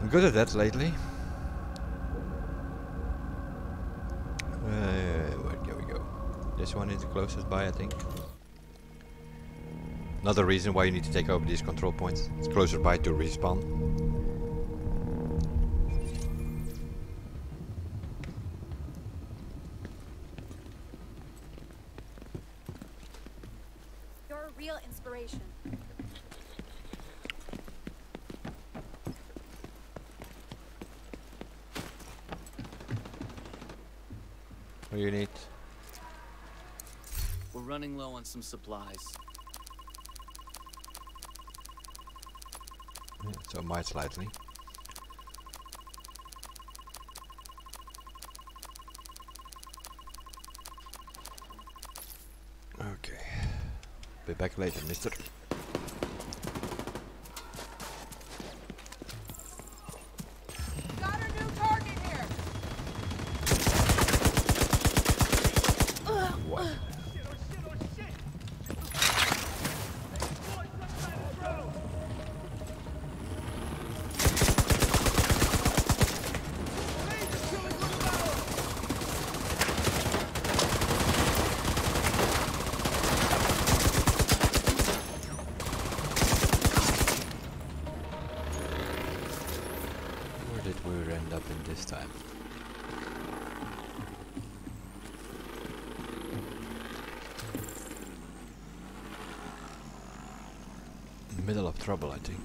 I'm good at that lately. This one is the closest by, I think. Another reason why you need to take over these control points. It's closer by to respawn. You're a real inspiration. What do you need? Running low on some supplies. Yeah, so might slightly. Okay. Be back later, mister. Middle of trouble, I think.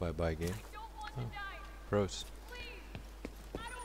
Bye-bye game. I don't want oh. to die. Gross. Please. I don't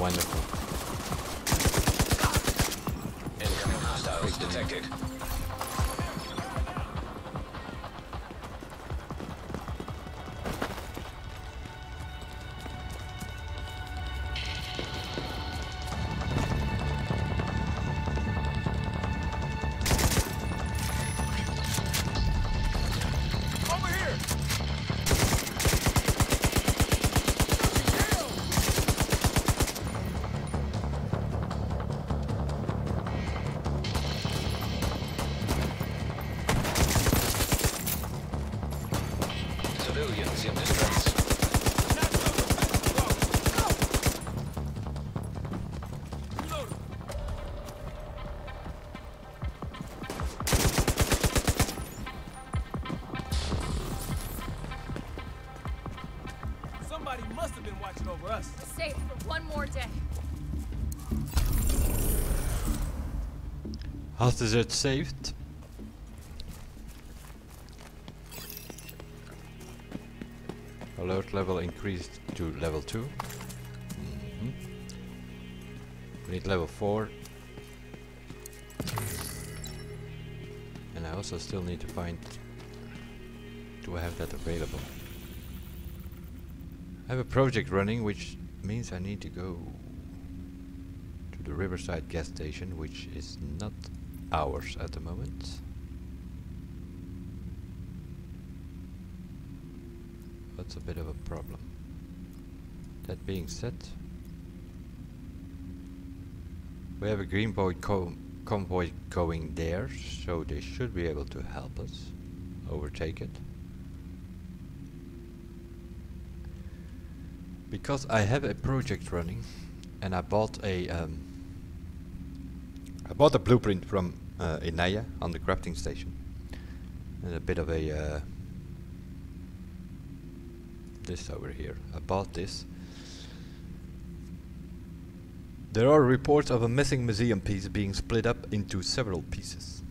want to Hostages saved. Alert level increased to level two. Mm-hmm. We need level four. And I also still need to find... Do I have that available? I have a project running, which means I need to go to the Riverside gas station, which is not hours at the moment. That's a bit of a problem. That being said, we have a green boy co convoy going there, so they should be able to help us overtake it. Because I have a project running, and I bought a um, I bought a blueprint from uh, Inaya on the crafting station. And a bit of a uh, this over here. I bought this. There are reports of a missing museum piece being split up into several pieces.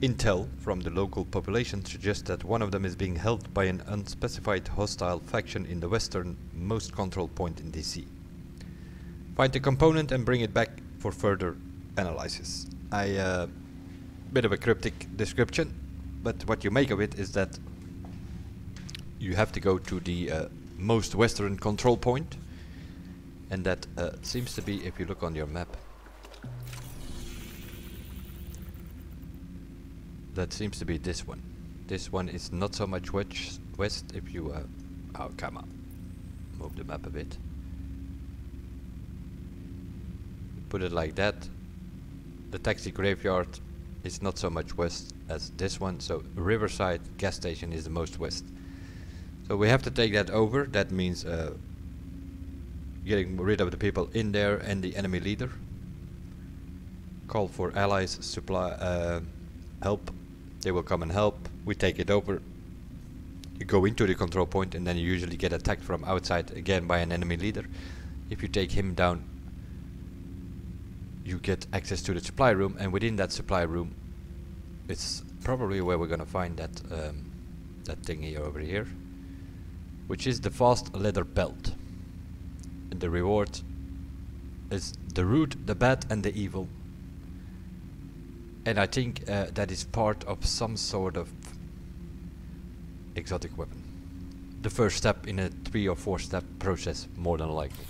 Intel from the local population suggests that one of them is being held by an unspecified hostile faction in the westernmost control point in D C. Find the component and bring it back for further analysis. I uh, bit of a cryptic description, but what you make of it is that you have to go to the uh, most western control point, and that uh, seems to be, if you look on your map, that seems to be this one. This one is not so much west, west if you... Uh, oh, come on. Move the map a bit. Put it like that. The taxi graveyard is not so much west as this one, so Riverside gas station is the most west. So we have to take that over. That means uh, getting rid of the people in there and the enemy leader. Call for allies, supply... Uh, help. They will come and help. We take it over. You go into the control point, and then you usually get attacked from outside again by an enemy leader. If you take him down, you get access to the supply room, and within that supply room it's probably where we're gonna find that um, that thing here over here, which is the fast leather belt. And the reward is the rude, the bad and the evil. And I think uh, that is part of some sort of exotic weapon. The first step in a three or four step process, more than likely.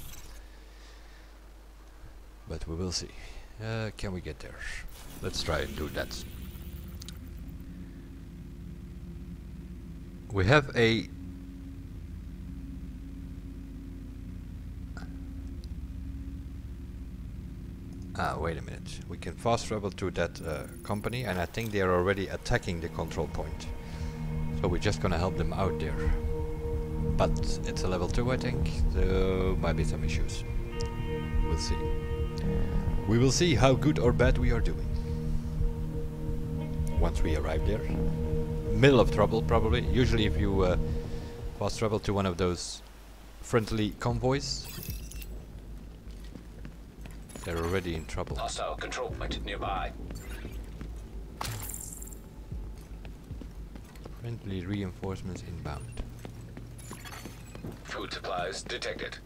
But we will see. Uh, can we get there? Let's try and do that. We have a Ah, wait a minute. We can fast travel to that uh, company, and I think they are already attacking the control point. So we're just gonna help them out there. But it's a level two, I think. There might be some issues. We'll see. We will see how good or bad we are doing. Once we arrive there. Middle of trouble, probably. Usually if you uh, fast travel to one of those friendly convoys, they're already in trouble. Hostile control point nearby. Friendly reinforcements inbound. Food supplies detected.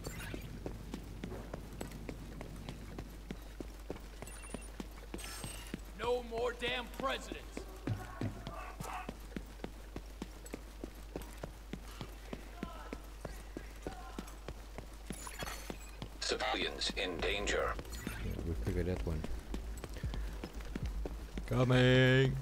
No more damn presidents. Civilians in danger. We figured that one. Coming.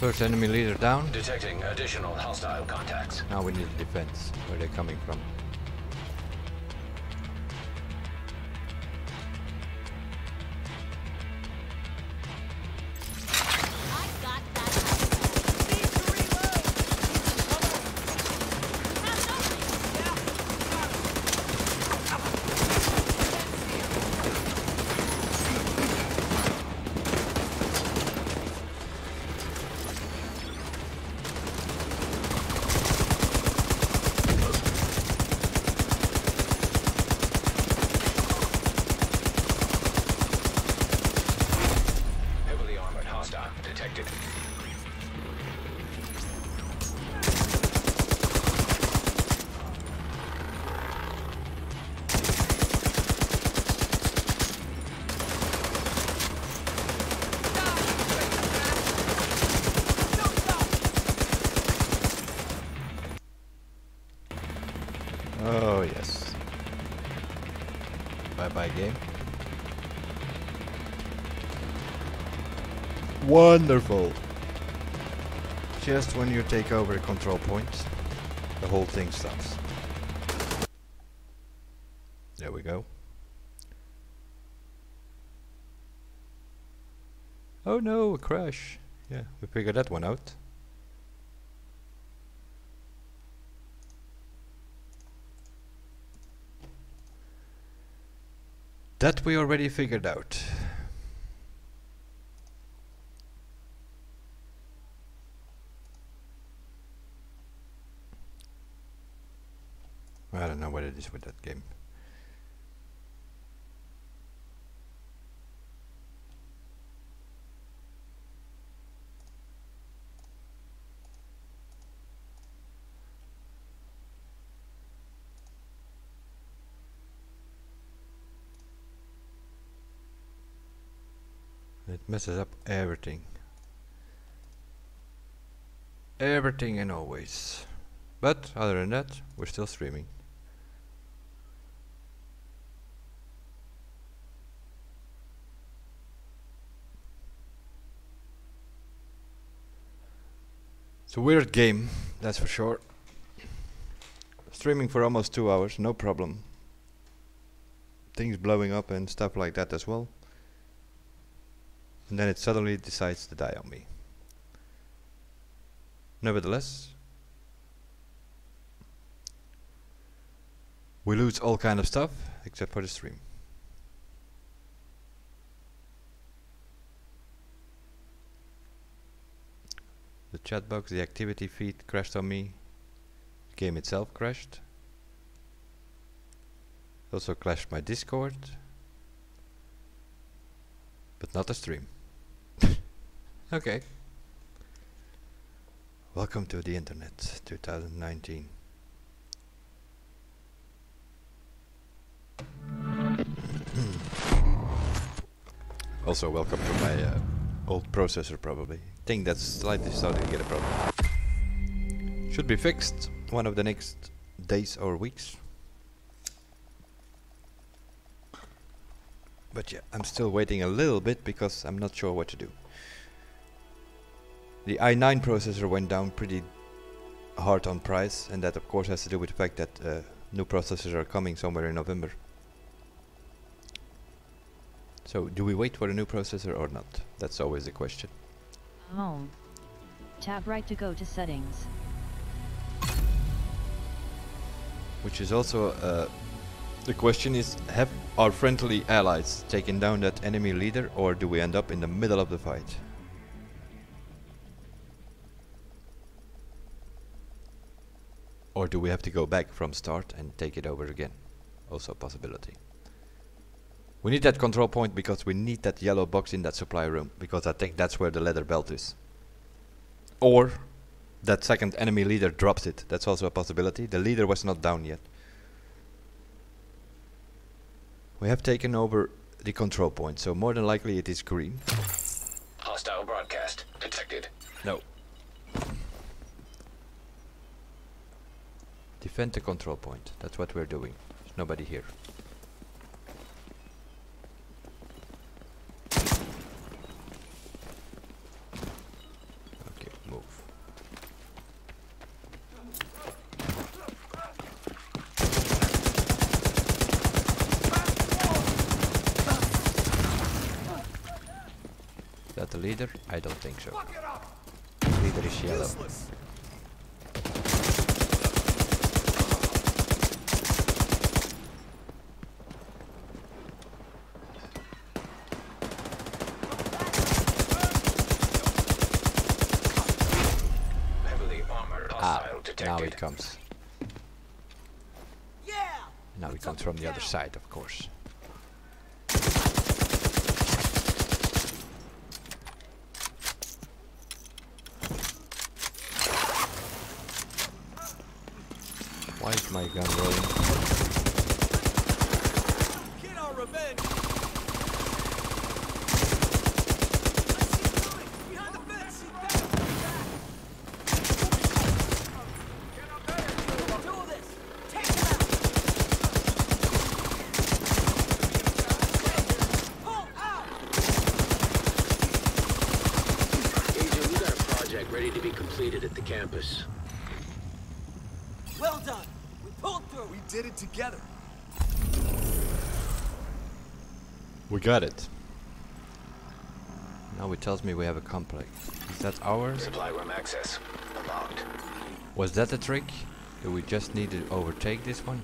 First enemy leader down. Detecting additional hostile contacts. Now we need defense. Where they're coming from? Wonderful! Just when you take over a control point, the whole thing stops. There we go. Oh no, a crash! Yeah, we figured that one out. That we already figured out. I don't know what it is with that game. It messes up everything. Everything and always. But other than that, we're still streaming. It's a weird game, that's for sure. Streaming for almost two hours, no problem. Things blowing up and stuff like that as well. And then it suddenly decides to die on me. Nevertheless, we lose all kind of stuff except for the stream. The chat box, the activity feed crashed on me. The game itself crashed. It also crashed my Discord. But not the stream. Okay. Welcome to the internet, twenty nineteen. Also welcome to my uh, old processor probably. I think that's slightly starting to get a problem. Should be fixed one of the next days or weeks. But yeah, I'm still waiting a little bit because I'm not sure what to do. The i nine processor went down pretty hard on price, and that of course has to do with the fact that uh, new processors are coming somewhere in November. So do we wait for a new processor or not? That's always the question. Home. Tap right to go to settings. Which is also uh, the question is, have our friendly allies taken down that enemy leader, or do we end up in the middle of the fight? Or do we have to go back from start and take it over again? Also a possibility. We need that control point because we need that yellow box in that supply room, because I think that's where the leather belt is. Or that second enemy leader drops it. That's also a possibility. The leader was not down yet. We have taken over the control point, so more than likely it is green. Hostile broadcast detected. No. Defend the control point. That's what we're doing. There's nobody here. The leader? I don't think so. The leader is yellow. Useless. Heavily armored. Ah, now he comes. Yeah. Now he comes from the other side, of course. Why is my gun rolling? Get our revenge. Behind the fence. Do this. Take him out. Pull out. Agent, we got a project ready to be completed at the campus. Well done. We pulled through. We did it together. We got it. Now it tells me we have a complex. Is that ours? Supply room access unlocked. Was that the trick? Do we just need to overtake this one?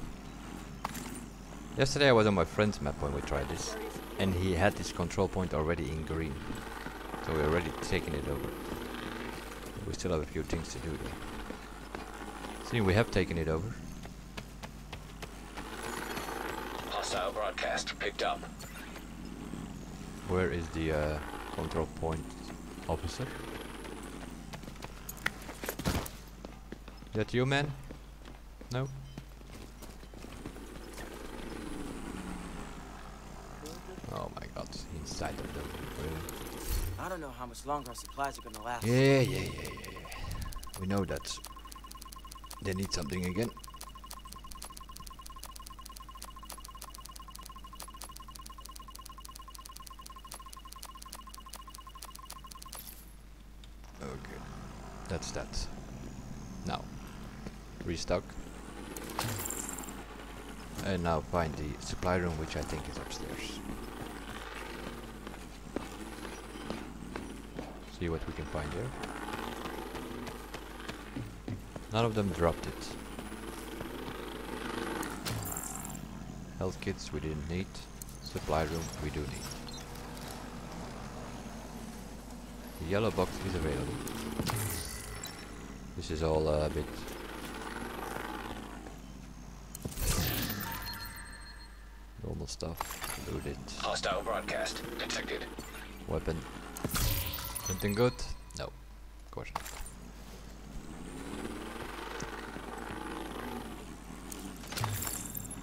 Yesterday I was on my friend's map when we tried this, and he had this control point already in green. So we're already taking it over. We still have a few things to do though. See, we have taken it over. Hostile broadcast picked up. Where is the uh, control point officer? Is that you, man? No? Oh my god, inside of them. I don't know how much longer our supplies are gonna last. Yeah, yeah, yeah, yeah, yeah. We know that. They need something again. Okay. That's that. Now, restock. And now find the supply room, which I think is upstairs. See what we can find here. None of them dropped it. Health kits we didn't need. Supply room we do need. The yellow box is available. This is all uh, a bit... normal stuff. Loot it. Hostile broadcast detected. Weapon. Something good? No. Of course not.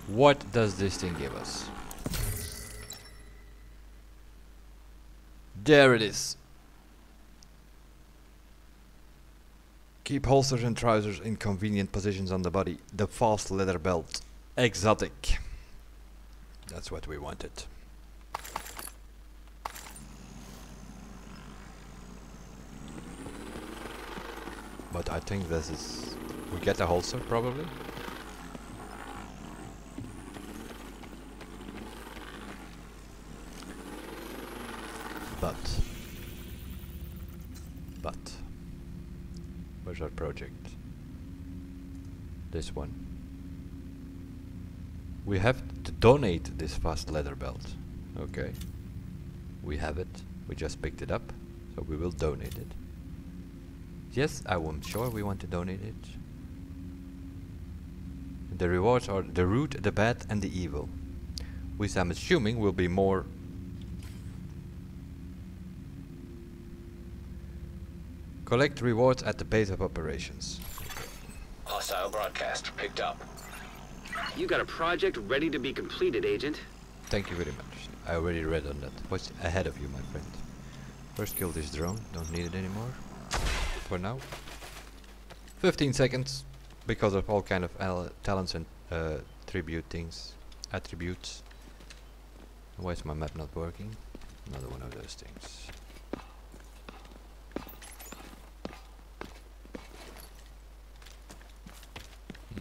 What does this thing give us? There it is. Keep holsters and trousers in convenient positions on the body. The fast leather belt. Exotic. That's what we wanted. But I think this is... we get a holster probably? But... But... where's our project? This one. We have to donate this fast leather belt. Okay. We have it. We just picked it up. So we will donate it. Yes, I'm sure we want to donate it. The rewards are the rude, the bad, and the evil. Which I'm assuming will be more... collect rewards at the base of operations. Hostile broadcast picked up. You got a project ready to be completed, Agent. Thank you very much. I already read on that. What's ahead of you, my friend? First kill this drone. Don't need it anymore. For now, fifteen seconds, because of all kind of talents and uh, tribute things, attributes. Why is my map not working? Another one of those things. Hmm.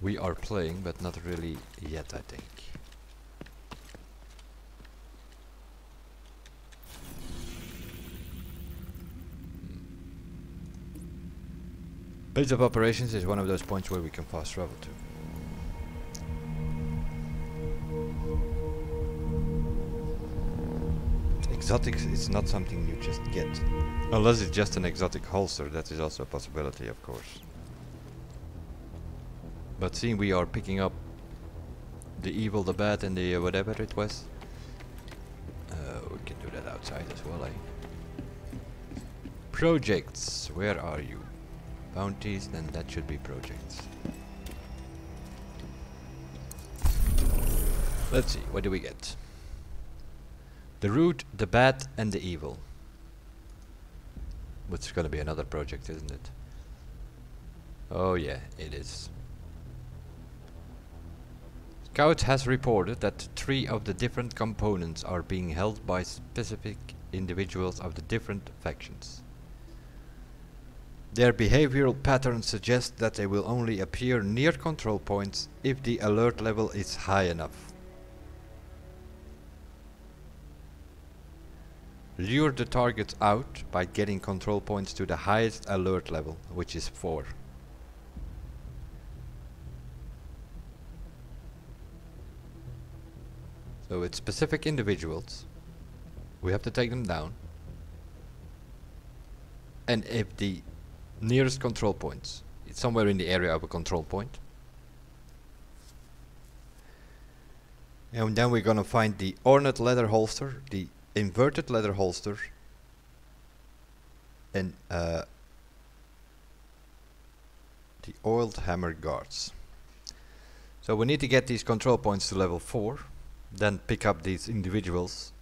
We are playing, but not really yet, I think. Base of operations is one of those points where we can fast travel to. Exotics is not something you just get. Unless it's just an exotic holster, that is also a possibility, of course. But seeing we are picking up the evil, the bad, and the uh, whatever it was, uh, we can do that outside as well, eh? Projects, where are you? Bounties, then that should be projects. Let's see, what do we get? The rude, the bad, and the evil. Which is gonna be another project, isn't it? Oh yeah, it is. Scout has reported that three of the different components are being held by specific individuals of the different factions. Their behavioral patterns suggest that they will only appear near control points if the alert level is high enough. Lure the targets out by getting control points to the highest alert level, which is four. So it's specific individuals. We have to take them down. And if the nearest control points. It's somewhere in the area of a control point. And then we're gonna find the ornate leather holster, the inverted leather holster, and uh, the oiled hammer guards. So we need to get these control points to level four, then pick up these individuals,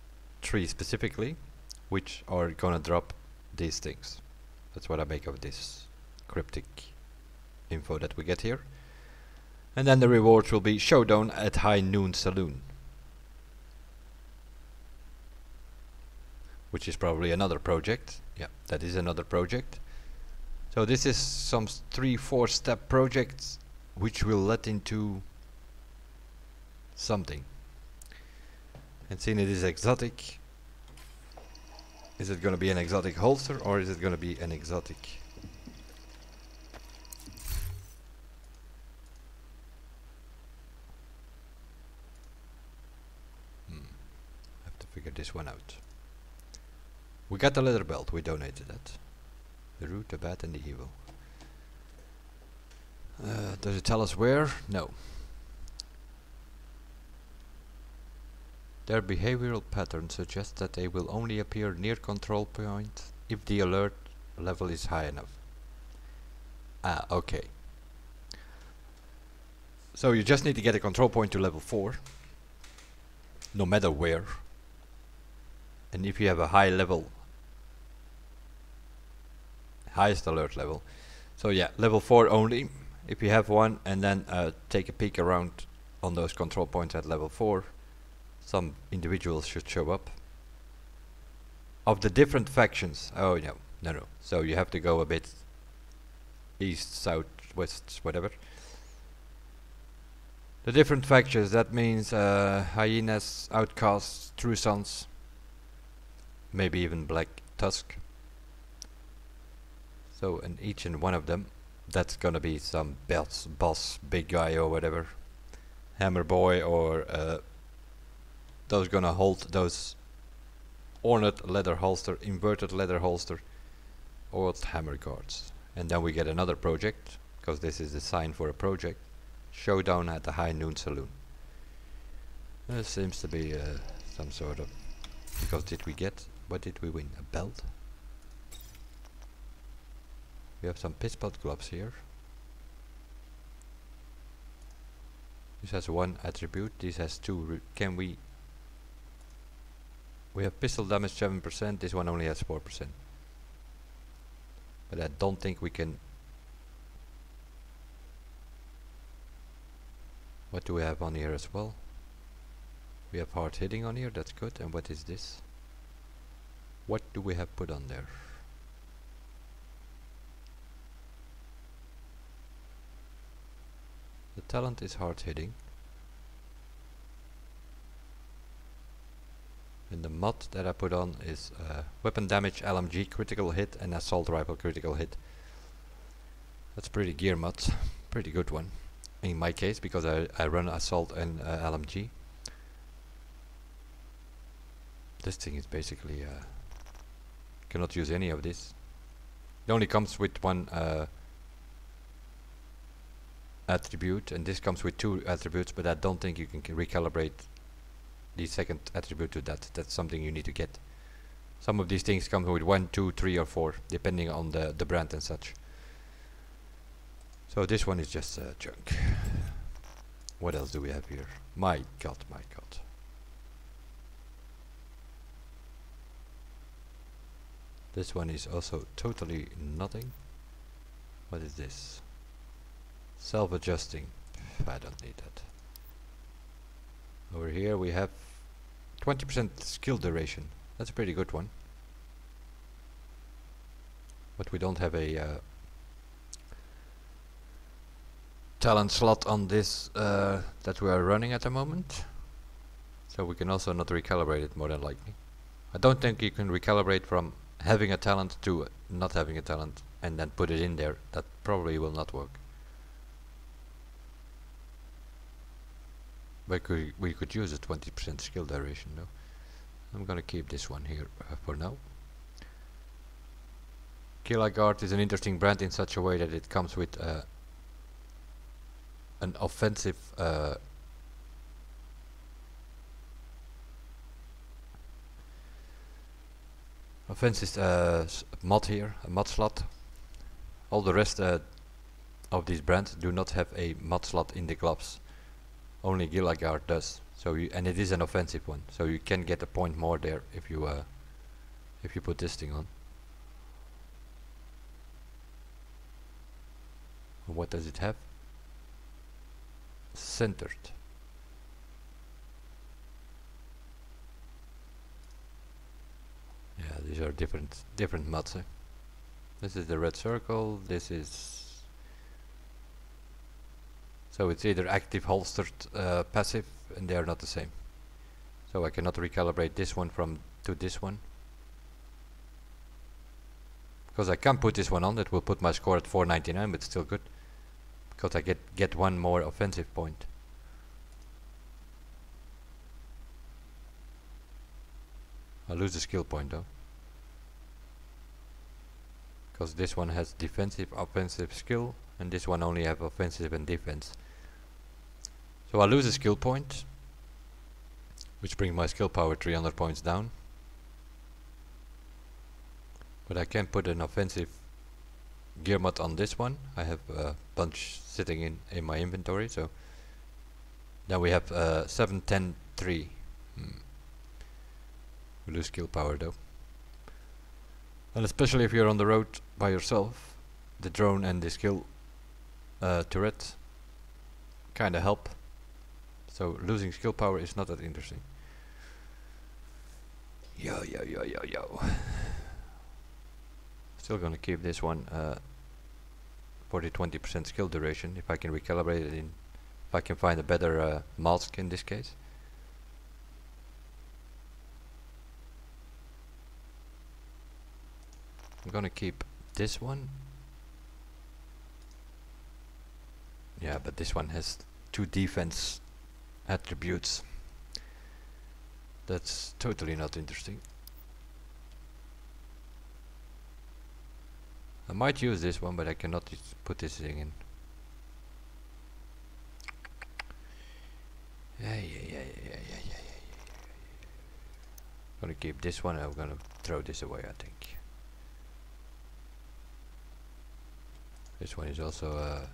three specifically, which are gonna drop these things. That's what I make of this cryptic info that we get here. And then the rewards will be Showdown at High Noon Saloon, which is probably another project. Yeah, that is another project. So this is some three, four step projects which will let into something. And seeing it is exotic, is it going to be an exotic holster or is it going to be an exotic? Hmm, I have to figure this one out. We got the leather belt, we donated that. The root, the bad and the evil. Uh, does it tell us where? No. Their behavioral pattern suggests that they will only appear near control point if the alert level is high enough. Ah, okay. So you just need to get a control point to level four, no matter where. And if you have a high level, highest alert level, so yeah, level four only if you have one, and then uh, take a peek around on those control points at level four. Some individuals should show up. Of the different factions, oh no, no, no. So you have to go a bit east, south, west, whatever. The different factions, that means uh, hyenas, outcasts, true sons, maybe even Black Tusk. So in each and one of them, that's gonna be some belts, boss, big guy or whatever, hammer boy or uh, those gonna hold those ornate leather holster, inverted leather holster, or hammer guards. And then we get another project, because this is the sign for a project. Showdown at the High Noon Saloon. There seems to be uh, some sort of, because did we get, what did we win, a belt? We have some pisspot gloves here. This has one attribute, this has two. Can we We have pistol damage seven percent, this one only has four percent. But I don't think we can... What do we have on here as well? We have hard hitting on here, that's good. And what is this? What do we have put on there? The talent is hard hitting. And the mod that I put on is uh, weapon damage, L M G, critical hit, and assault rifle critical hit. That's pretty gear mod, pretty good one. In my case, because I, I run assault and uh, L M G. This thing is basically... Uh, cannot use any of this. It only comes with one uh, attribute, and this comes with two attributes, but I don't think you can recalibrate the second attribute to that. That's something you need to get. Some of these things come with one, two, three, or four, depending on the the brand and such. So this one is just uh, junk. What else do we have here? My god, my god. This one is also totally nothing. What is this? Self-adjusting. I don't need that. Over here we have twenty percent skill duration. That's a pretty good one. But we don't have a uh, talent slot on this uh, that we are running at the moment. So we can also not recalibrate it, more than likely. I don't think you can recalibrate from having a talent to not having a talent and then put it in there. That probably will not work. But could we could use a twenty percent skill duration though. I'm gonna keep this one here uh, for now. Gilagard is an interesting brand in such a way that it comes with uh, an offensive uh, I fenced a mod here, a mod slot. All the rest uh, of these brands do not have a mod slot in the gloves. Only Gilagard does. So you, and it is an offensive one, so you can get a point more there if you uh, if you put this thing on. What does it have? Centered. Yeah, these are different different mods. Eh? This is the red circle. This is, so it's either active, holstered, uh, passive, and they are not the same. So I cannot recalibrate this one from to this one, because I can put this one on. That will put my score at four ninety-nine, but still good, because I get get one more offensive point. I lose the skill point though, because this one has defensive, offensive skill, and this one only have offensive and defense. So I lose a skill point, which brings my skill power three hundred points down. But I can put an offensive gear mod on this one. I have a bunch sitting in in my inventory, so now we have uh, seven, ten, three. Hmm. We lose skill power though, and especially if you're on the road by yourself, the drone and the skill uh, turret kinda help. So losing skill power is not that interesting. Yo yo yo yo yo. Still gonna keep this one uh, for the twenty percent skill duration if I can recalibrate it in. If I can find a better uh, mask in this case. I'm gonna keep this one. Yeah, but this one has two defense attributes. That's totally not interesting. I might use this one, but I cannot put this thing in. Yeah, yeah, yeah, yeah, yeah, yeah, yeah. I'm gonna keep this one. I'm gonna throw this away, I think. This one is also uh,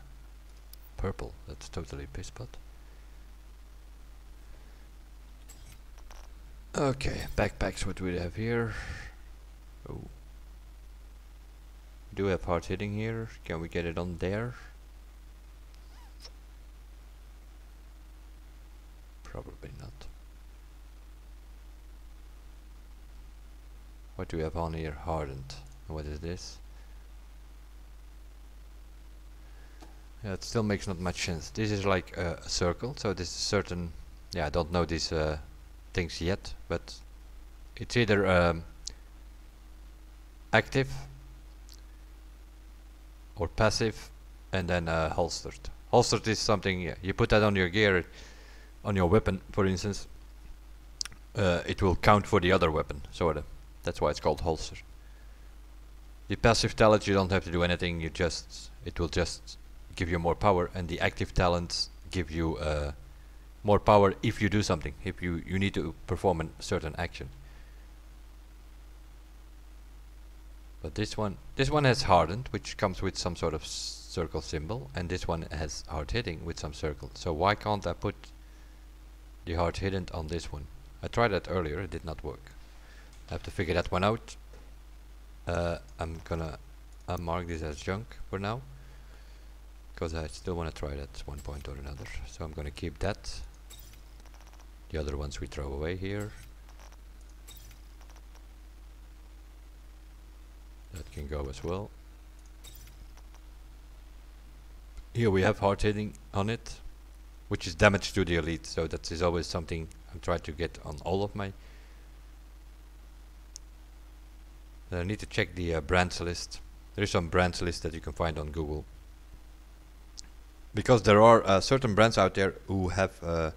purple. That's totally piss pot. Okay, backpacks. What do we have here? Oh, do have hard hitting here. Can we get it on there? Probably not. What do we have on here? Hardened. What is this? Yeah, it still makes not much sense. This is like uh, a circle, so this is certain. Yeah, I don't know these uh, things yet, but it's either um, active or passive, and then uh, holstered. Holstered is something, yeah, you put that on your gear, on your weapon, for instance. Uh, it will count for the other weapon, sort of. That's why it's called holstered. The passive talent, you don't have to do anything. You just, it will just give you more power, and the active talents give you uh, more power if you do something, if you, you need to perform a certain action. But this one, this one has hardened, which comes with some sort of circle symbol, and this one has hard hitting with some circle. So why can't I put the hard hitting on this one? I tried that earlier, it did not work. I have to figure that one out. Uh, I'm gonna mark this as junk for now, because I still want to try that at one point or another. So I'm going to keep that. The other ones we throw away here. That can go as well. Here we have hard hitting on it, which is damage to the elite, so that is always something I'm trying to get on all of my. Then I need to check the uh, brands list. There is some brands list that you can find on Google, because there are uh, certain brands out there who have uh,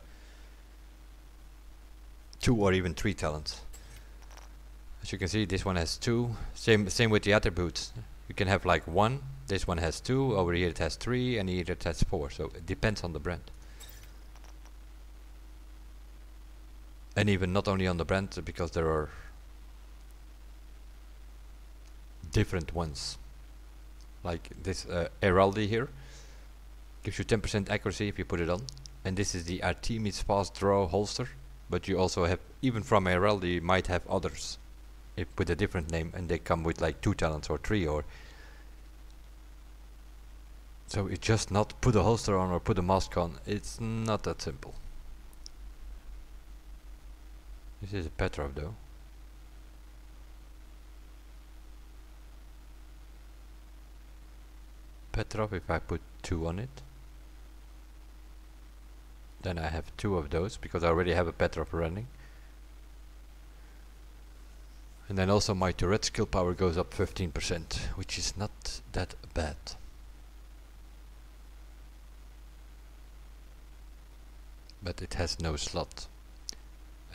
two or even three talents. As you can see, this one has two. Same same with the attributes. You can have like one. This one has two. Over here it has three, and here it has four. So it depends on the brand, and even not only on the brand, because there are different ones. Like this uh, Heraldi here gives you ten percent accuracy if you put it on, and this is the Artemis fast draw holster, but you also have, even from Heraldi, you might have others if with a different name, and they come with like two talents or three, or so it's just not put a holster on or put a mask on. It's not that simple. This is a Petrov though. Petrov, if I put two on it, then I have two of those because I already have a Petrov running. And then also my turret skill power goes up fifteen percent, which is not that bad. But it has no slot.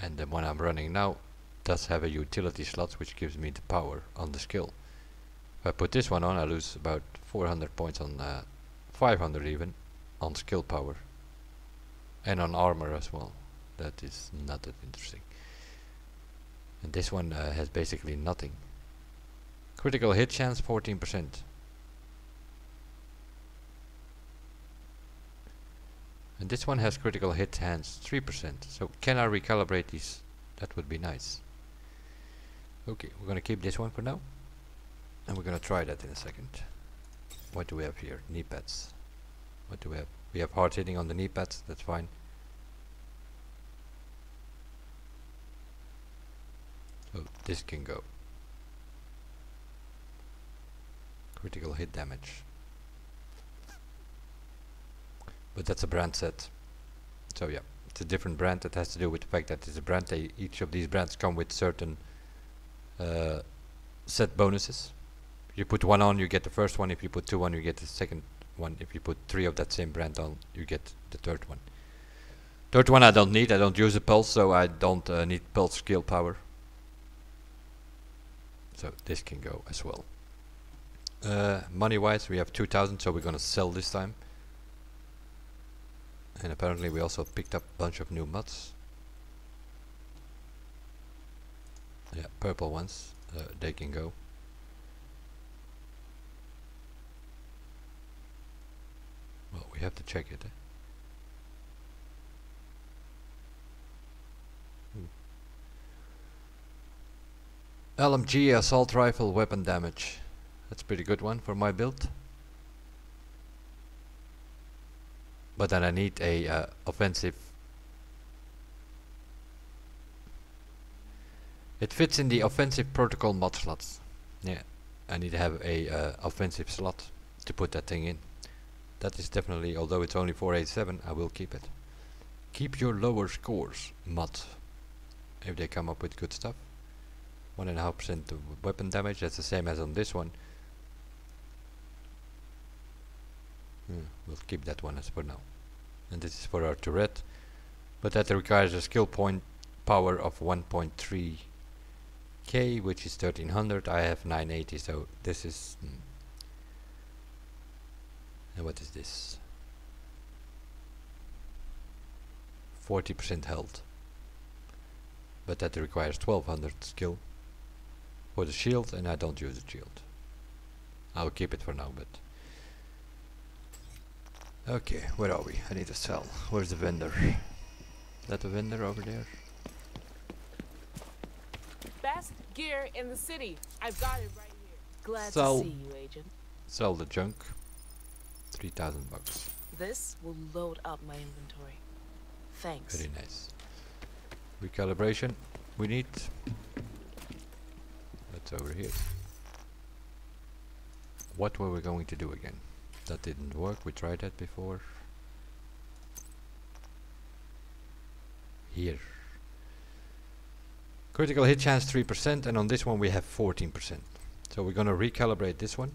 And the one I'm running now does have a utility slot, which gives me the power on the skill. If I put this one on, I lose about four hundred points on uh, five hundred even on skill power and on armor as well. That is not that interesting. And this one uh, has basically nothing. Critical hit chance fourteen percent. And this one has critical hit chance three percent. So can I recalibrate these? That would be nice. Okay, we're gonna keep this one for now. And we're gonna try that in a second. What do we have here? Knee pads. What do we have? We have hard hitting on the knee pads, that's fine. So this can go. Critical hit damage. But that's a brand set. So yeah, it's a different brand. That has to do with the fact that it's a brand. They, each of these brands come with certain uh, set bonuses. You put one on, you get the first one. If you put two on, you get the second one. If you put three of that same brand on, you get the third one. Third one I don't need. I don't use a pulse, so I don't uh, need pulse skill power. So this can go as well. Uh, money wise, we have two thousand, so we're gonna sell this time. And apparently we also picked up a bunch of new mods. Yeah, purple ones, uh, they can go. Well, we have to check it. Eh? Hmm. L M G assault rifle weapon damage. That's a pretty good one for my build. But then I need a uh, offensive. It fits in the offensive protocol mod slots. Yeah, I need to have a uh, offensive slot to put that thing in. That is definitely, although it's only four eighty-seven, I will keep it. Keep your lower scores mod, if they come up with good stuff. One and a half percent weapon damage. That's the same as on this one. We'll keep that one as for now. And this is for our turret, but that requires a skill point power of one point three K, which is thirteen hundred. I have nine eighty, so this is mm. And what is this? forty percent health, but that requires twelve hundred skill for the shield, and I don't use the shield. I'll keep it for now, but okay, where are we? I need to sell. Where's the vendor? Is that the vendor over there? Best gear in the city. I've got it right here. Glad sell. to see you, agent. Sell the junk. Three thousand bucks. This will load up my inventory. Thanks. Very nice. Recalibration we need. That's over here. What were we going to do again? That didn't work, we tried that before. Here. Critical hit chance three percent, and on this one we have fourteen percent. So we're gonna recalibrate this one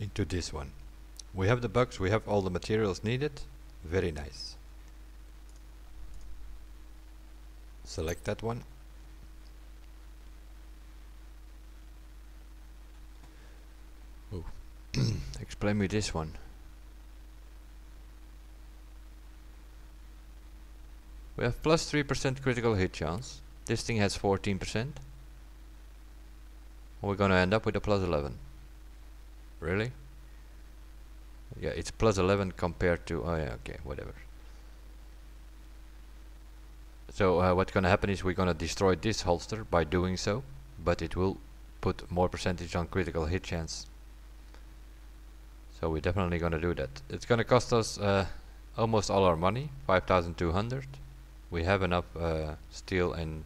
into this one. We have the bugs, we have all the materials needed. Very nice. Select that one. Explain me this one. We have plus three percent critical hit chance, This thing has fourteen percent. We're gonna end up with a plus eleven. Really? Yeah, it's plus eleven compared to... oh yeah, okay, whatever. So uh, what's gonna happen is we're gonna destroy this holster by doing so, but it will put more percentage on critical hit chance. So we're definitely gonna do that. It's gonna cost us uh, almost all our money, five thousand two hundred. We have enough uh, steel and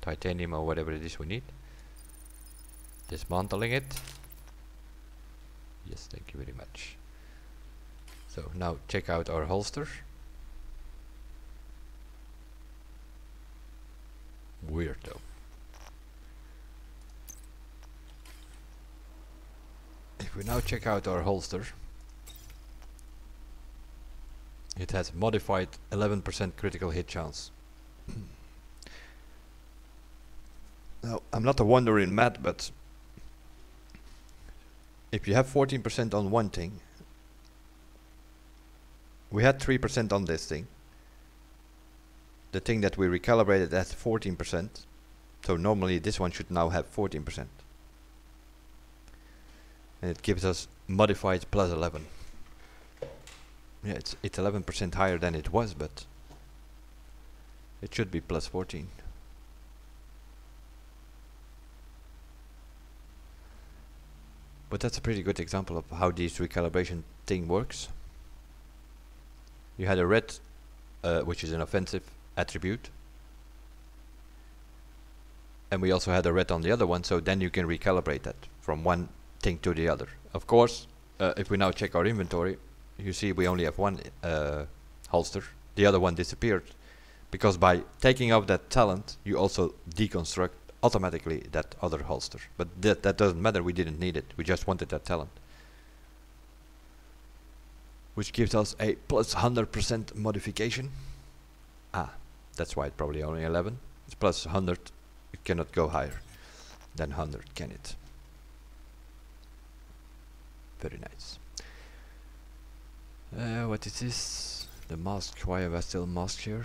titanium or whatever it is we need. Dismantling it. Yes, thank you very much. So now check out our holster. Weird though. If we now check out our holster, it has modified eleven percent critical hit chance. Now, I'm not a wonder in math, but if you have fourteen percent on one thing, we had three percent on this thing. The thing that we recalibrated at fourteen percent, so normally this one should now have fourteen percent. And it gives us modified plus eleven. Yeah, it's it's eleven percent higher than it was, but it should be plus fourteen. But that's a pretty good example of how this recalibration thing works. You had a red, uh, which is an offensive attribute, and we also had a red on the other one, so then you can recalibrate that from one thing to the other. Of course, uh, if we now check our inventory, you see we only have one uh, holster. The other one disappeared, because by taking off that talent, you also deconstruct automatically that other holster. But that, that doesn't matter, we didn't need it, we just wanted that talent. Which gives us a plus one hundred percent modification. Ah, that's why it's probably only eleven. It's plus one hundred, it cannot go higher than one hundred, can it? Very nice. Uh, what is this? The mask, why am I still masked here?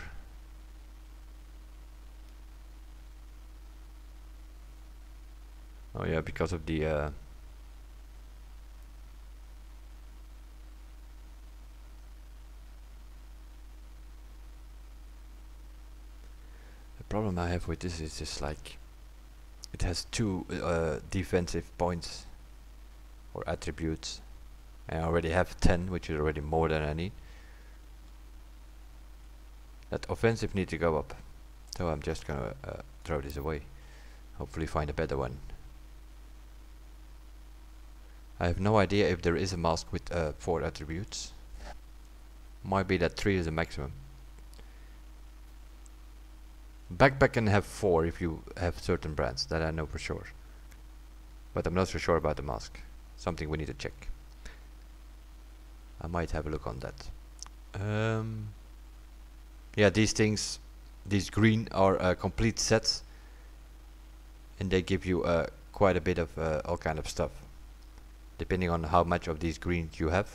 Oh yeah, because of the... Uh problem I have with this is just like it has two uh, defensive points or attributes, and I already have ten, which is already more than I need. That offensive needs to go up, so I'm just gonna uh, throw this away, hopefully find a better one. I have no idea if there is a mask with uh, four attributes. Might be that three is the maximum. Backpack can have four if you have certain brands, that I know for sure. But I'm not so sure about the mask. Something we need to check. I might have a look on that. Um, yeah, these things, these green are uh, complete sets. And they give you uh, quite a bit of uh, all kind of stuff. Depending on how much of these greens you have.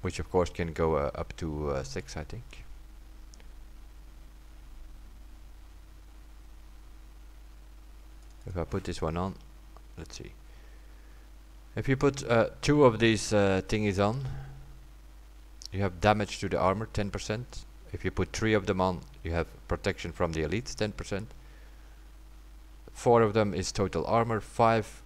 Which of course can go uh, up to uh, six, I think. If I put this one on, let's see. If you put uh, two of these uh, thingies on, you have damage to the armor, ten percent. If you put three of them on, you have protection from the elites, ten percent. Four of them is total armor, five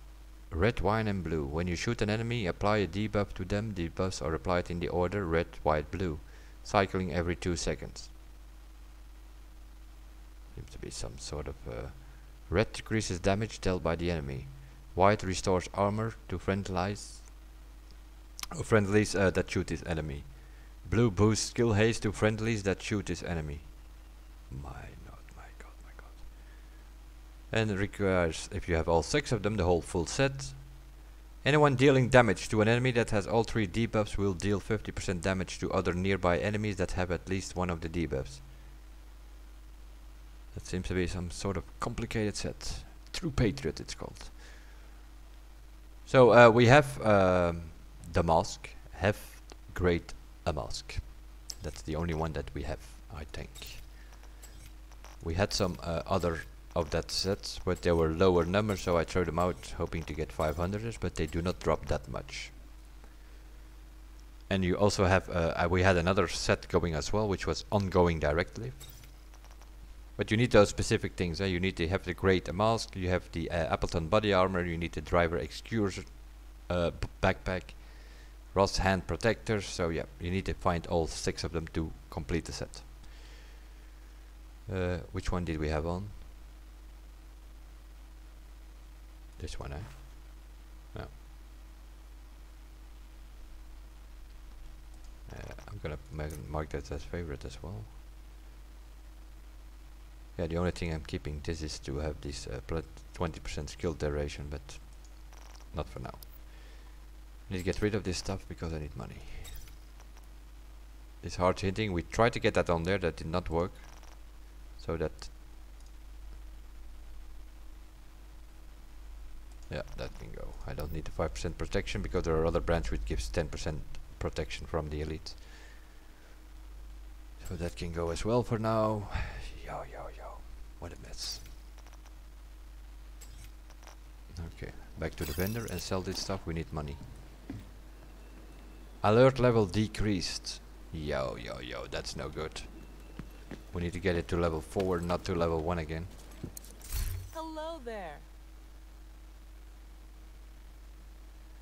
red, wine and blue. When you shoot an enemy, apply a debuff to them. Debuffs are applied in the order red, white, blue, cycling every two seconds. Seems to be some sort of... Uh, Red decreases damage dealt by the enemy. White restores armor to friendlies, oh friendlies uh, that shoot this enemy. Blue boosts skill haste to friendlies that shoot this enemy. My not, my god, my god. And it requires, if you have all six of them, the whole full set. Anyone dealing damage to an enemy that has all three debuffs will deal fifty percent damage to other nearby enemies that have at least one of the debuffs. That seems to be some sort of complicated set. True Patriot it's called. So uh, we have um, the mask. Have great a mask. That's the only one that we have, I think. We had some uh, other of that sets, but they were lower numbers, so I threw them out hoping to get five hundreds, but they do not drop that much. And you also have, uh, uh, we had another set going as well, which was ongoing directly. But you need those specific things. Eh? You need to have the great mask, you have the uh, Appleton body armor, you need the driver excuse uh, backpack, Ross hand protectors. So yeah, you need to find all six of them to complete the set. Uh, which one did we have on? This one, eh? No. Uh, I'm gonna ma mark that as favorite as well. Yeah, the only thing I'm keeping this is to have this uh, twenty percent skill duration, but not for now. I need to get rid of this stuff because I need money. This hard hitting, we tried to get that on there, that did not work. So that... yeah, that can go. I don't need the five percent protection because there are other brands which gives ten percent protection from the elite. So that can go as well for now. Yo, yo, yo. What a mess. Okay, back to the vendor and sell this stuff. We need money. Alert level decreased. Yo, yo, yo. That's no good. We need to get it to level four, not to level one again. Hello there.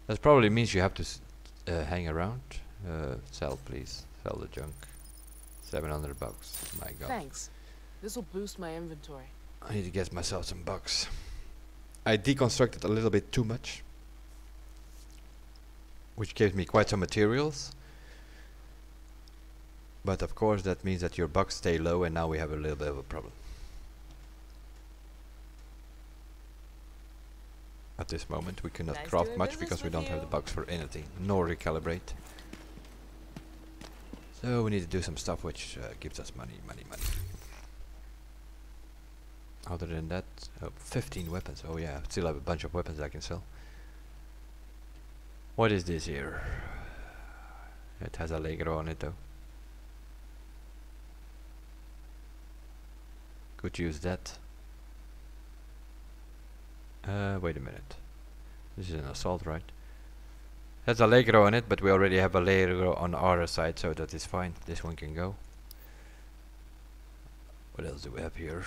That probably means you have to s uh, hang around. Uh, sell, please. Sell the junk. seven hundred bucks. My God. Thanks. This will boost my inventory. I need to get myself some bucks. I deconstructed a little bit too much, which gave me quite some materials. But of course that means that your bucks stay low, and now we have a little bit of a problem. At this moment we cannot nice craft much because we don't you. have the bucks for anything, nor recalibrate. So we need to do some stuff which uh, gives us money, money, money. Other than that, oh, fifteen weapons. Oh yeah, I still have a bunch of weapons I can sell. What is this here? It has Allegro on it though. Could use that. Uh, wait a minute. This is an assault, right? Has Allegro on it, but we already have Allegro on our side, so that is fine. This one can go. What else do we have here?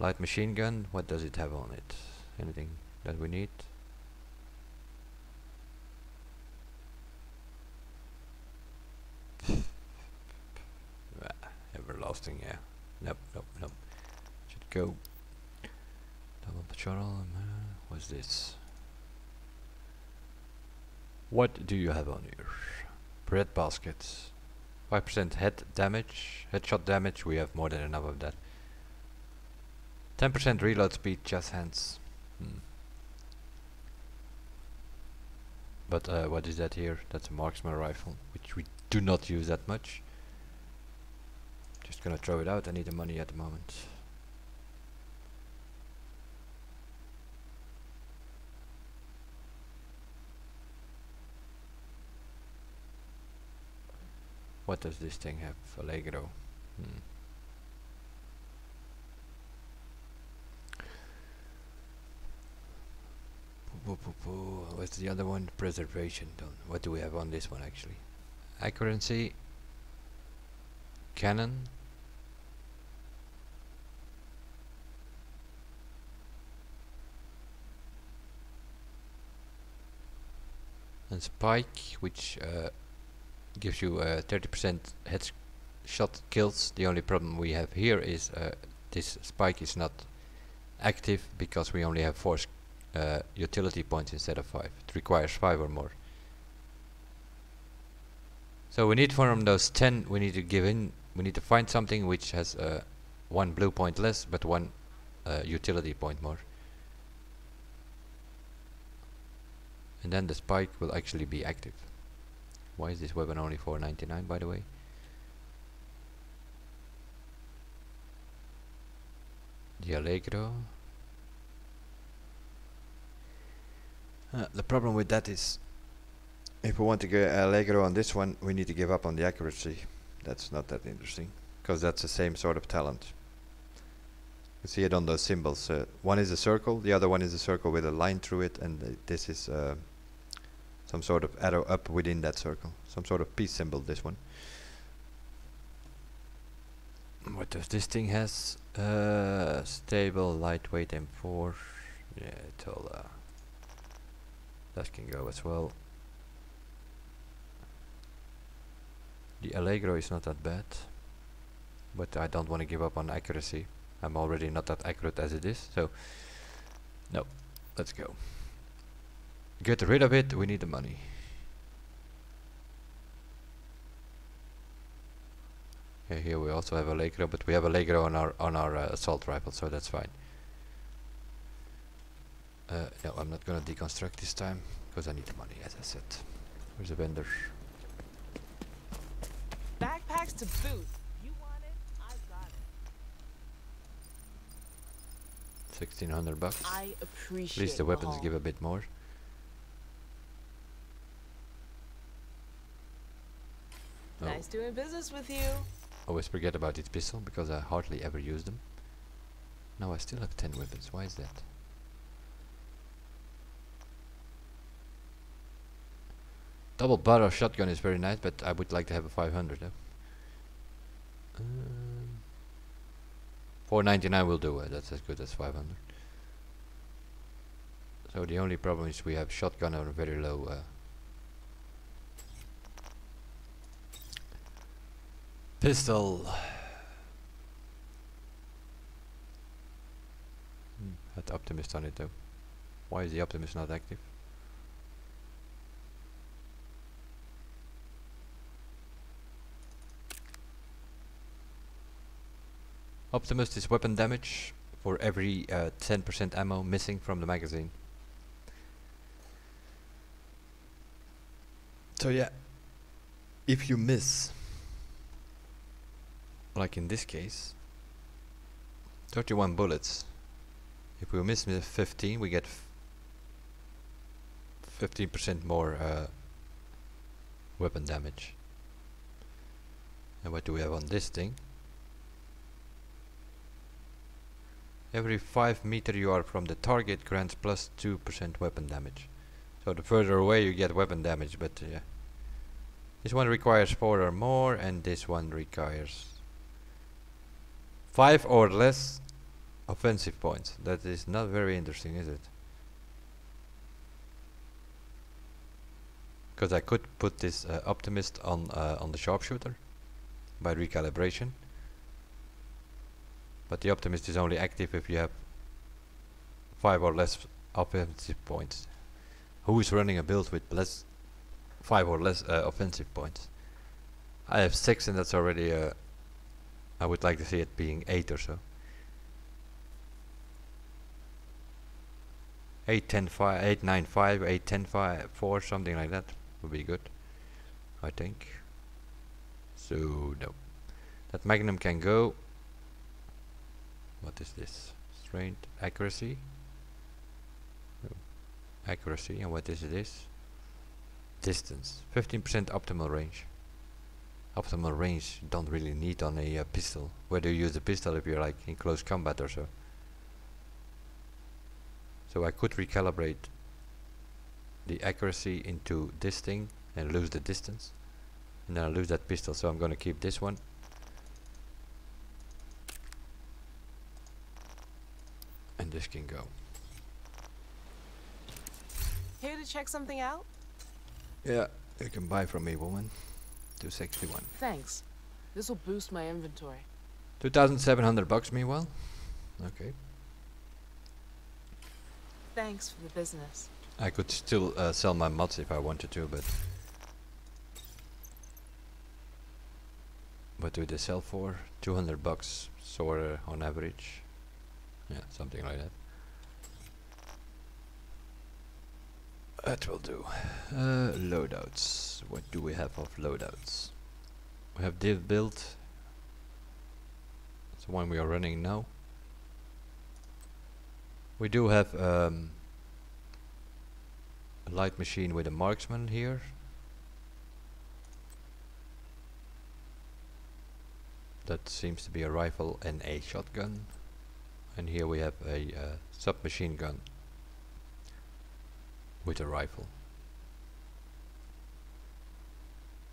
Light machine gun, what does it have on it? Anything that we need? Everlasting, yeah. Nope, nope, nope. Should go. Double patrol. What's this? What do you have on here? Bread baskets. five percent head damage. Headshot damage, we have more than enough of that. ten percent reload speed, just hands. Hmm. But uh, what is that here? That's a marksman rifle, which we do not use that much. Just gonna throw it out, I need the money at the moment. What does this thing have? Allegro. Hmm. What's the other one? Preservation. Don't. What do we have on this one actually? Accuracy. Cannon. And spike, which uh, gives you uh, thirty percent headshot kills. The only problem we have here is uh, this spike is not active because we only have four Uh, utility points instead of five. It requires five or more. So we need from those ten. We need to give in. We need to find something which has uh, one blue point less, but one uh, utility point more. And then the spike will actually be active. Why is this weapon only four ninety-nine, by the way? The Allegro. Uh, the problem with that is, if we want to get Allegro on this one, we need to give up on the accuracy. That's not that interesting. because that's the same sort of talent. You see it on those symbols. Uh, one is a circle, the other one is a circle with a line through it, and uh, this is uh, some sort of arrow up within that circle. Some sort of peace symbol, this one. What does this thing has? Uh, stable, lightweight, M four. Yeah, it's all, uh, that can go as well. The Allegro is not that bad, but I don't want to give up on accuracy. I'm already not that accurate as it is, so no, let's go. Get rid of it, we need the money. Okay, here we also have Allegro, but we have Allegro on our on our uh, assault rifle, so that's fine. Uh, no, I'm not gonna deconstruct this time, because I need the money, as I said. Where's the vendor? Backpacks to boot. You want it, I've got it. Sixteen hundred bucks. I appreciate it. At least the weapons give a bit more. Oh. Nice doing business with you. Always forget about this pistol because I hardly ever use them. Now I still have ten weapons. Why is that? Double barrel shotgun is very nice, but I would like to have a five hundred. Eh? Um, four ninety-nine will do. Eh? That's as good as five hundred. So the only problem is we have shotgun on a very low. Uh, pistol. Hmm, had Optimist on it though. Why is the Optimist not active? Optimist is weapon damage for every uh, ten percent ammo missing from the magazine. So yeah, if you miss, like in this case, thirty-one bullets, if we miss fifteen, we get fifteen percent more uh, weapon damage. And what do we have on this thing? Every five meter you are from the target grants plus two percent weapon damage. So the further away you get weapon damage, but yeah. Uh, this one requires four or more, and this one requires five or less offensive points. That is not very interesting, is it? Because I could put this uh, Optimist on, uh, on the sharpshooter by recalibration. But the Optimist is only active if you have five or less offensive points. Who is running a build with less five or less uh, offensive points? I have six, and that's already uh, I would like to see it being eight or so. eight ten five, eight nine five, eight ten five, four, something like that would be good, I think. So no, that Magnum can go. What is this? Strength, accuracy, no. accuracy, and what is this? Distance, fifteen percent optimal range. Optimal range you don't really need on a uh, pistol. Where do you use the pistol if you're like in close combat or so? So I could recalibrate the accuracy into this thing and lose the distance, and then I lose that pistol. So I'm going to keep this one. And this can go. Here to check something out? Yeah, you can buy from me, woman. two sixty-one. Thanks. This will boost my inventory. two thousand seven hundred bucks meanwhile. Okay. Thanks for the business. I could still uh, sell my mods if I wanted to, but what do they sell for? two hundred bucks, so uh, on average. Yeah, something like that. That will do. Uh, loadouts. What do we have of loadouts? We have div build. It's the one we are running now. We do have um, a light machine with a marksman here. that seems to be a rifle and a shotgun, and here we have a uh, submachine gun with a rifle.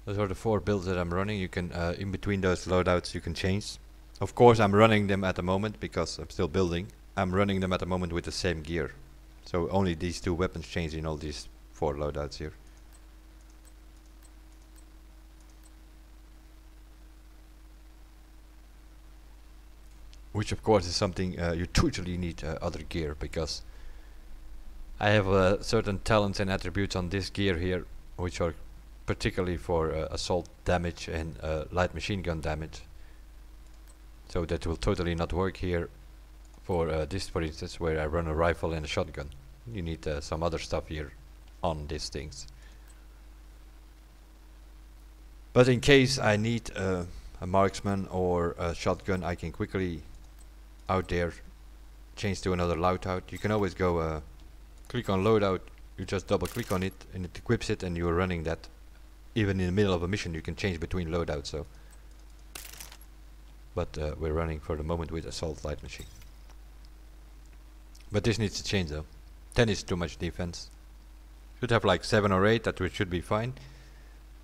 Those are the four builds that I'm running. You can uh, in between those loadouts you can change. Of course I'm running them at the moment because I'm still building. I'm running them at the moment with the same gear. So only these two weapons change in all these four loadouts here. Which of course is something uh, you totally need uh, other gear, because I have uh, certain talents and attributes on this gear here which are particularly for uh, assault damage and uh, light machine gun damage. So that will totally not work here for uh, this, for instance, where I run a rifle and a shotgun. You need uh, some other stuff here on these things. But in case I need uh, a marksman or a shotgun, I can quickly out there change to another loadout. You can always go uh, click on loadout, you just double click on it and it equips it, and you're running that. Even in the middle of a mission you can change between loadouts. So, but uh, we're running for the moment with assault light machine, but this needs to change though. ten is too much defense, should have like seven or eight, that we should be fine,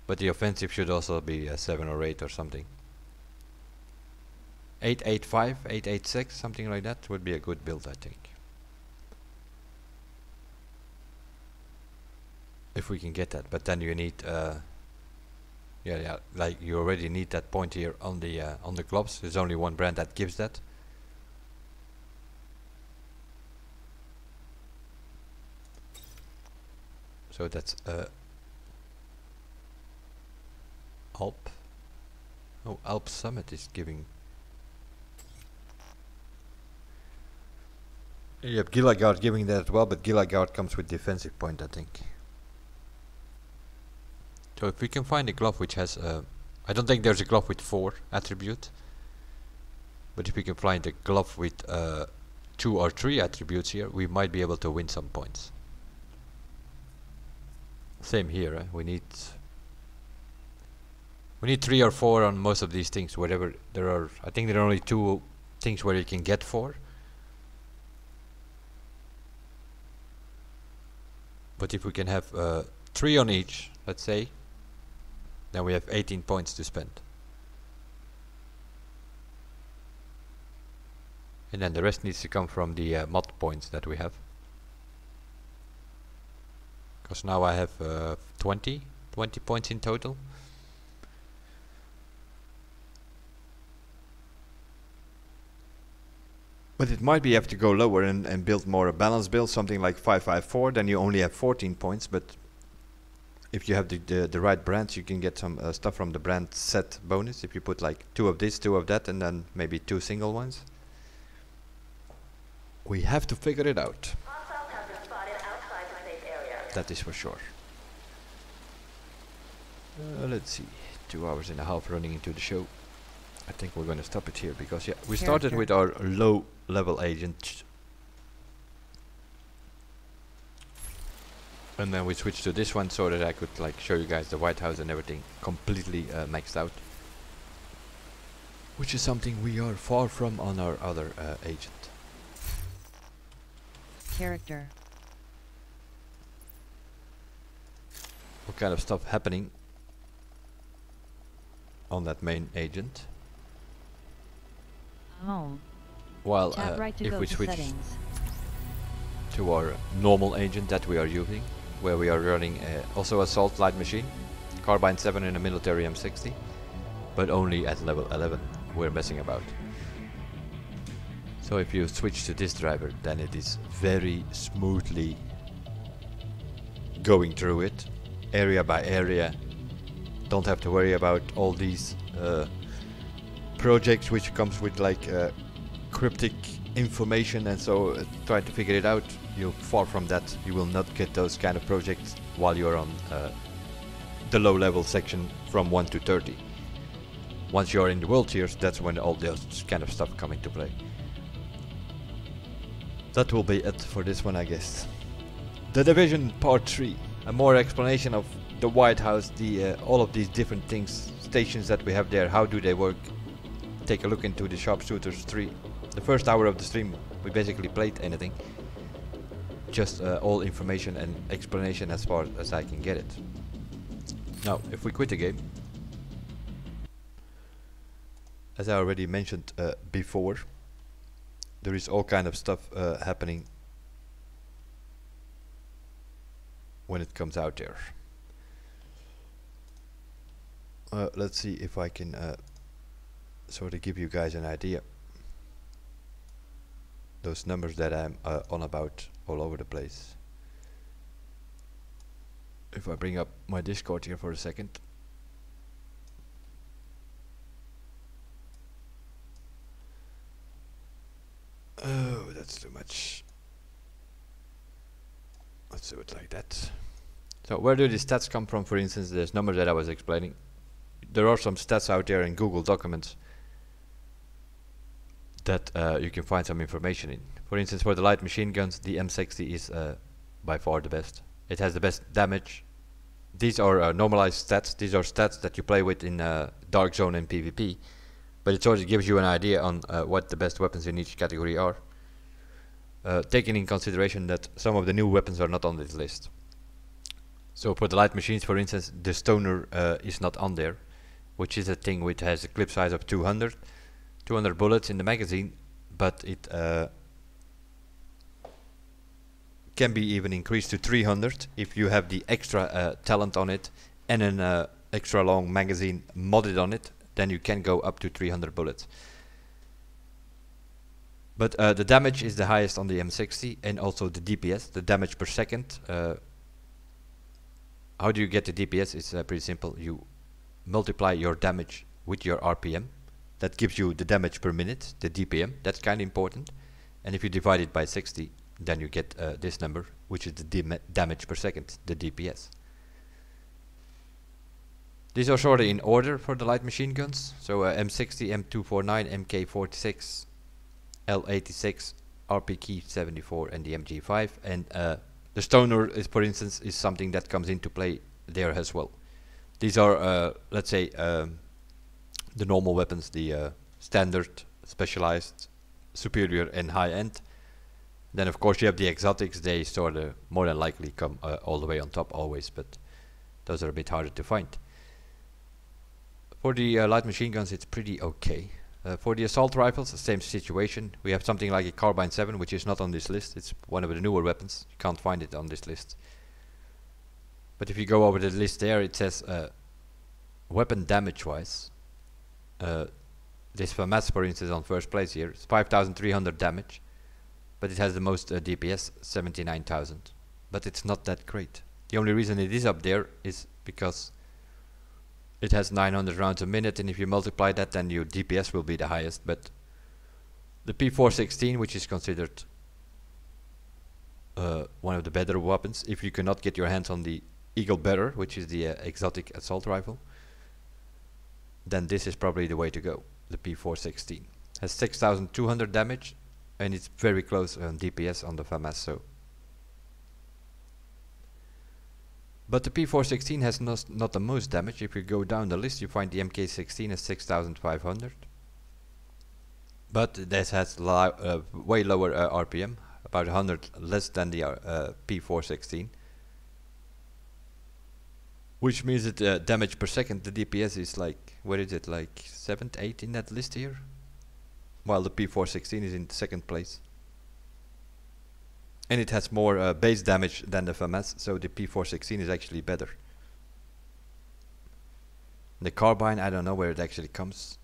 but the offensive should also be uh, seven or eight or something. Eight eight five, eight eight six, something like that would be a good build, I think, if we can get that. But then you need uh, yeah yeah like you already need that point here on the uh, on the globs. There's only one brand that gives that. So that's uh, Alp. Oh, Alp Summit is giving. You have Gilagard giving that as well, but Gilagard comes with defensive point, I think. So if we can find a glove which has uh, I don't think there's a glove with four attribute, but if we can find a glove with uh, two or three attributes here, we might be able to win some points. Same here, eh? we need we need three or four on most of these things, whatever there are. I think there are only two things where you can get four, but if we can have uh, three on each, let's say, then we have eighteen points to spend, and then the rest needs to come from the uh, mod points that we have, because now I have uh, twenty points in total. But it might be have to go lower and, and build more a balanced build, something like five five four, then you only have fourteen points. But if you have the, the, the right brands, you can get some uh, stuff from the brand set bonus. If you put like two of this, two of that, and then maybe two single ones. We have to figure it out. That is for sure. Uh, let's see, two hours and a half running into the show. I think we're going to stop it here because yeah, we started with our low level agent. And then we switched to this one so that I could like show you guys the White House and everything completely uh, maxed out, which is something we are far from on our other uh, agent. Character. What kind of stuff happening on that main agent? Oh. While uh, right if we switch settings. to our normal agent that we are using, where we are running uh, also assault light machine, carbine seven and a military M sixty, but only at level eleven we're messing about. So if you switch to this driver, then it is very smoothly going through it, area by area. Don't have to worry about all these uh, projects which comes with like uh, cryptic information, and so uh, try to figure it out. You're far from that. You will not get those kind of projects while you're on uh, the low level section from one to thirty. Once you're in the world tiers, that's when all those kind of stuff come into play. That will be it for this one, I guess. The Division Part three, a more explanation of the White House, the uh, all of these different things, stations that we have there, how do they work, take a look into the Sharpshooters three. The first hour of the stream we basically played anything. Just uh, all information and explanation as far as I can get it. Now, if we quit the game, as I already mentioned uh, before, there is all kind of stuff uh, happening when it comes out there. Uh, let's see if I can uh, sort of give you guys an idea. Those numbers that I'm uh, on about all over the place. If I bring up my Discord here for a second. Oh, that's too much. Let's do it like that. So where do the stats come from? For instance, there's numbers that I was explaining. There are some stats out there in Google Documents that uh, you can find some information in. For instance, for the light machine guns, the M sixty is uh, by far the best. It has the best damage. These are uh, normalized stats. These are stats that you play with in uh, Dark Zone and PvP, but it sort of gives you an idea on uh, what the best weapons in each category are, uh, taking in consideration that some of the new weapons are not on this list. So for the light machines, for instance, the Stoner uh, is not on there, which is a thing which has a clip size of two hundred. two hundred bullets in the magazine, but it uh, can be even increased to three hundred if you have the extra uh, talent on it and an uh, extra long magazine modded on it. Then you can go up to three hundred bullets. But uh, the damage is the highest on the M sixty, and also the D P S, the damage per second. Uh, how do you get the D P S? It's uh, pretty simple. You multiply your damage with your R P M. That gives you the damage per minute, the D P M. That's kind of important. And if you divide it by sixty, then you get uh, this number, which is the damage per second, the D P S. These are sort of in order for the light machine guns. So uh, M sixty, M two forty-nine, M K forty-six, L eighty-six, R P K seventy-four, and the M G five. And uh, the Stoner is, for instance, is something that comes into play there as well. These are, uh, let's say, um, the normal weapons, the uh, standard, specialized, superior and high-end. Then of course you have the exotics. They sort of more than likely come uh, all the way on top always, but those are a bit harder to find. For the uh, light machine guns it's pretty okay. Uh, for the assault rifles, the same situation. We have something like a Carbine seven, which is not on this list. It's one of the newer weapons. You can't find it on this list. But if you go over the list there, it says uh, weapon damage-wise. Uh, this FAMAS, for instance, on first place here, it's five thousand three hundred damage, but it has the most uh, D P S, seventy-nine thousand. But it's not that great. The only reason it is up there is because it has nine hundred rounds a minute, and if you multiply that, then your D P S will be the highest. But the P four sixteen, which is considered uh, one of the better weapons, if you cannot get your hands on the Eagle Bearer, which is the uh, exotic assault rifle, then this is probably the way to go. The P four sixteen has six thousand two hundred damage, and it's very close on D P S on the FAMAS. So, but the P four sixteen has not not the most damage. If you go down the list, you find the M K sixteen at six thousand five hundred, but this has li uh, way lower uh, R P M, about one hundred less than the uh, P four sixteen. Which means that uh, damage per second, the D P S is like, where is it, like seventh, eighth in that list here? While the P four sixteen is in second place. And it has more uh, base damage than the FAMAS, so the P four sixteen is actually better. The Carbine, I don't know where it actually comes.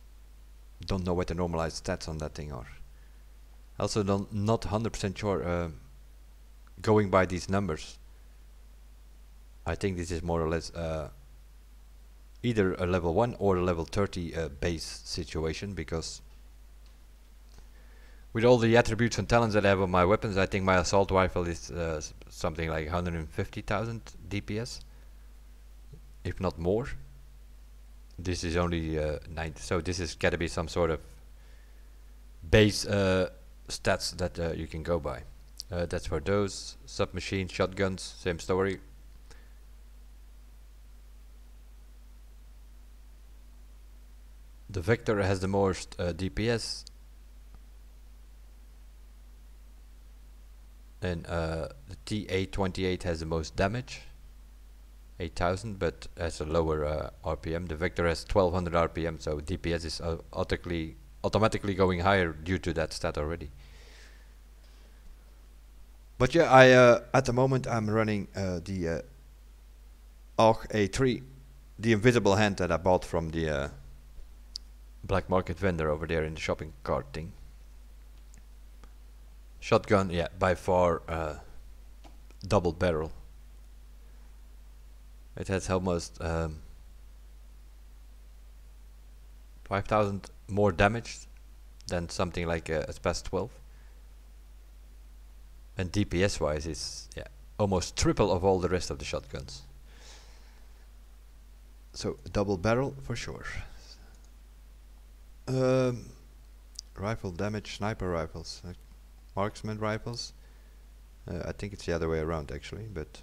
Don't know what the normalized stats on that thing are. Also don't, not one hundred percent sure uh, going by these numbers. I think this is more or less uh, either a level one or a level thirty uh, base situation, because with all the attributes and talents that I have on my weapons, I think my assault rifle is uh, something like one hundred fifty thousand D P S, if not more. This is only uh, ninety, so this is gotta be some sort of base uh, stats that uh, you can go by. Uh, that's for those. Submachine, shotguns, same story. The Victor has the most uh, D P S and uh, the T A twenty-eight has the most damage, eight thousand, but has a lower uh, R P M. The Victor has twelve hundred R P M, so D P S is uh, automatically automatically going higher due to that stat already. But yeah, I uh, at the moment I'm running uh, the uh, A three, the Invisible Hand that I bought from the uh, black market vendor over there in the shopping cart thing. Shotgun, yeah, by far uh, double barrel. It has almost um, five thousand more damage than something like a, a S P A S twelve. And D P S wise is yeah, almost triple of all the rest of the shotguns. So double barrel for sure. Um, rifle damage, sniper rifles, uh, marksman rifles. Uh, I think it's the other way around actually, but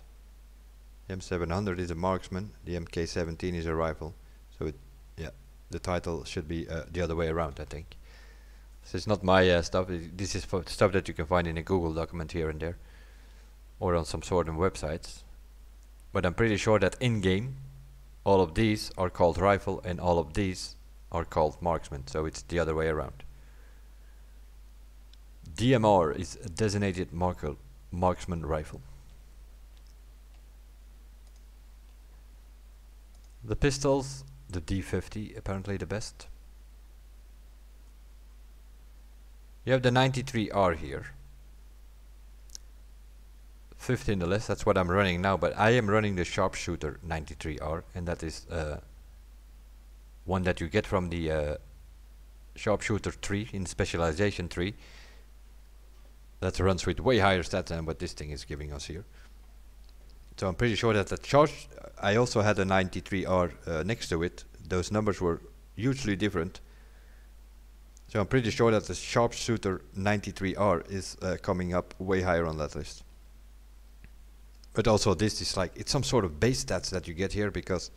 the M seven hundred is a marksman, the M K seventeen is a rifle. So it, yeah, the title should be uh, the other way around, I think. So it's not my uh, stuff, I, this is for stuff that you can find in a Google document here and there, or on some sort of websites. But I'm pretty sure that in-game, all of these are called rifle and all of these are called marksman, so it's the other way around. D M R is a designated marker, marksman rifle. The pistols, the D fifty, apparently the best. You have the ninety-three R here. fifteen or less, that's what I'm running now, but I am running the sharpshooter ninety-three R, and that is uh, one that you get from the uh, sharpshooter tree in specialization tree. That runs with way higher stats than what this thing is giving us here. So I'm pretty sure that the charge, I also had a ninety-three R uh, next to it. Those numbers were hugely different. So I'm pretty sure that the sharpshooter ninety-three R is uh, coming up way higher on that list. But also this is like, it's some sort of base stats that you get here because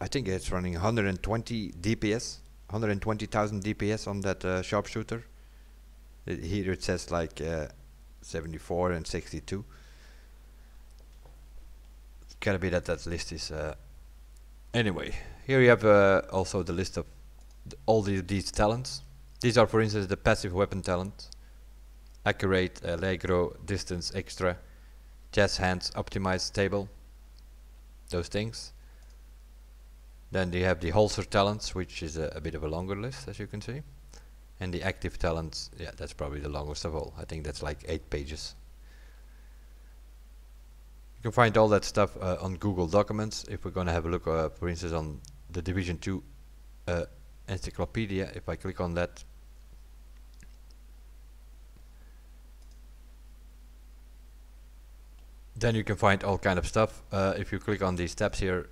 I think it's running one hundred twenty D P S, one hundred twenty thousand D P S on that uh, sharpshooter. It, here it says like uh, seventy-four and sixty-two. Gotta be that that list is uh, anyway. Here you have uh, also the list of th all the, these talents. These are, for instance, the passive weapon talent: accurate, allegro, distance, extra, jazz hands, optimized, stable. Those things. Then you have the holster talents, which is a, a bit of a longer list, as you can see, and the active talents. Yeah, that's probably the longest of all. I think that's like eight pages. You can find all that stuff uh, on Google Documents. If we're going to have a look, uh, for instance, on the Division two uh, encyclopedia, if I click on that, then you can find all kind of stuff. Uh, if you click on these tabs here,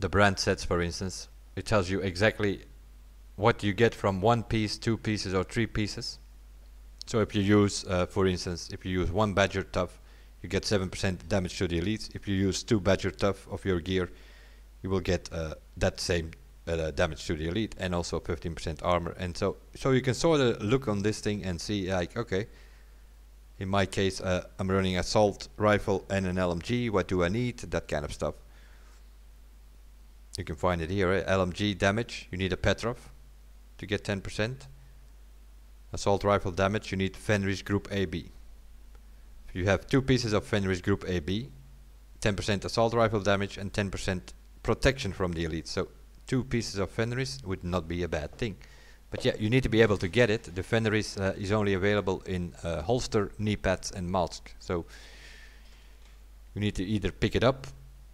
the brand sets, for instance, it tells you exactly what you get from one piece, two pieces, or three pieces. So if you use, uh, for instance, if you use one Badger Tough, you get seven percent damage to the elites. If you use two Badger Tough of your gear, you will get uh, that same uh, damage to the elite and also fifteen percent armor. And so so you can sort of look on this thing and see like, okay, in my case, uh, I'm running assault rifle and an L M G. What do I need? That kind of stuff. You can find it here. Eh? L M G damage, you need a Petrov to get ten percent. Assault rifle damage, you need Fenris Group A B. You have two pieces of Fenris Group A B, ten percent assault rifle damage and ten percent protection from the elite. So two pieces of Fenris would not be a bad thing. But yeah, you need to be able to get it. The Fenris uh, is only available in uh, holster, knee pads and mask. So you need to either pick it up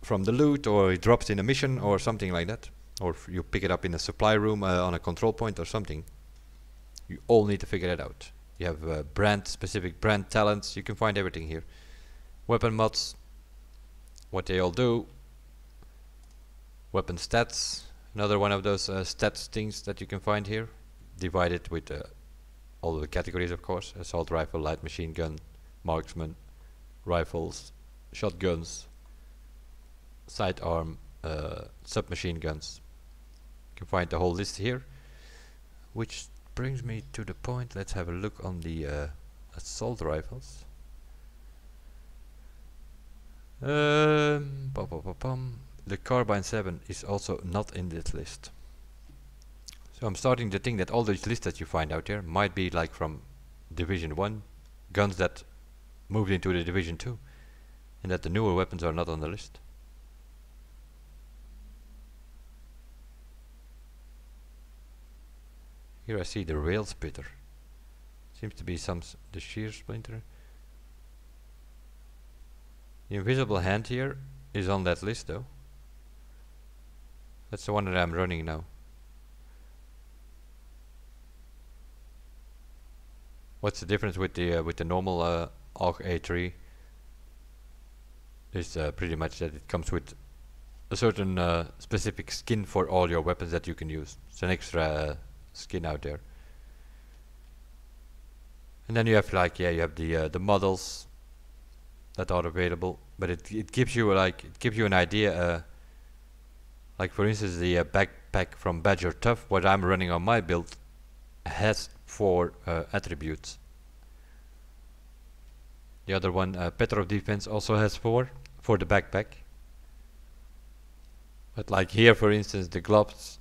from the loot or it drops in a mission or something like that. Or you pick it up in a supply room uh, on a control point or something. You all need to figure it out. You have uh, brand specific brand talents. You can find everything here. Weapon mods, what they all do. Weapon stats, another one of those uh, stats things that you can find here. Divided with uh, all the categories, of course. Assault rifle, light machine gun, marksman, rifles, shotguns, sidearm, uh, submachine guns. can find the whole list here. Which brings me to the point, let's have a look on the uh, assault rifles. Um, pom pom pom. The Carbine seven is also not in this list. So I'm starting to think that all these lists that you find out here might be like from Division one, guns that moved into the Division two, and that the newer weapons are not on the list. Here I see the rail splitter. Seems to be some s the shear splinter. The Invisible Hand here is on that list though. That's the one that I'm running now. What's the difference with the uh, with the normal uh, AUG A three? It's uh, pretty much that it comes with a certain uh, specific skin for all your weapons that you can use. It's an extra uh, skin out there. And then you have like yeah you have the uh, the models that are available, but it it gives you like it gives you an idea. Uh, like for instance the uh, backpack from Badger Tough, what I'm running on my build, has four uh, attributes. The other one, uh, Petrov Defense, also has four for the backpack. But like here for instance the gloves,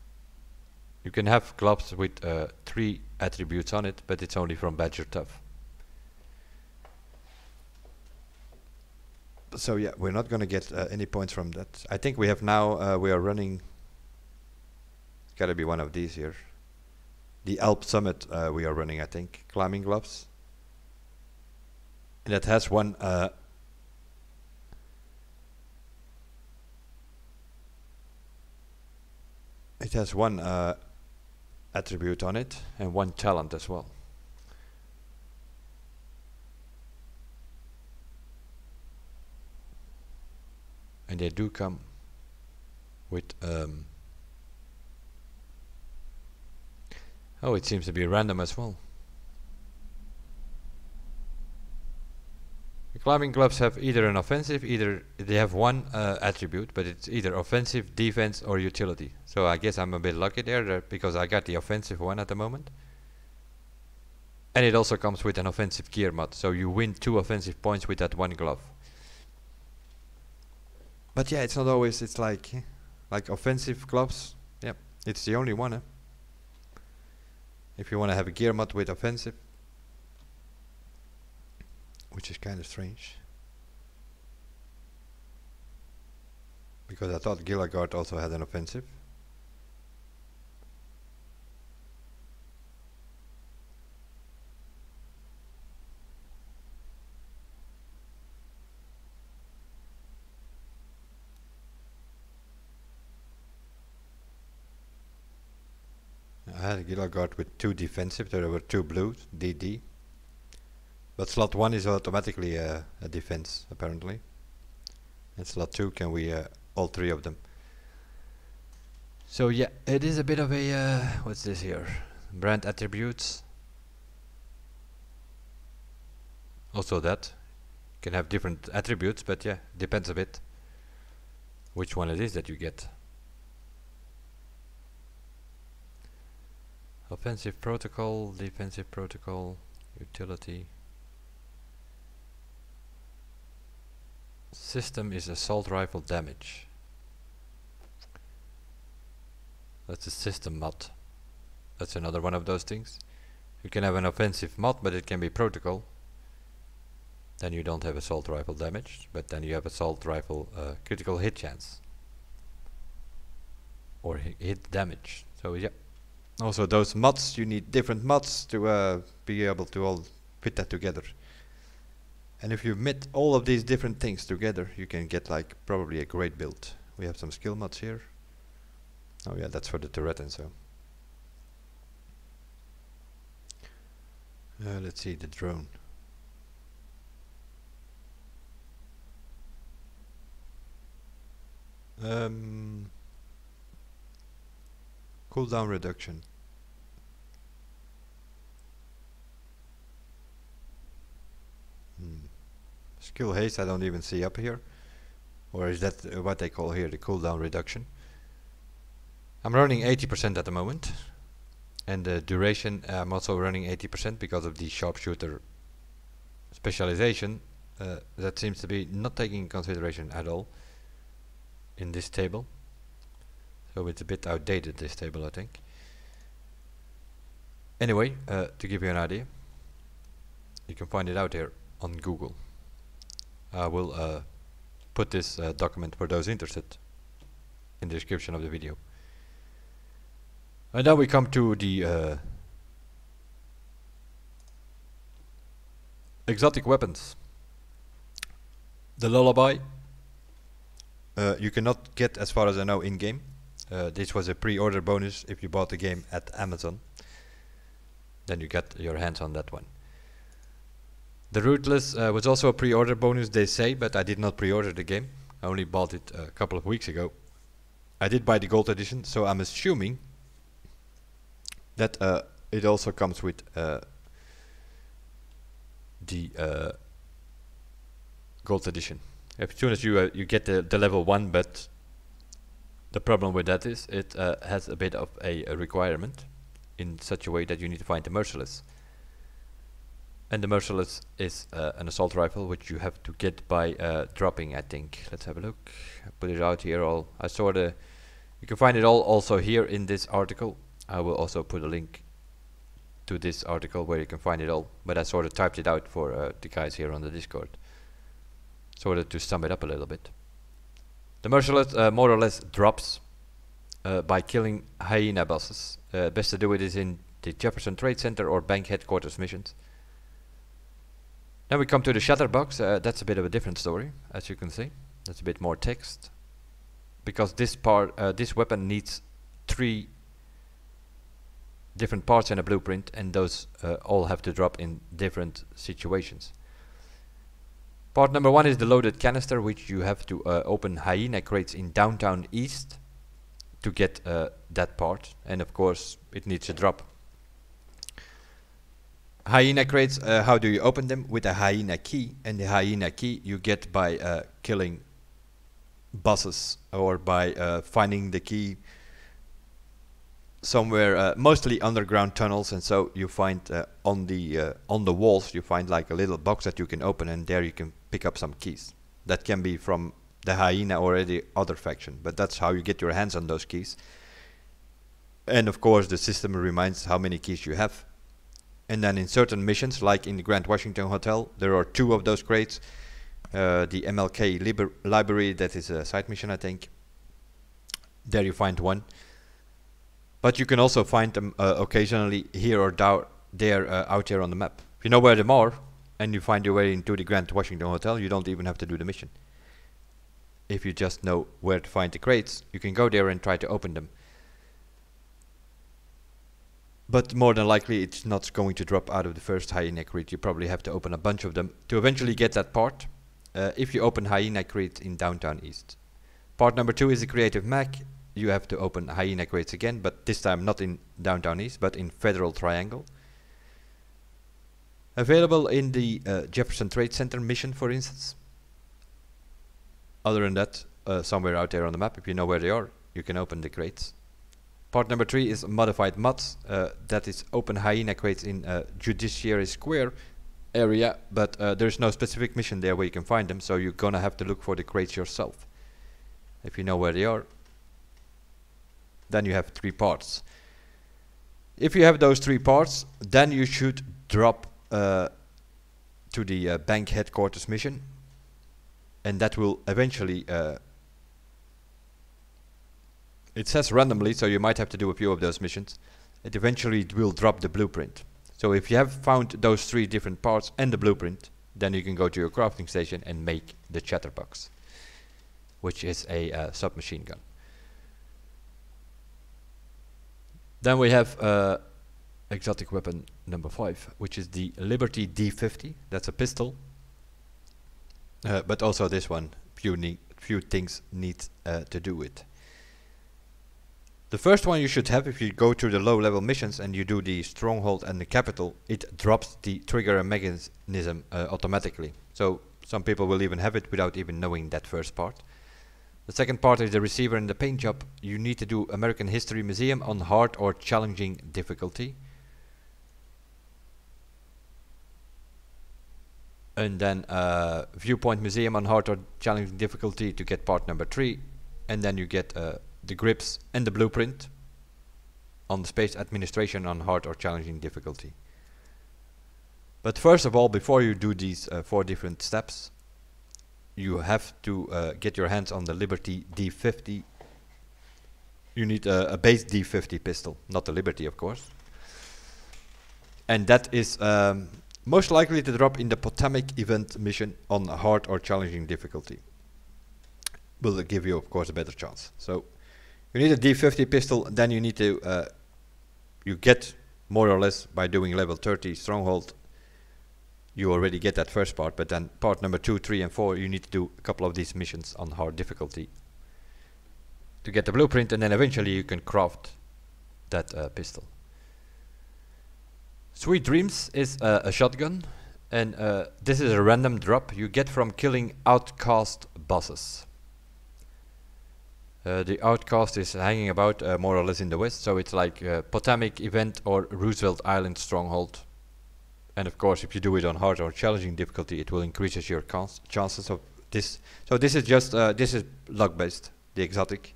you can have gloves with uh, three attributes on it, but it's only from Badger Tough. So yeah, we're not going to get uh, any points from that. I think we have now, uh, we are running, it's got to be one of these here. The Alp Summit uh, we are running, I think, climbing gloves. And that has one, uh, it has one uh, attribute on it and one talent as well. And they do come with um, oh, it seems to be random as well. The climbing gloves have either an offensive, either they have one uh, attribute, but it's either offensive, defense or utility. So I guess I'm a bit lucky there because I got the offensive one at the moment. And it also comes with an offensive gear mod, so you win two offensive points with that one glove. But yeah, it's not always, it's like, like offensive gloves, yeah, it's the only one, eh? If you want to have a gear mod with offensive, which is kind of strange, because I thought Gilagard also had an offensive. I had a Gilagard with two defensive, there were two blues, D D. But slot one is automatically uh, a defense, apparently. And slot two can we uh, all three of them. So yeah, it is a bit of a uh, what's this here? Brand attributes. Also that can have different attributes, but yeah, depends a bit which one it is that you get. Offensive protocol, defensive protocol. Utility system is assault rifle damage. That's a system mod. That's another one of those things. You can have an offensive mod, but it can be protocol. Then you don't have assault rifle damage, but then you have assault rifle uh, critical hit chance or hi hit damage. So yeah. Also those mods, you need different mods to uh, be able to all fit that together. And if you mix all of these different things together, you can get like probably a great build. We have some skill mods here. Oh yeah, that's for the turret and so. Uh, let's see, the drone. Um... Cooldown reduction. Hmm. Skill haste I don't even see up here. Or is that uh, what they call here, the cooldown reduction? I'm running eighty percent at the moment, and the duration I'm also running eighty percent because of the sharpshooter specialization. Uh, that seems to be not taken into consideration at all in this table, so it's a bit outdated, this table, I think. Anyway, uh, to give you an idea, you can find it out here on Google. I will uh, put this uh, document for those interested in the description of the video. And now we come to the uh, exotic weapons. The lullaby, uh, you cannot get, as far as I know, in game. Uh, this was a pre-order bonus. If you bought the game at Amazon, then you get your hands on that one. The Rootless uh, was also a pre-order bonus, they say, but I did not pre-order the game. I only bought it a couple of weeks ago. I did buy the gold edition, so I'm assuming that uh, it also comes with uh, the uh, gold edition. As soon as you uh, you get the, the level one, but the problem with that is it uh, has a bit of a, a requirement in such a way that you need to find the Merciless. And the Merciless is uh, an assault rifle which you have to get by uh, dropping, I think. Let's have a look. I put it out here. All I saw the. You can find it all also here in this article. I will also put a link to this article where you can find it all. But I sort of typed it out for uh, the guys here on the Discord, sort of to sum it up a little bit. The Merciless uh, more or less drops uh, by killing hyena bosses. Uh, best to do it is in the Jefferson Trade Center or bank headquarters missions. Now we come to the Shatterbox. Uh, that's a bit of a different story, as you can see. That's a bit more text, because this part, uh, this weapon needs three different parts in a blueprint, and those uh, all have to drop in different situations. Part number one is the loaded canister, which you have to uh, open hyena crates in downtown East to get uh, that part, and of course it needs a drop. Hyena crates, uh, how do you open them? With a hyena key, and the hyena key you get by uh, killing bosses, or by uh, finding the key somewhere, uh, mostly underground tunnels. And so you find uh, on the uh, on the walls you find like a little box that you can open, and there you can pick up some keys that can be from the hyena or any other faction, but that's how you get your hands on those keys. And of course the system reminds how many keys you have. And then in certain missions, like in the Grand Washington Hotel, there are two of those crates. Uh, the M L K library, that is a side mission, I think, there you find one. But you can also find them uh, occasionally here or down there, uh, out here on the map. If you know where they are, and you find your way into the Grand Washington Hotel, you don't even have to do the mission. If you just know where to find the crates, you can go there and try to open them. But more than likely it's not going to drop out of the first hyena crate. You probably have to open a bunch of them to eventually get that part, uh, if you open hyena crate in downtown East. Part number two is the Creative Mac. You have to open hyena crates again, but this time not in downtown East, but in Federal Triangle. Available in the uh, Jefferson Trade Center mission, for instance. Other than that, uh, somewhere out there on the map, if you know where they are, you can open the crates. Part number three is modified mods. Uh, that is open hyena crates in uh, Judiciary Square area, but uh, there's no specific mission there where you can find them, so you're gonna have to look for the crates yourself. If you know where they are, then you have three parts. If you have those three parts, then you should drop uh, to the uh, bank headquarters mission, and that will eventually uh, it says randomly, so you might have to do a few of those missions. It eventually will drop the blueprint. So if you have found those three different parts and the blueprint, then you can go to your crafting station and make the Chatterbox, which is a uh, submachine gun. Then we have uh, exotic weapon number five, which is the Liberty D fifty. That's a pistol, uh, but also this one, few, ne few things need uh, to do with. The first one you should have, if you go to the low level missions and you do the Stronghold and the Capitol, it drops the trigger and mechanism uh, automatically. So some people will even have it without even knowing that first part. The second part is the receiver and the paint job. You need to do American History Museum on hard or challenging difficulty. And then uh, Viewpoint Museum on hard or challenging difficulty to get part number three. And then you get uh, the grips and the blueprint on space administration on hard or challenging difficulty. But first of all, before you do these uh, four different steps, you have to uh, get your hands on the Liberty D fifty. You need uh, a base D fifty pistol, not the Liberty, of course. And that is um, most likely to drop in the Potomac event mission on hard or challenging difficulty. Will it give you, of course, a better chance. So you need a D fifty pistol, then you need to uh, you get more or less by doing level thirty stronghold. You already get that first part, but then part number two, three, and four, you need to do a couple of these missions on hard difficulty to get the blueprint, and then eventually you can craft that uh, pistol. Sweet Dreams is uh, a shotgun, and uh, this is a random drop you get from killing outcast bosses. Uh, the outcast is hanging about uh, more or less in the west, so it's like uh, Potomac event or Roosevelt Island stronghold. And of course, if you do it on hard or challenging difficulty, it will increases your chances of this. So this is just uh, this is luck based. The exotic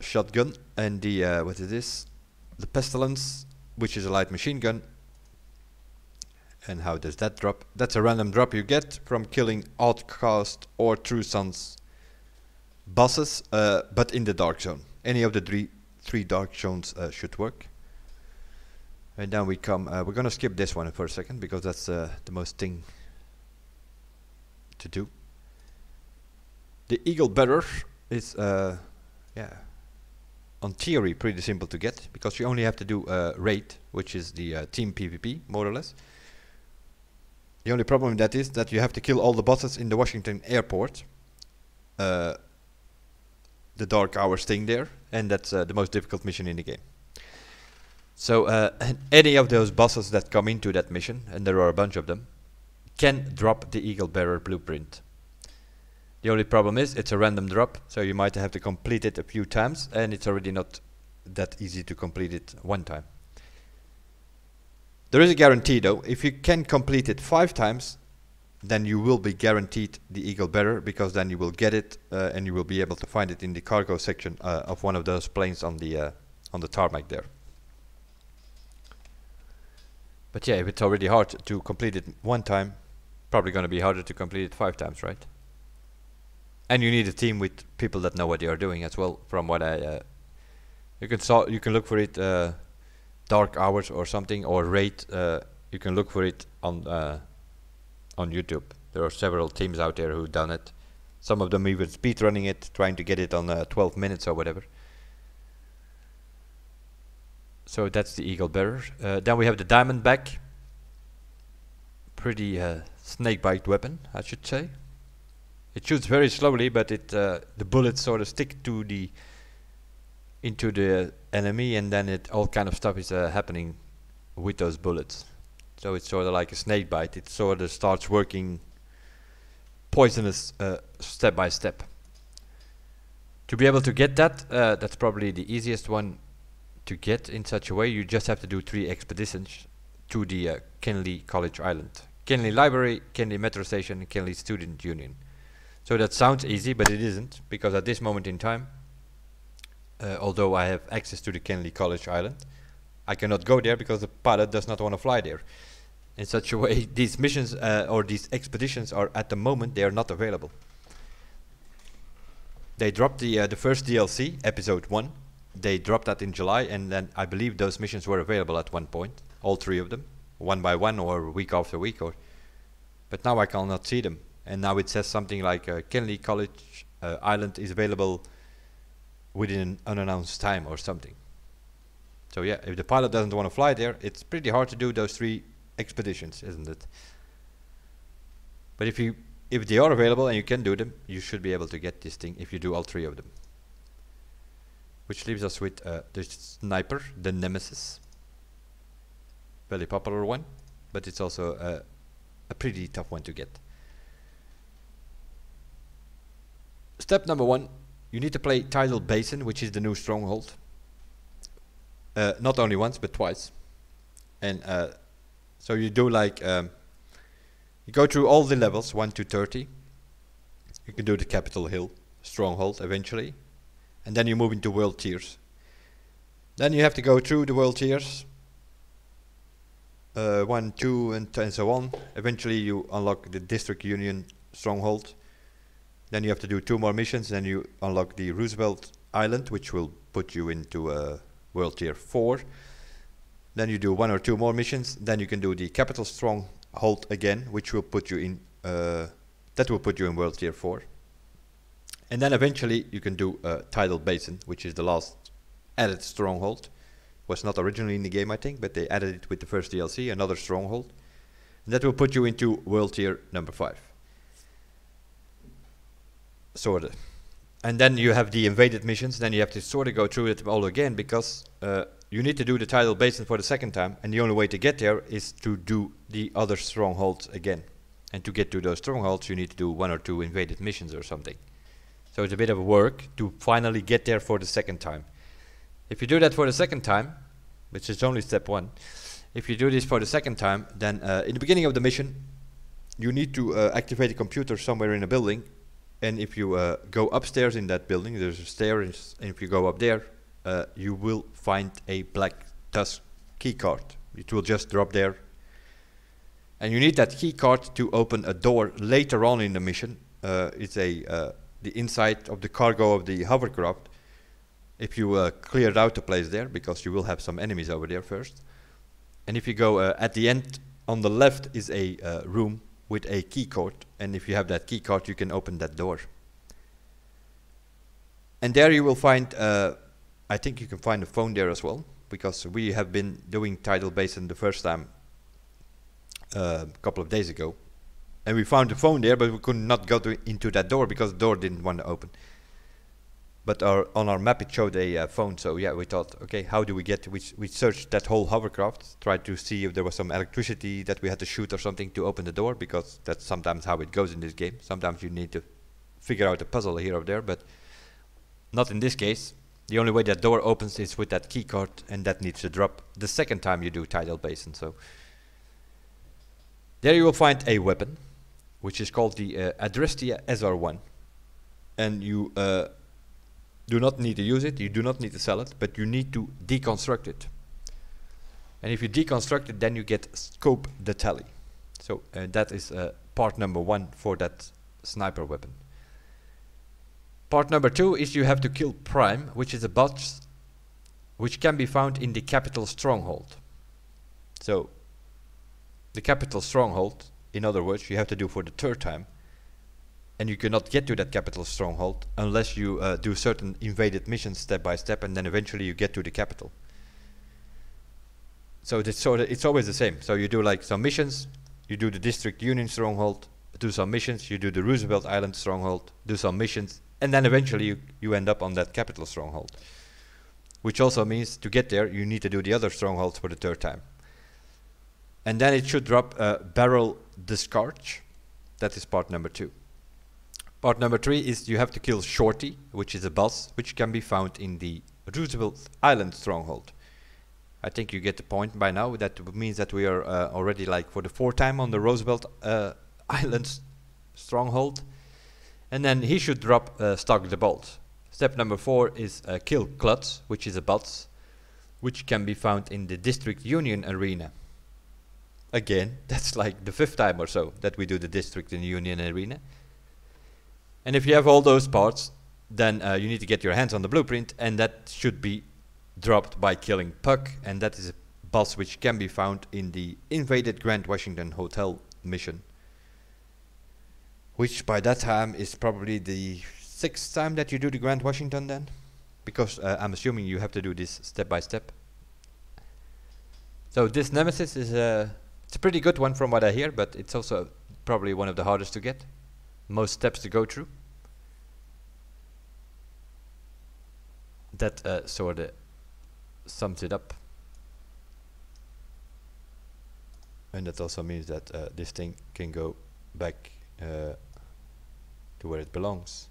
shotgun and the uh, what is this? The pestilence, which is a light machine gun. And how does that drop? That's a random drop you get from killing outcast or true sons bosses, uh, but in the dark zone. Any of the three three dark zones uh, should work. And then we come, uh, we're gonna skip this one for a second because that's uh, the most thing to do. The Eagle Bearer is, uh, yeah, on theory pretty simple to get because you only have to do uh, raid, which is the uh, team PvP, more or less. The only problem with that is that you have to kill all the bosses in the Washington airport. Uh, the dark hours thing there, and that's uh, the most difficult mission in the game. So uh, any of those bosses that come into that mission, and there are a bunch of them, can drop the Eagle Bearer blueprint. The only problem is it's a random drop, so you might have to complete it a few times, and it's already not that easy to complete it one time. There is a guarantee though, if you can complete it five times, then you will be guaranteed the Eagle Bearer, because then you will get it uh, and you will be able to find it in the cargo section uh, of one of those planes on the, uh, on the tarmac there. But yeah, if it's already hard to complete it one time, probably going to be harder to complete it five times, right? And you need a team with people that know what they are doing as well. From what I, uh, you can saw, you can look for it, uh, dark hours or something, or raid. Uh, you can look for it on uh, on YouTube. There are several teams out there who've done it. Some of them even speed running it, trying to get it on uh, twelve minutes or whatever. So that's the Eagle Bearer. Uh, then we have the Diamondback. Pretty uh, snake-bite weapon, I should say. It shoots very slowly, but it uh, the bullets sort of stick to the into the enemy, and then it all kind of stuff is uh, happening with those bullets. So it's sort of like a snake bite. It sort of starts working poisonous uh, step by step. To be able to get that, uh, that's probably the easiest one to get in such a way. You just have to do three expeditions to the uh, Kenly College Island. Kenly Library, Kenly Metro Station, and Kenly Student Union. So that sounds easy, but it isn't, because at this moment in time, uh, although I have access to the Kenly College Island, I cannot go there because the pilot does not want to fly there. In such a way, these missions uh, or these expeditions are, at the moment, they are not available. They dropped the, uh, the first D L C, episode one. They dropped that in July, and then I believe those missions were available at one point, all three of them, one by one or week after week, or but now I cannot see them. And now it says something like uh, Kenly College uh, Island is available within an unannounced time or something. So yeah, if the pilot doesn't want to fly there, it's pretty hard to do those three expeditions, isn't it? But if you if they are available and you can do them, you should be able to get this thing if you do all three of them. Which leaves us with uh, the sniper, the Nemesis. Very popular one, but it's also uh, a pretty tough one to get. Step number one, you need to play Tidal Basin, which is the new stronghold. Uh, not only once, but twice. And uh, so you do like, um, you go through all the levels, one to thirty. You can do the Capitol Hill stronghold eventually. And then you move into world tiers. Then you have to go through the world tiers. Uh, one, two, and, and so on. Eventually you unlock the District Union stronghold. Then you have to do two more missions, then you unlock the Roosevelt Island, which will put you into uh, World Tier four. Then you do one or two more missions, then you can do the Capital Stronghold again, which will put you in uh, that will put you in World Tier four. And then eventually you can do uh, Tidal Basin, which is the last added stronghold. Was not originally in the game, I think, but they added it with the first D L C, another stronghold. And that will put you into World Tier number five. Sort of. And then you have the invaded missions, then you have to sort of go through it all again, because uh, you need to do the Tidal Basin for the second time, and the only way to get there is to do the other strongholds again. And to get to those strongholds you need to do one or two invaded missions or something. So it's a bit of work to finally get there for the second time. If you do that for the second time, which is only step one, if you do this for the second time, then uh, in the beginning of the mission you need to uh, activate a computer somewhere in a building. And if you uh, go upstairs in that building, there's a stairs, and if you go up there, uh, you will find a Black Tusk keycard. It will just drop there. And you need that keycard to open a door later on in the mission. Uh, it's a uh, the inside of the cargo of the hovercraft. If you uh, cleared out the place there, because you will have some enemies over there first. And if you go uh, at the end, on the left is a uh, room with a key card, and if you have that key card you can open that door. And there you will find, uh, I think you can find a phone there as well, because we have been doing Tidal Basin the first time a uh, couple of days ago, and we found a phone there, but we could not go to into that door because the door didn't want to open. But our, on our map it showed a uh, phone, so yeah, we thought, okay, how do we get, we, we searched that whole hovercraft, tried to see if there was some electricity that we had to shoot or something to open the door, because that's sometimes how it goes in this game. Sometimes you need to figure out a puzzle here or there, but not in this case. The only way that door opens is with that key card, and that needs to drop the second time you do Tidal Basin. So there you will find a weapon, which is called the uh, Adrestia S R one, and you uh, do not need to use it, you do not need to sell it, but you need to deconstruct it. And if you deconstruct it, then you get Scope the Tally. So uh, that is uh, part number one for that sniper weapon. Part number two is you have to kill Prime, which is a boss which can be found in the Capital Stronghold. So the Capital Stronghold, in other words, you have to do for the third time. And you cannot get to that Capital Stronghold unless you uh, do certain invaded missions step by step, and then eventually you get to the capital. So it's sort of, it's always the same. So you do like some missions, you do the District Union Stronghold, do some missions, you do the Roosevelt Island Stronghold, do some missions, and then eventually you, you end up on that Capital Stronghold. Which also means to get there you need to do the other strongholds for the third time. And then it should drop uh, Barrel Discharge. That is part number two. Part number three is you have to kill Shorty, which is a boss, which can be found in the Roosevelt Island stronghold. I think you get the point by now. That means that we are uh, already like for the fourth time on the Roosevelt uh, Island stronghold. And then he should drop uh, Stock the Bolt. Step number four is uh, kill Klutz, which is a boss, which can be found in the District Union Arena. Again, that's like the fifth time or so that we do the District Union Arena. And if you have all those parts, then uh, you need to get your hands on the blueprint, and that should be dropped by killing Puck, and that is a boss which can be found in the invaded Grand Washington Hotel mission. Which by that time is probably the sixth time that you do the Grand Washington then, because uh, I'm assuming you have to do this step by step. So this Nemesis is a, it's a pretty good one from what I hear, but it's also probably one of the hardest to get. Most steps to go through. That uh, sort of sums it up. And that also means that uh, this thing can go back uh, to where it belongs.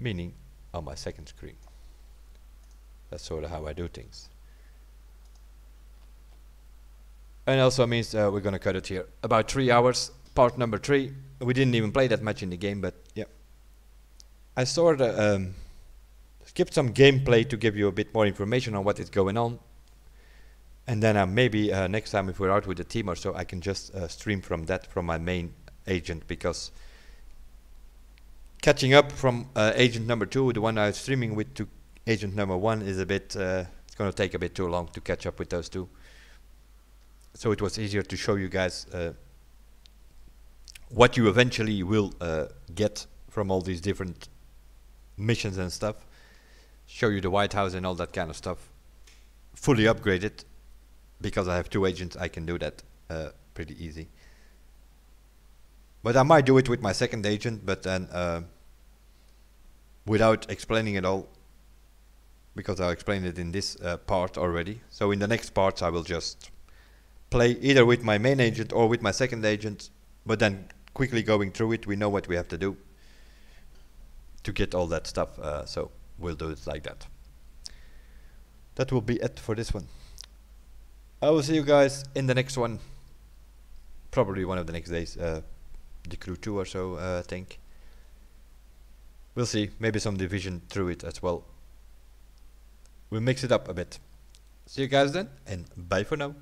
meaning on my second screen. That's sort of how I do things. And also means uh, we're going to cut it here. About three hours, part number three. We didn't even play that much in the game, but yeah. I sort of um, skipped some gameplay to give you a bit more information on what is going on. And then uh, maybe uh, next time if we're out with a team or so, I can just uh, stream from that, from my main agent, because catching up from uh, agent number two, the one I was streaming with, to agent number one is a bit, uh, it's going to take a bit too long to catch up with those two. So it was easier to show you guys uh, what you eventually will uh, get from all these different missions and stuff. Show you the White House and all that kind of stuff. Fully upgraded. Because I have two agents, I can do that uh, pretty easy. But I might do it with my second agent, but then uh, without explaining it all, because I'll explain it in this uh, part already. So in the next parts, I will just play either with my main agent or with my second agent, but then quickly going through it, we know what we have to do to get all that stuff. Uh, so we'll do it like that. That will be it for this one. I will see you guys in the next one, probably one of the next days, uh, the crew two or so, uh, I think. We'll see, maybe some division through it as well. We'll mix it up a bit. See you guys then, and bye for now.